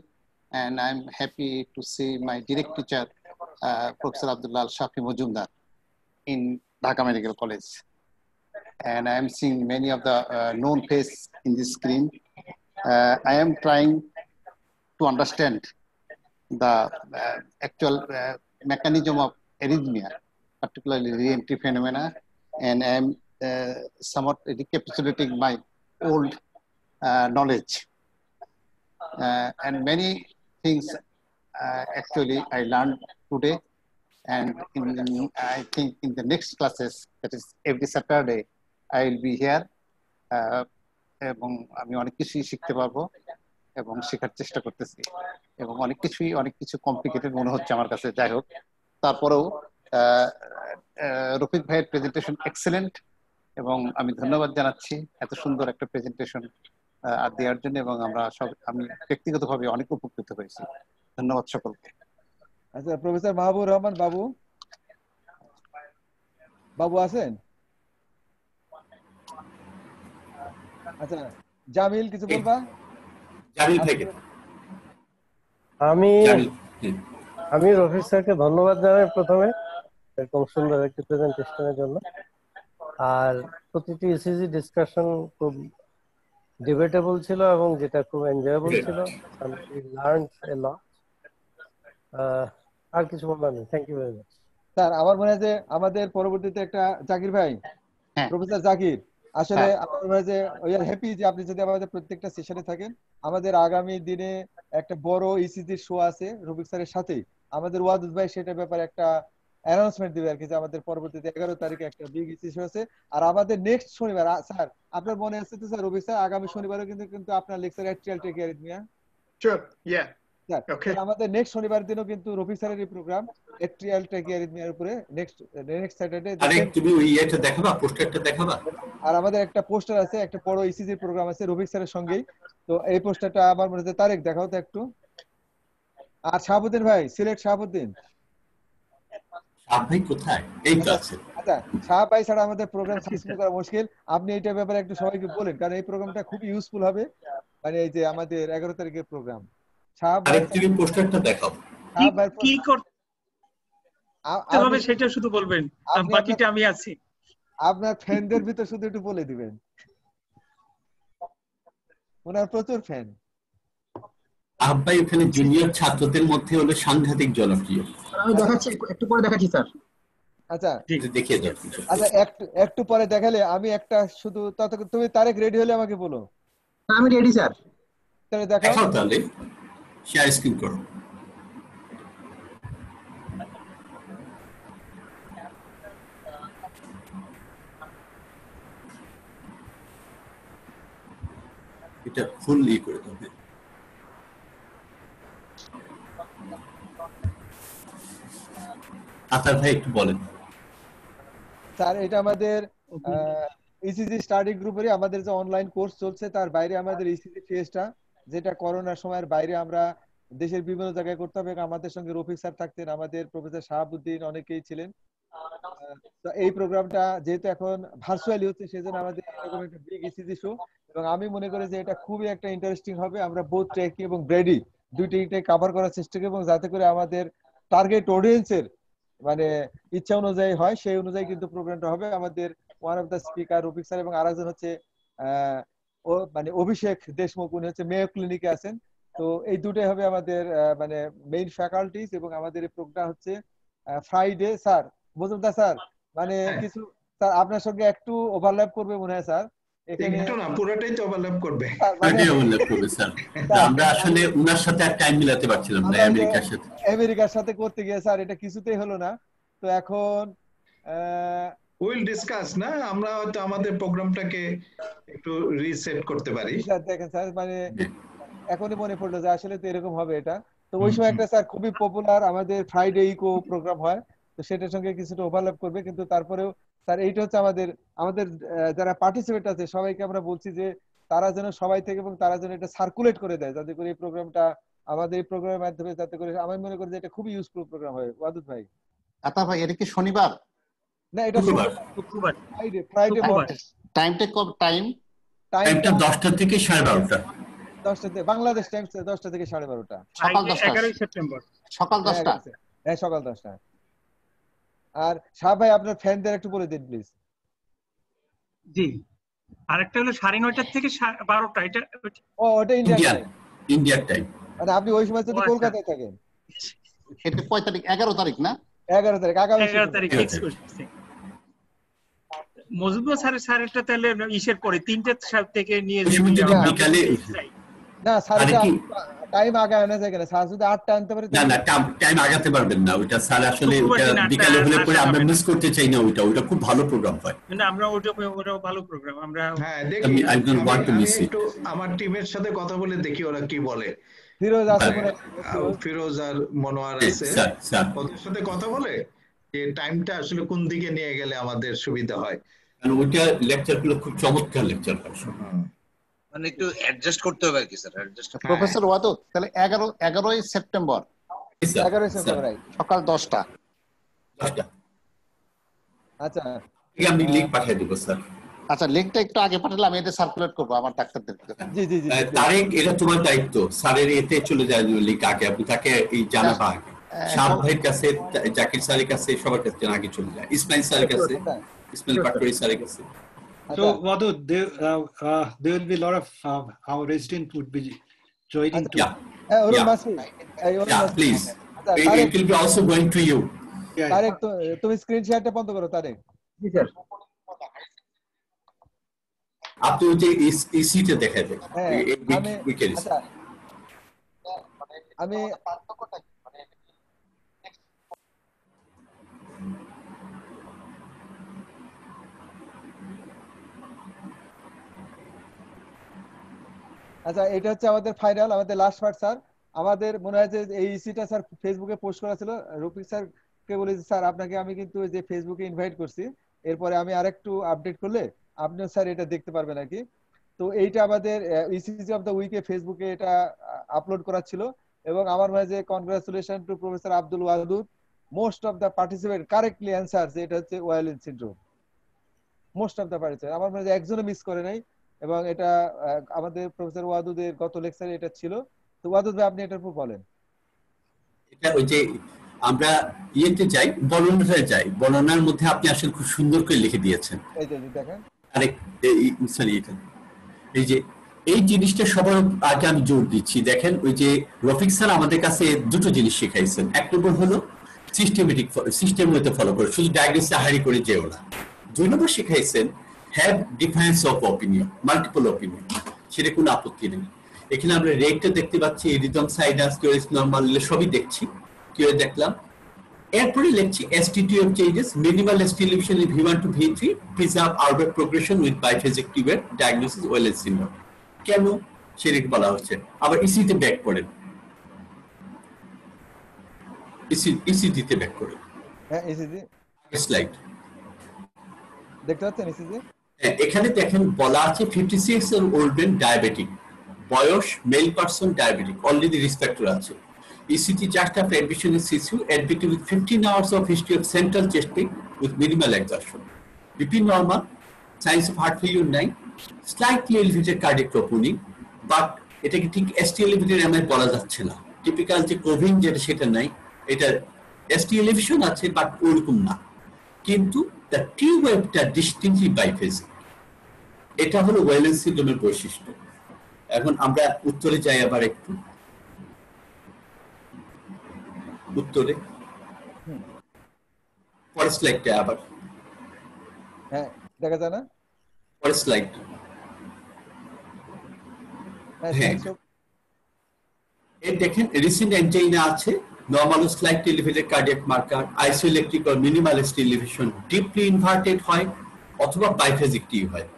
and I'm happy to see my direct teacher, uh, Professor Abdullah Shafi Mujumdar in Dhaka Medical College. And I'm seeing many of the uh, known faces in this screen. Uh, I am trying to understand the uh, actual uh, mechanism of arrhythmia, particularly re-entry phenomena, and I am uh, somewhat recapitulating my old uh, knowledge. Uh, and many things uh, actually I learned today, and in, in, I think in the next classes, that is every Saturday, I will be here. Uh, এবং আমি অনেক কিছুই শিখতে পারবো এবং শেখার চেষ্টা করতেছি এবং অনেক কিছুই অনেক কিছু কমপ্লিকেটেড মনে হচ্ছে আমার কাছে। যাই হোক, তারপরেও রফিক ভাইয়ের প্রেজেন্টেশন এক্সেলেন্ট এবং আমি ধন্যবাদ জানাচ্ছি এত সুন্দর একটা প্রেজেন্টেশন আর দেওয়ার জন্য, এবং আমরা সব আমি ব্যক্তিগতভাবে অনেক উপকৃত হয়েছি। ধন্যবাদ সকলকে। আচ্ছা, প্রফেসর মাহবুব রহমান বাবু বাবু আছেন? আচ্ছা, জামিল কিছু বলবা? জামিল থেকে আমি আমি রফিক স্যারকে ধন্যবাদ জানাই প্রথমে এরকম সুন্দর একটা প্রেজেন্টেশনের জন্য। আর প্রতিটি ইসিজি ডিসকাশন খুব ডিবেটেবল ছিল এবং যেটা খুব এনজয়েবল ছিল। আমি লার্ন এ লট। আর কিছু বলবার নেই। Thank you very much sir. আমার মনে হয় যে আমাদের পরবর্তীতে একটা জাকির ভাই, প্রফেসর জাকির, আসলে আমার মনে হয় যে উই আর হ্যাপি যে আপনি যদি আমাদের প্রত্যেকটা সেশনে থাকেন। আমাদের আগামী দিনে একটা বড় ইসিজি শো আছে রফিক স্যারের সাথে, আমাদের ওয়াদুদ ভাই সেটার ব্যাপারে একটা অ্যানাউন্সমেন্ট দিবে আর কি, যে আমাদের পরবর্তীতে এগারো তারিখে একটা বিগ ইসিজি শো আছে। আর আমাদের নেক্সট শনিবার, স্যার আপনার মনে আছে তো স্যার, রফিক স্যার আগামী শনিবারও কিন্তু কিন্তু আপনার lecture atrial tachyarrhythmia, sure yeah sir, okay. আমাদের নেক্সট শনিবার দিনও কিন্তু রফিক স্যারের এই প্রোগ্রাম অ্যাট্রিয়াল টেকিয়ারিথমিয়ার উপরে নেক্সট নেক্সট স্যাটারডে। আরে তুমি ওই এটা দেখাবা, পোস্টারটা দেখাবা? আর আমাদের একটা পোস্টার আছে, একটা বড় ইসিজি প্রোগ্রাম আছে রফিক স্যারের সঙ্গেই, তো এই পোস্টারটা আমার মনে হচ্ছে তারিখ দেখাও তো একটু। আর শাহাবুদ্দিন ভাই, সিলেট শাহাবুদ্দিন আপনি কোথায়? এই তো আছে। আচ্ছা, শাহাব ভাই ছাড়া আমাদের প্রোগ্রাম সাকসেসফুল করা মুশকিল। আপনি এইটার ব্যাপারে একটু সবাইকে বলেন, কারণ এই প্রোগ্রামটা খুব ইউজফুল হবে, মানে এই যে আমাদের এগারো তারিখের প্রোগ্রাম। শাহাব ভাই তুমি পোস্টারটা দেখাও, কি করতে হবে সেটা শুধু বলবেন, বাকিটা আমি আছি। আপনার ফ্যানদের ভিতর শুধু একটু বলে দিবেন, ওনার প্রচুর ফ্যান। আব্বাই ওখানে জুনিয়র ছাত্রদের মধ্যে হলো সাংঘাতিক জনপ্রিয়। আমি দেখাচ্ছি, একটু পরে দেখাচ্ছি স্যার। আচ্ছা দেখিয়ে দাও। আচ্ছা একটু একটু পরে দেখালে আমি একটা শুধু, ততক্ষণ তুমি তারিখ রেডি হলে আমাকে বলো। আমি রেডি স্যার। তাহলে দেখাও, তাহলে শেয়ার স্ক্রিন করো। এটা ফুললি করে দেবে। আতার ভাই একটু বলেন স্যার। এটা আমাদের ইসিজি স্টাডি গ্রুপেরই আমাদের যে অনলাইন কোর্স চলছে, তার বাইরে আমাদের ইসিজি ফেসটা, যেটা করোনার সময়ের বাইরে আমরা দেশের বিভিন্ন জায়গায় করতাম। আমাদের সঙ্গে রফিক স্যার থাকতেন, আমাদের প্রফেসর শাহাবুদ্দিন, অনেকেই ছিলেন। এই প্রোগ্রামটা যেহেতু এখন ভার্চুয়ালি হচ্ছে, সেজন্য আমাদের এরকম একটা বিগ ইসিজি শো, এবং আমি মনে করি যে এটা খুবই একটা ইন্টারেস্টিং হবে। আমরা বোথ টেক এবং ব্রেডি দুইটাই কভার করার চেষ্টা করি, এবং যাতে করে আমাদের টার্গেট অডিয়েন্সের মানে ইচ্ছা অনুযায়ী হয়, সেই অনুযায়ী কিন্তু প্রোগ্রামটা হবে। আমাদের one of the speaker Rafiq sir, এবং আরেকজন হচ্ছে আহ ও মানে অভিষেক দেশমুখ, উনি হচ্ছে মেয়ো ক্লিনিকে আছেন। তো এই দুটাই হবে আমাদের মানে মেইন ফ্যাকাল্টিজ। এবং আমাদের এই প্রোগ্রাম হচ্ছে ফ্রাইডে। স্যার মজুমদার স্যার, মানে কিছু স্যার আপনার সঙ্গে একটু ওভারল্যাপ করবে মনে হয় স্যার? আমেরিকার সাথে করতে গিয়ে স্যার এটা কিছুতেই হলো না, তো এখন উইল ডিসকাস না, আমরা হয়তো আমাদের প্রোগ্রামটাকে একটু রিসেট করতে পারি। দেখেন স্যার, মানে এখনই মনে পড়লো যে আসলে তো এরকম হবে এটা। তো ওই সময় একটা স্যার খুবই পপুলার আমাদের ফ্রাইডে ইকো প্রোগ্রাম হয়, তো সেটার সঙ্গে কিছুটা ওভারল্যাপ করবে। কিন্তু তারপরেও স্যার এইটা হচ্ছে আমাদের আমাদের যারা পার্টিসিপেট আছে সবাইকে আমরা বলছি যে তারা যেন সবাই থেকে, এবং তারা যেন এটা সার্কুলেট করে দেয়, যাতে করে এই প্রোগ্রামটা আমাদের এই প্রোগ্রামের মাধ্যমে যাতে করে আমি মনে করি যে এটা খুবই ইউজফুল প্রোগ্রাম হয় ওয়াদুদ ভাই আতা ভাই এটা কি শনিবার না এটা শুক্রবার শুক্রবার ফ্রাইডে ফ্রাইডে মর্নিং টাইমটা কত টাইম টাইমটা দশটা থেকে সাড়ে বারোটা দশটা থেকে বাংলাদেশ টাইম দশটা থেকে সাড়ে বারোটা সকাল দশটা এগারোই সেপ্টেম্বর সকাল দশটা হ্যাঁ সকাল দশটা আর সাহেব ভাই আপনার ফ্যানদের একটু বলে দিন প্লিজ জি আরেকটা হলো সাড়ে নয়টা থেকে বারোটা এটা ও ওটা ইন্ডিয়ান ইন্ডিয়ান টাইম আর আপনি ওই সময় যদি কলকাতায় থাকেন সেটা পঁয়তাল্লিশ এগারো তারিখ না এগারো তারিখ আগামী এগারো তারিখ ফিক্স করছি মজুদুল স্যারের সাড়ে আটটা তাহলে ইশের পরে তিনটা থেকে নিয়ে বিকালে না সাড়ে আটটা টাইম আগায় না যায় না স্যার যদি আটটা আনতে পারে না না টাইম আগাতে পারবেন না ওটা স্যার আসলে বিকালে হলে পরে আমরা মিস করতে চাই না ওটা ওটা খুব ভালো প্রোগ্রাম হয় না আমরা ওটা ওটা ভালো প্রোগ্রাম আমরা হ্যাঁ দেখি I don't want to miss it আমার টিমের সাথে কথা বলে দেখি ওরা কি বলে ফিরোজ আছে ফিরোজ আর মনোয়ার আছে স্যার ওদের সাথে কথা বলে যে টাইমটা আসলে কোন দিকে নিয়ে গেলে আমাদের সুবিধা হয় কারণ ওটা লেকচারগুলো খুব চমৎকার লেকচার মানে একটু অ্যাডজাস্ট করতে হবে কি স্যার অ্যাডজাস্ট প্রফেসর ওয়াদুদ তাহলে এগারো এগারোই সেপ্টেম্বর এগারোই সেপ্টেম্বর সকাল দশটা দশটা আচ্ছা ঠিক আমি লিংক পাঠিয়ে দেব স্যার আচ্ছা লিংকটা একটু আগে পাঠালে আমি এটা সার্কুলেট করব আমার ডাক্তারদের জি জি জি তারিখ এটা তোমার দায়িত্ব স্যারের এতে চলে যায় লিংক আগে আপনি তাকে এই জানাবা শাহ ভাইয়ের কাছে জাকির স্যারের কাছে সবার কাছে আগে চলে যায় ইসমাইল স্যারের কাছে ইসমাইল পাটওয়ারি স্যারের কাছে So, Wadud, there, uh, uh, there will be a lot of uh, our resident would be joining too. Yeah, uh, Arun Maskey. Yeah. yeah, please. It will be also going to you. Yeah. Tarek, to, to screen share upon the Tarek. Yes, sir. Up to the E C to the head. We can. I mean, আচ্ছা এটা হচ্ছে আমাদের final আমাদের last part sir আমাদের মনে হয় যে এই ইসিটা স্যার ফেসবুকে পোস্ট করা ছিল রফিক স্যার কে বলেছে স্যার আপনাকে আমি কিন্তু যে ফেসবুকে ইনভাইট করছি এরপরে আমি আরেকটু আপডেট করলে আপনিও স্যার এটা দেখতে পারবেন নাকি তো এইটা আমাদের ইসিজি অফ দা উইকে ফেসবুকে এটা আপলোড করা ছিল এবং আমার মনে হয় যে congratulation to professor Abdul Wadud most of the participant correctly answer এটা হচ্ছে Wellens syndrome most of the participant আমার মনে হয় যে একজনও মিস করে নাই এবং এটা আমাদের প্রফেসর ওয়াদুদের গত লেকচারে এটা ছিল তো ওয়াদুদ ভাই আপনি এটার উপর বলেন এটা ওই যে আমরা ইয়েতে যাই বর্ণনায় যাই বর্ণনার মধ্যে আপনি আসলে খুব সুন্দর করে লিখে দিয়েছেন এই যে দেখেন আরেক সরি এটা এই যে এই জিনিসটা সবার আগে আমি জোর দিচ্ছি দেখেন ওই যে রফিক স্যার আমাদের কাছে দুটো জিনিস শেখাইছেন এক নম্বর হলো সিস্টেমেটিক সিস্টেম মতে ফলো করে শুধু ডায়াগনোসিস হারি করে যেও না দুই নম্বর শেখাইছেন have difference of opinion multiple opinion সেটা কোনো আপত্তি নেই এখানে আমরা রেটটা দেখতে পাচ্ছি রিদম সাইডাস কিউএস নরমাল সবই দেখছি কিউ দেখলাম এরপরে লিখছি এসটিটিউড changes minimal স্টিলিউশন in V one to V three preserve আরবার প্রোগ্রেশন উইথ বাইফেজিক টিউবের ডায়াগনোসিস ওয়েলেন্স সিনড্রোম কেন সেটা বলা হচ্ছে আবার ইসিতে ব্যাক করেন ইসি ইসিতে ব্যাক করেন হ্যাঁ ইসিতে স্লাইড দেখতে পাচ্ছেন ইসিতে এখানে দেখেন বলা আছে ফিফটি সিক্স এর ওল্ডেন ডায়াবেটিক বয়স মেল পারসন ডায়াবেটিক অলরেডি রিসপেক্টর আছে ECT chart of admission in CCU admitted with fifteen hours of history of central chest pain with minimal exertion BP normal signs of heart failure নাই slightly elevated cardiac troponin but এটাকে ঠিক ST elevated MI বলা যাচ্ছে না typical যে কোভিন যেটা সেটা নাই এটা এসটি এলিভেশন আছে বাট ওরকম না কিন্তু দ্য টিউব ওয়েভটা ডিস্টিংক্টলি বাইফেজিক এটা হলো ওয়েলেন্স সিনড্রোমের বৈশিষ্ট্য এখন আমরা উত্তরে যাই আবার একটু উত্তরে পরের স্লাইডটা আবার হ্যাঁ দেখা যায় না পরের স্লাইড হ্যাঁ এই দেখেন রিসেন্ট এন্টাইনা আছে normal slight elevated cardiac marker isoelectric or minimalist elevation deeply inverted হয় অথবা বাইফেজিক টি হয়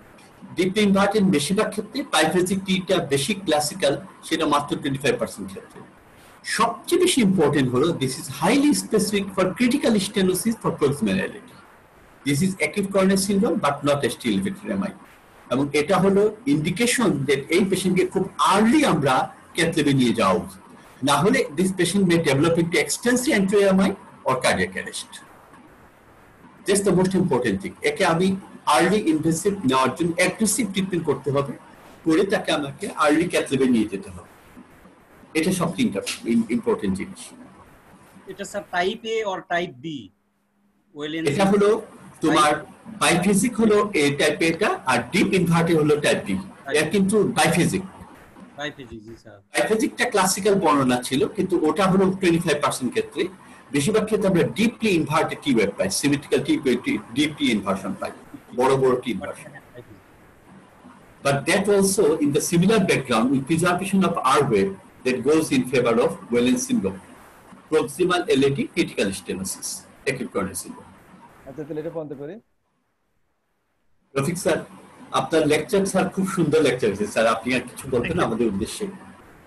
ডিপলি ইনভার্টেড বেশিরভাগ ক্ষেত্রে বাইফেজিক টিটা বেশি ক্লাসিক্যাল সেটা মাত্র টোয়েন্টি ফাইভ পার্সেন্ট ক্ষেত্রে সবচেয়ে বেশি ইম্পর্টেন্ট হলো this is highly specific for critical stenosis for proximal LAD this is acute coronary syndrome but not ST elevated MI এবং এটা হলো ইন্ডিকেশন দ্যাট এই পেশেন্টকে খুব আর্লি আমরা ক্যাথল্যাবে নিয়ে যাওয়া উচিত না হলে this patient may develop into extensive anterior MI or cardiac arrest. That's the most important thing. একে আমি early invasive নেওয়ার জন্য aggressive treatment করতে হবে, করে তাকে আমাকে early cath lab নিয়ে যেতে হবে। এটা সবচেয়ে ইম্পর্টেন্ট জিনিস। এটা sir type A or type B? Wellens এটা হলো তোমার বাইফেসিক হলো A টাইপ এটা আর ডিপ ইনভার্টেড হলো টাইপ B। এটা কিন্তু বাইফেসিক বাইফেসিক স্যার। বাইফেসিকটা ক্লাসিক্যাল বর্ণনা ছিল কিন্তু ওটা হলো twenty-five percent ক্ষেত্রে। বেশিরভাগ ক্ষেত্রে আমরা ডিপলি ইনভার্টেড টি ওয়েভ পাই, symmetrical T wave deeply inversion পাই, বড় বড় T inversion. But that also in the similar background with preservation of R wave that goes in favour of Wellens syndrome, proximal LAT critical stenosis, acute coronary syndrome. আচ্ছা তাহলে এটা বলতে পারি Rafiq sir, আপনার lecture sir খুব সুন্দর lecture হয়েছে sir, আপনি আর কিছু বলবেন আমাদের উদ্দেশ্যে?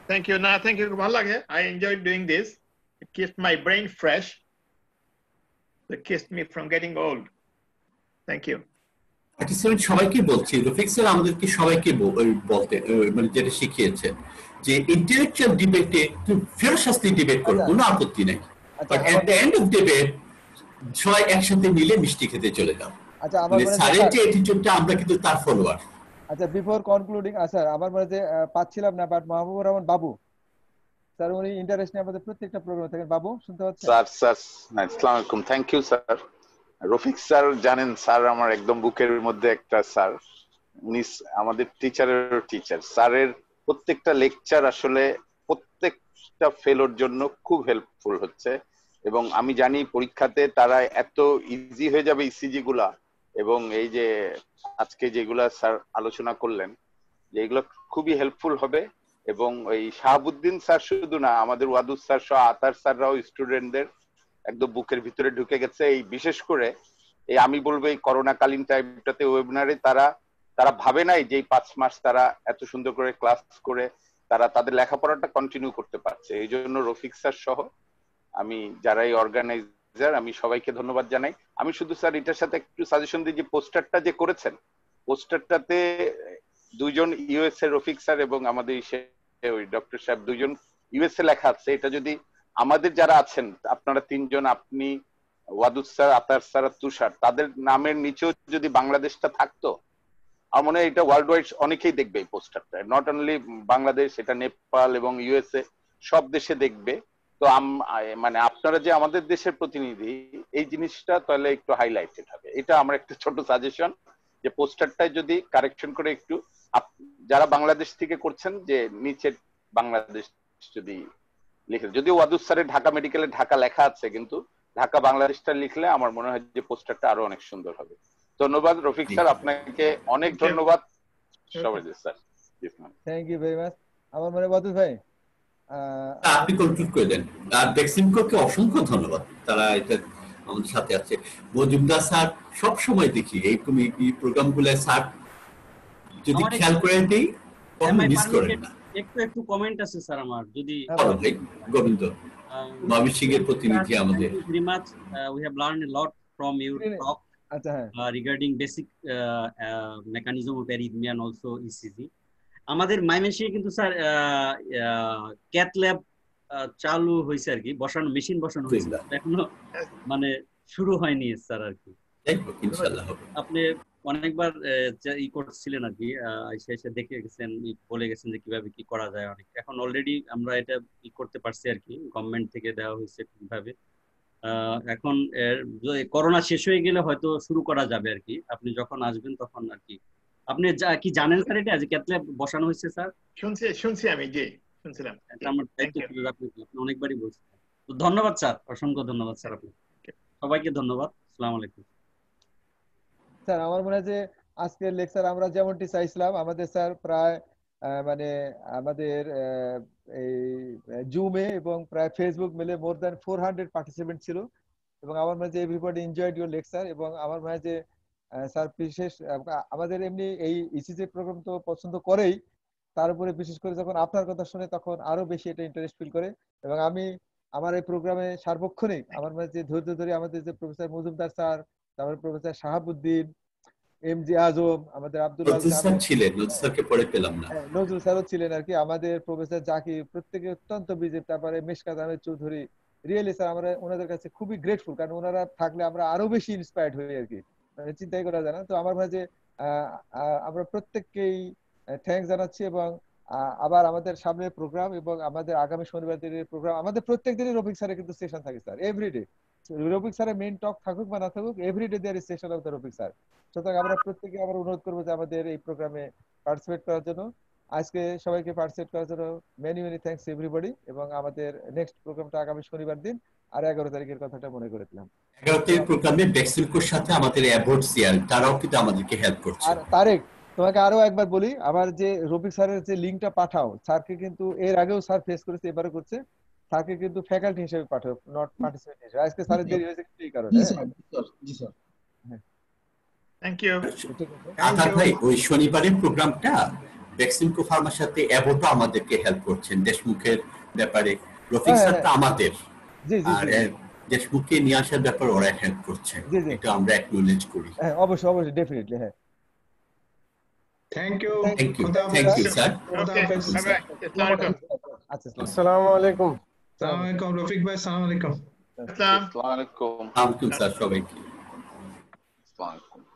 Thank you. না থ্যাংক ইউ, ভালো লাগে। I enjoy doing this. It keeps my brain fresh. It keeps me from getting old. Thank you. Actually, সবাইকে বলছি রফিক স্যার, আমাদেরকে সবাইকে বলতে মানে যেটা শিখিয়েছেন যে ইন্টেলেকচুয়াল ডিবেটে তুমি ফিরোসলি ডিবেট করো, কোনো আপত্তি নেই, but at the end of debate সবাই একসাথে মিলে মিষ্টি খেতে চলে যাও। আচ্ছা আমার মানে স্যার এই অ্যাটিটিউডটা আমরা কিন্তু তার ফলোয়ার। আচ্ছা বিফোর কনক্লুডিং স্যার আমার মানে যে পাচ্ছিলাম না, but Mahbubur Rahman Babu sir উনি ইন্টারেস্ট নিয়ে আমাদের প্রত্যেকটা প্রোগ্রামে থাকেন। বাবু শুনতে পাচ্ছেন স্যার? স্যার আসসালামু আলাইকুম। Thank you sir. Rafiq sir জানেন স্যার আমার একদম বুকের মধ্যে একটা স্যার, উনি আমাদের টিচারের টিচার। স্যারের প্রত্যেকটা লেকচার আসলে প্রত্যেকটা ফেলোর জন্য খুব হেল্পফুল হচ্ছে এবং আমি জানি পরীক্ষাতে তারা এত ইজি হয়ে যাবে ইসিজি গুলা এবং এই যে আজকে যেগুলা স্যার আলোচনা করলেন যে এগুলো খুবই হেল্পফুল হবে এবং ওই শাহাবুদ্দিন স্যার শুধু না আমাদের ওয়াদুদ স্যার সহ আতার স্যাররাও স্টুডেন্টদের একদম বুকের ভিতরে ঢুকে গেছে। এই বিশেষ করে এই আমি বলবো এই করোনাকালীন টাইমটাতে ওয়েবিনারে তারা তারা ভাবে নাই যে পাঁচ মাস তারা এত সুন্দর করে ক্লাস করে তারা তাদের লেখাপড়াটা কন্টিনিউ করতে পারছে। এই জন্য রফিক স্যার সহ আমি যারা এই অর্গানাইজার আমি সবাইকে ধন্যবাদ জানাই। আমি শুধু স্যার এটার সাথে একটু সাজেশন দিই যে পোস্টারটা যে করেছেন পোস্টারটাতে দুজন ইউএস এর রফিক স্যার এবং আমাদের ওই ডক্টর সাহেব দুজন ইউএস এ লেখা আছে, এটা যদি আমাদের যারা আছেন আপনারা তিনজন আপনি ওয়াদুদ স্যার আতার স্যার তুষার তাদের নামের নিচেও যদি বাংলাদেশটা থাকতো আমার মনে হয় এটা ওয়ার্ল্ড ওয়াইড অনেকেই দেখবে এই পোস্টারটা, নট অনলি বাংলাদেশ, এটা নেপাল এবং ইউএসএ সব দেশে দেখবে। তো মানে আপনারা যে আমাদের দেশের প্রতিনিধি এই জিনিসটা তাহলে একটু হাইলাইটেড হবে। এটা আমার একটা ছোট সাজেশন যে পোস্টারটায় যদি কারেকশন করে একটু যারা বাংলাদেশ থেকে করছেন যে নিচে বাংলাদেশ যদি লিখে, যদি ওয়াদুদ স্যারে ঢাকা মেডিকেলে ঢাকা লেখা আছে কিন্তু ঢাকা বাংলাদেশটা লিখলে আমার মনে হয় যে পোস্টারটা আরো অনেক সুন্দর হবে। ধন্যবাদ রফিক স্যার, আপনাকে অনেক ধন্যবাদ সবাই sir. Thank you very much. আমার মনে ওয়াদুদ ভাই আপনি কনক্লুড করে দেন। আর ডেক্সিমকোকে অসংখ্য ধন্যবাদ, তারা এটা আমাদের সাথে আছে। মজুমদার স্যার সব সময় দেখি এইরকম এই প্রোগ্রামগুলো স্যার যদি খেয়াল করেন দেই কখনো মিস করেন না। একটু একটু কমেন্ট আছে স্যার আমার যদি গোবিন্দ মাবিশিকের প্রতিনিধি আমাদের very much we have learned a lot from your talk. আচ্ছা হ্যাঁ regarding basic mechanism of arrhythmia and also ECG আমাদের মাইমেশিকে কিন্তু স্যার ক্যাথ ল্যাব চালু হইছে আর কি, বসানো মেশিন বসানো হইছে এখনো মানে শুরু হয়নি স্যার আর কি। ইনশাআল্লাহ আপনি অনেকবার ই করছিলেন আর কি, এসে এসে দেখে গেছেন বলে গেছেন যে কিভাবে কি করা যায়, অনেক এখন অলরেডি আমরা এটা ই করতে পারছি আর কি, গভর্নমেন্ট থেকে দেওয়া হয়েছে কিভাবে। এখন করোনা শেষ হয়ে গেলে হয়তো শুরু করা যাবে আর কি, আপনি যখন আসবেন তখন আর কি। আপনি কি জানেন স্যার এটা আজকে ক্যাথল্যাব বসানো হয়েছে স্যার? শুনছি শুনছি আমি যে শুনছিলাম আমার দায়িত্ব ছিল, আপনি অনেকবারই বলছেন। তো ধন্যবাদ স্যার, অসংখ্য ধন্যবাদ স্যার, আপনি সবাইকে ধন্যবাদ। আসসালামু আলাইকুম স্যার। আমার মনে হয় যে আজকের লেকচার আমরা যেমনটি চাইছিলাম আমাদের স্যার প্রায় মানে আমাদের এই জুমে এবং প্রায় ফেসবুক মিলে more than four hundred participant ছিল এবং আমার মনে হয় যে এভরিবডি এনজয়েড ইউর লেকচার এবং আমার মনে হয় যে স্যার বিশেষ আমাদের এমনি এই ইসিজি প্রোগ্রাম তো পছন্দ করেই, তার উপরে বিশেষ করে যখন আপনার কথা শুনে তখন আরো বেশি এটা ইন্টারেস্ট ফিল করে এবং আমি আমার এই প্রোগ্রামে সার্বক্ষণিক আমার মনে হয় যে ধৈর্য ধরে আমাদের যে প্রফেসর মজুমদার স্যার, তারপরে প্রফেসর শাহাবুদ্দিন, এমজি আজম আমাদের আব্দুল আল ছিলেন নজরুল স্যারকে পড়ে পেলাম না নজরুল স্যারও ছিলেন আর কি আমাদের প্রফেসর জাকির প্রত্যেককে অত্যন্ত বিজেপি তারপরে মিশকাত আহমেদ চৌধুরী রিয়েলি স্যার আমরা ওনাদের কাছে খুবই গ্রেটফুল কারণ ওনারা থাকলে আমরা আরো বেশি ইন্সপায়ার্ড হই আর কি মানে চিন্তাই করা যায় না তো আমার ভাই যে আমরা প্রত্যেককেই থ্যাঙ্কস জানাচ্ছি এবং আবার আমাদের সামনে প্রোগ্রাম এবং আমাদের আগামী শনিবার দিনের প্রোগ্রাম আমাদের প্রত্যেক দিনই রফিক স্যারের কিন্তু সেশন থাকে স্যার এভরিডে রফিক স্যারের মেইন টক থাকুক বা না থাকুক everyday there is session of the Rafiq sir সুতরাং আমরা প্রত্যেককে আবার অনুরোধ করবো যে আমাদের এই প্রোগ্রামে পার্টিসিপেট করার জন্য আজকে সবাইকে পার্টিসিপেট করার জন্য মেনি মেনি থ্যাঙ্কস এভরিবডি এবং আমাদের নেক্সট প্রোগ্রামটা আগামী শনিবার দিন আর এগারো তারিখের কথাটা মনে করে দিলাম এগারো তারিখ প্রোগ্রামে বেক্সিলকোর সাথে আমাদের অ্যাভর্ড সিয়াল তারাও কিন্তু আমাদেরকে হেল্প করছে আর তারেক তোমাকে আরো একবার বলি আবার যে রফিক স্যারের যে লিংকটা পাঠাও স্যারকে কিন্তু এর আগেও স্যার ফেস করেছে এবারে করছে স্যারকে কিন্তু ফ্যাকাল্টি হিসেবে পাঠাও নট পার্টিসিপেট হিসেবে আজকে স্যারের দেরি হয়েছে কি কারণে জি স্যার জি স্যার থ্যাঙ্ক ইউ আতার ভাই ওই শনিবারের প্রোগ্রামটা বেক্সিমকো ফার্মার সাথে এবটো আমাদেরকে হেল্প করছেন দেশমুখের ব্যাপারে রফিক স্যার তো আমাদের জি জি আর দেশমুখকে নিয়ে আসার ব্যাপারে ওরা হেল্প করছেন এটা আমরা অ্যাকনোলেজ করি হ্যাঁ অবশ্যই অবশ্যই ডেফিনেটলি হ্যাঁ Thank you. Thank you. Thank you, sir. Okay. Bye bye. Assalamualaikum. Assalamualaikum. Rafique bhai. Assalamualaikum. Assalamualaikum. Assalamualaikum. Assalamualaikum, sir. Assalamualaikum.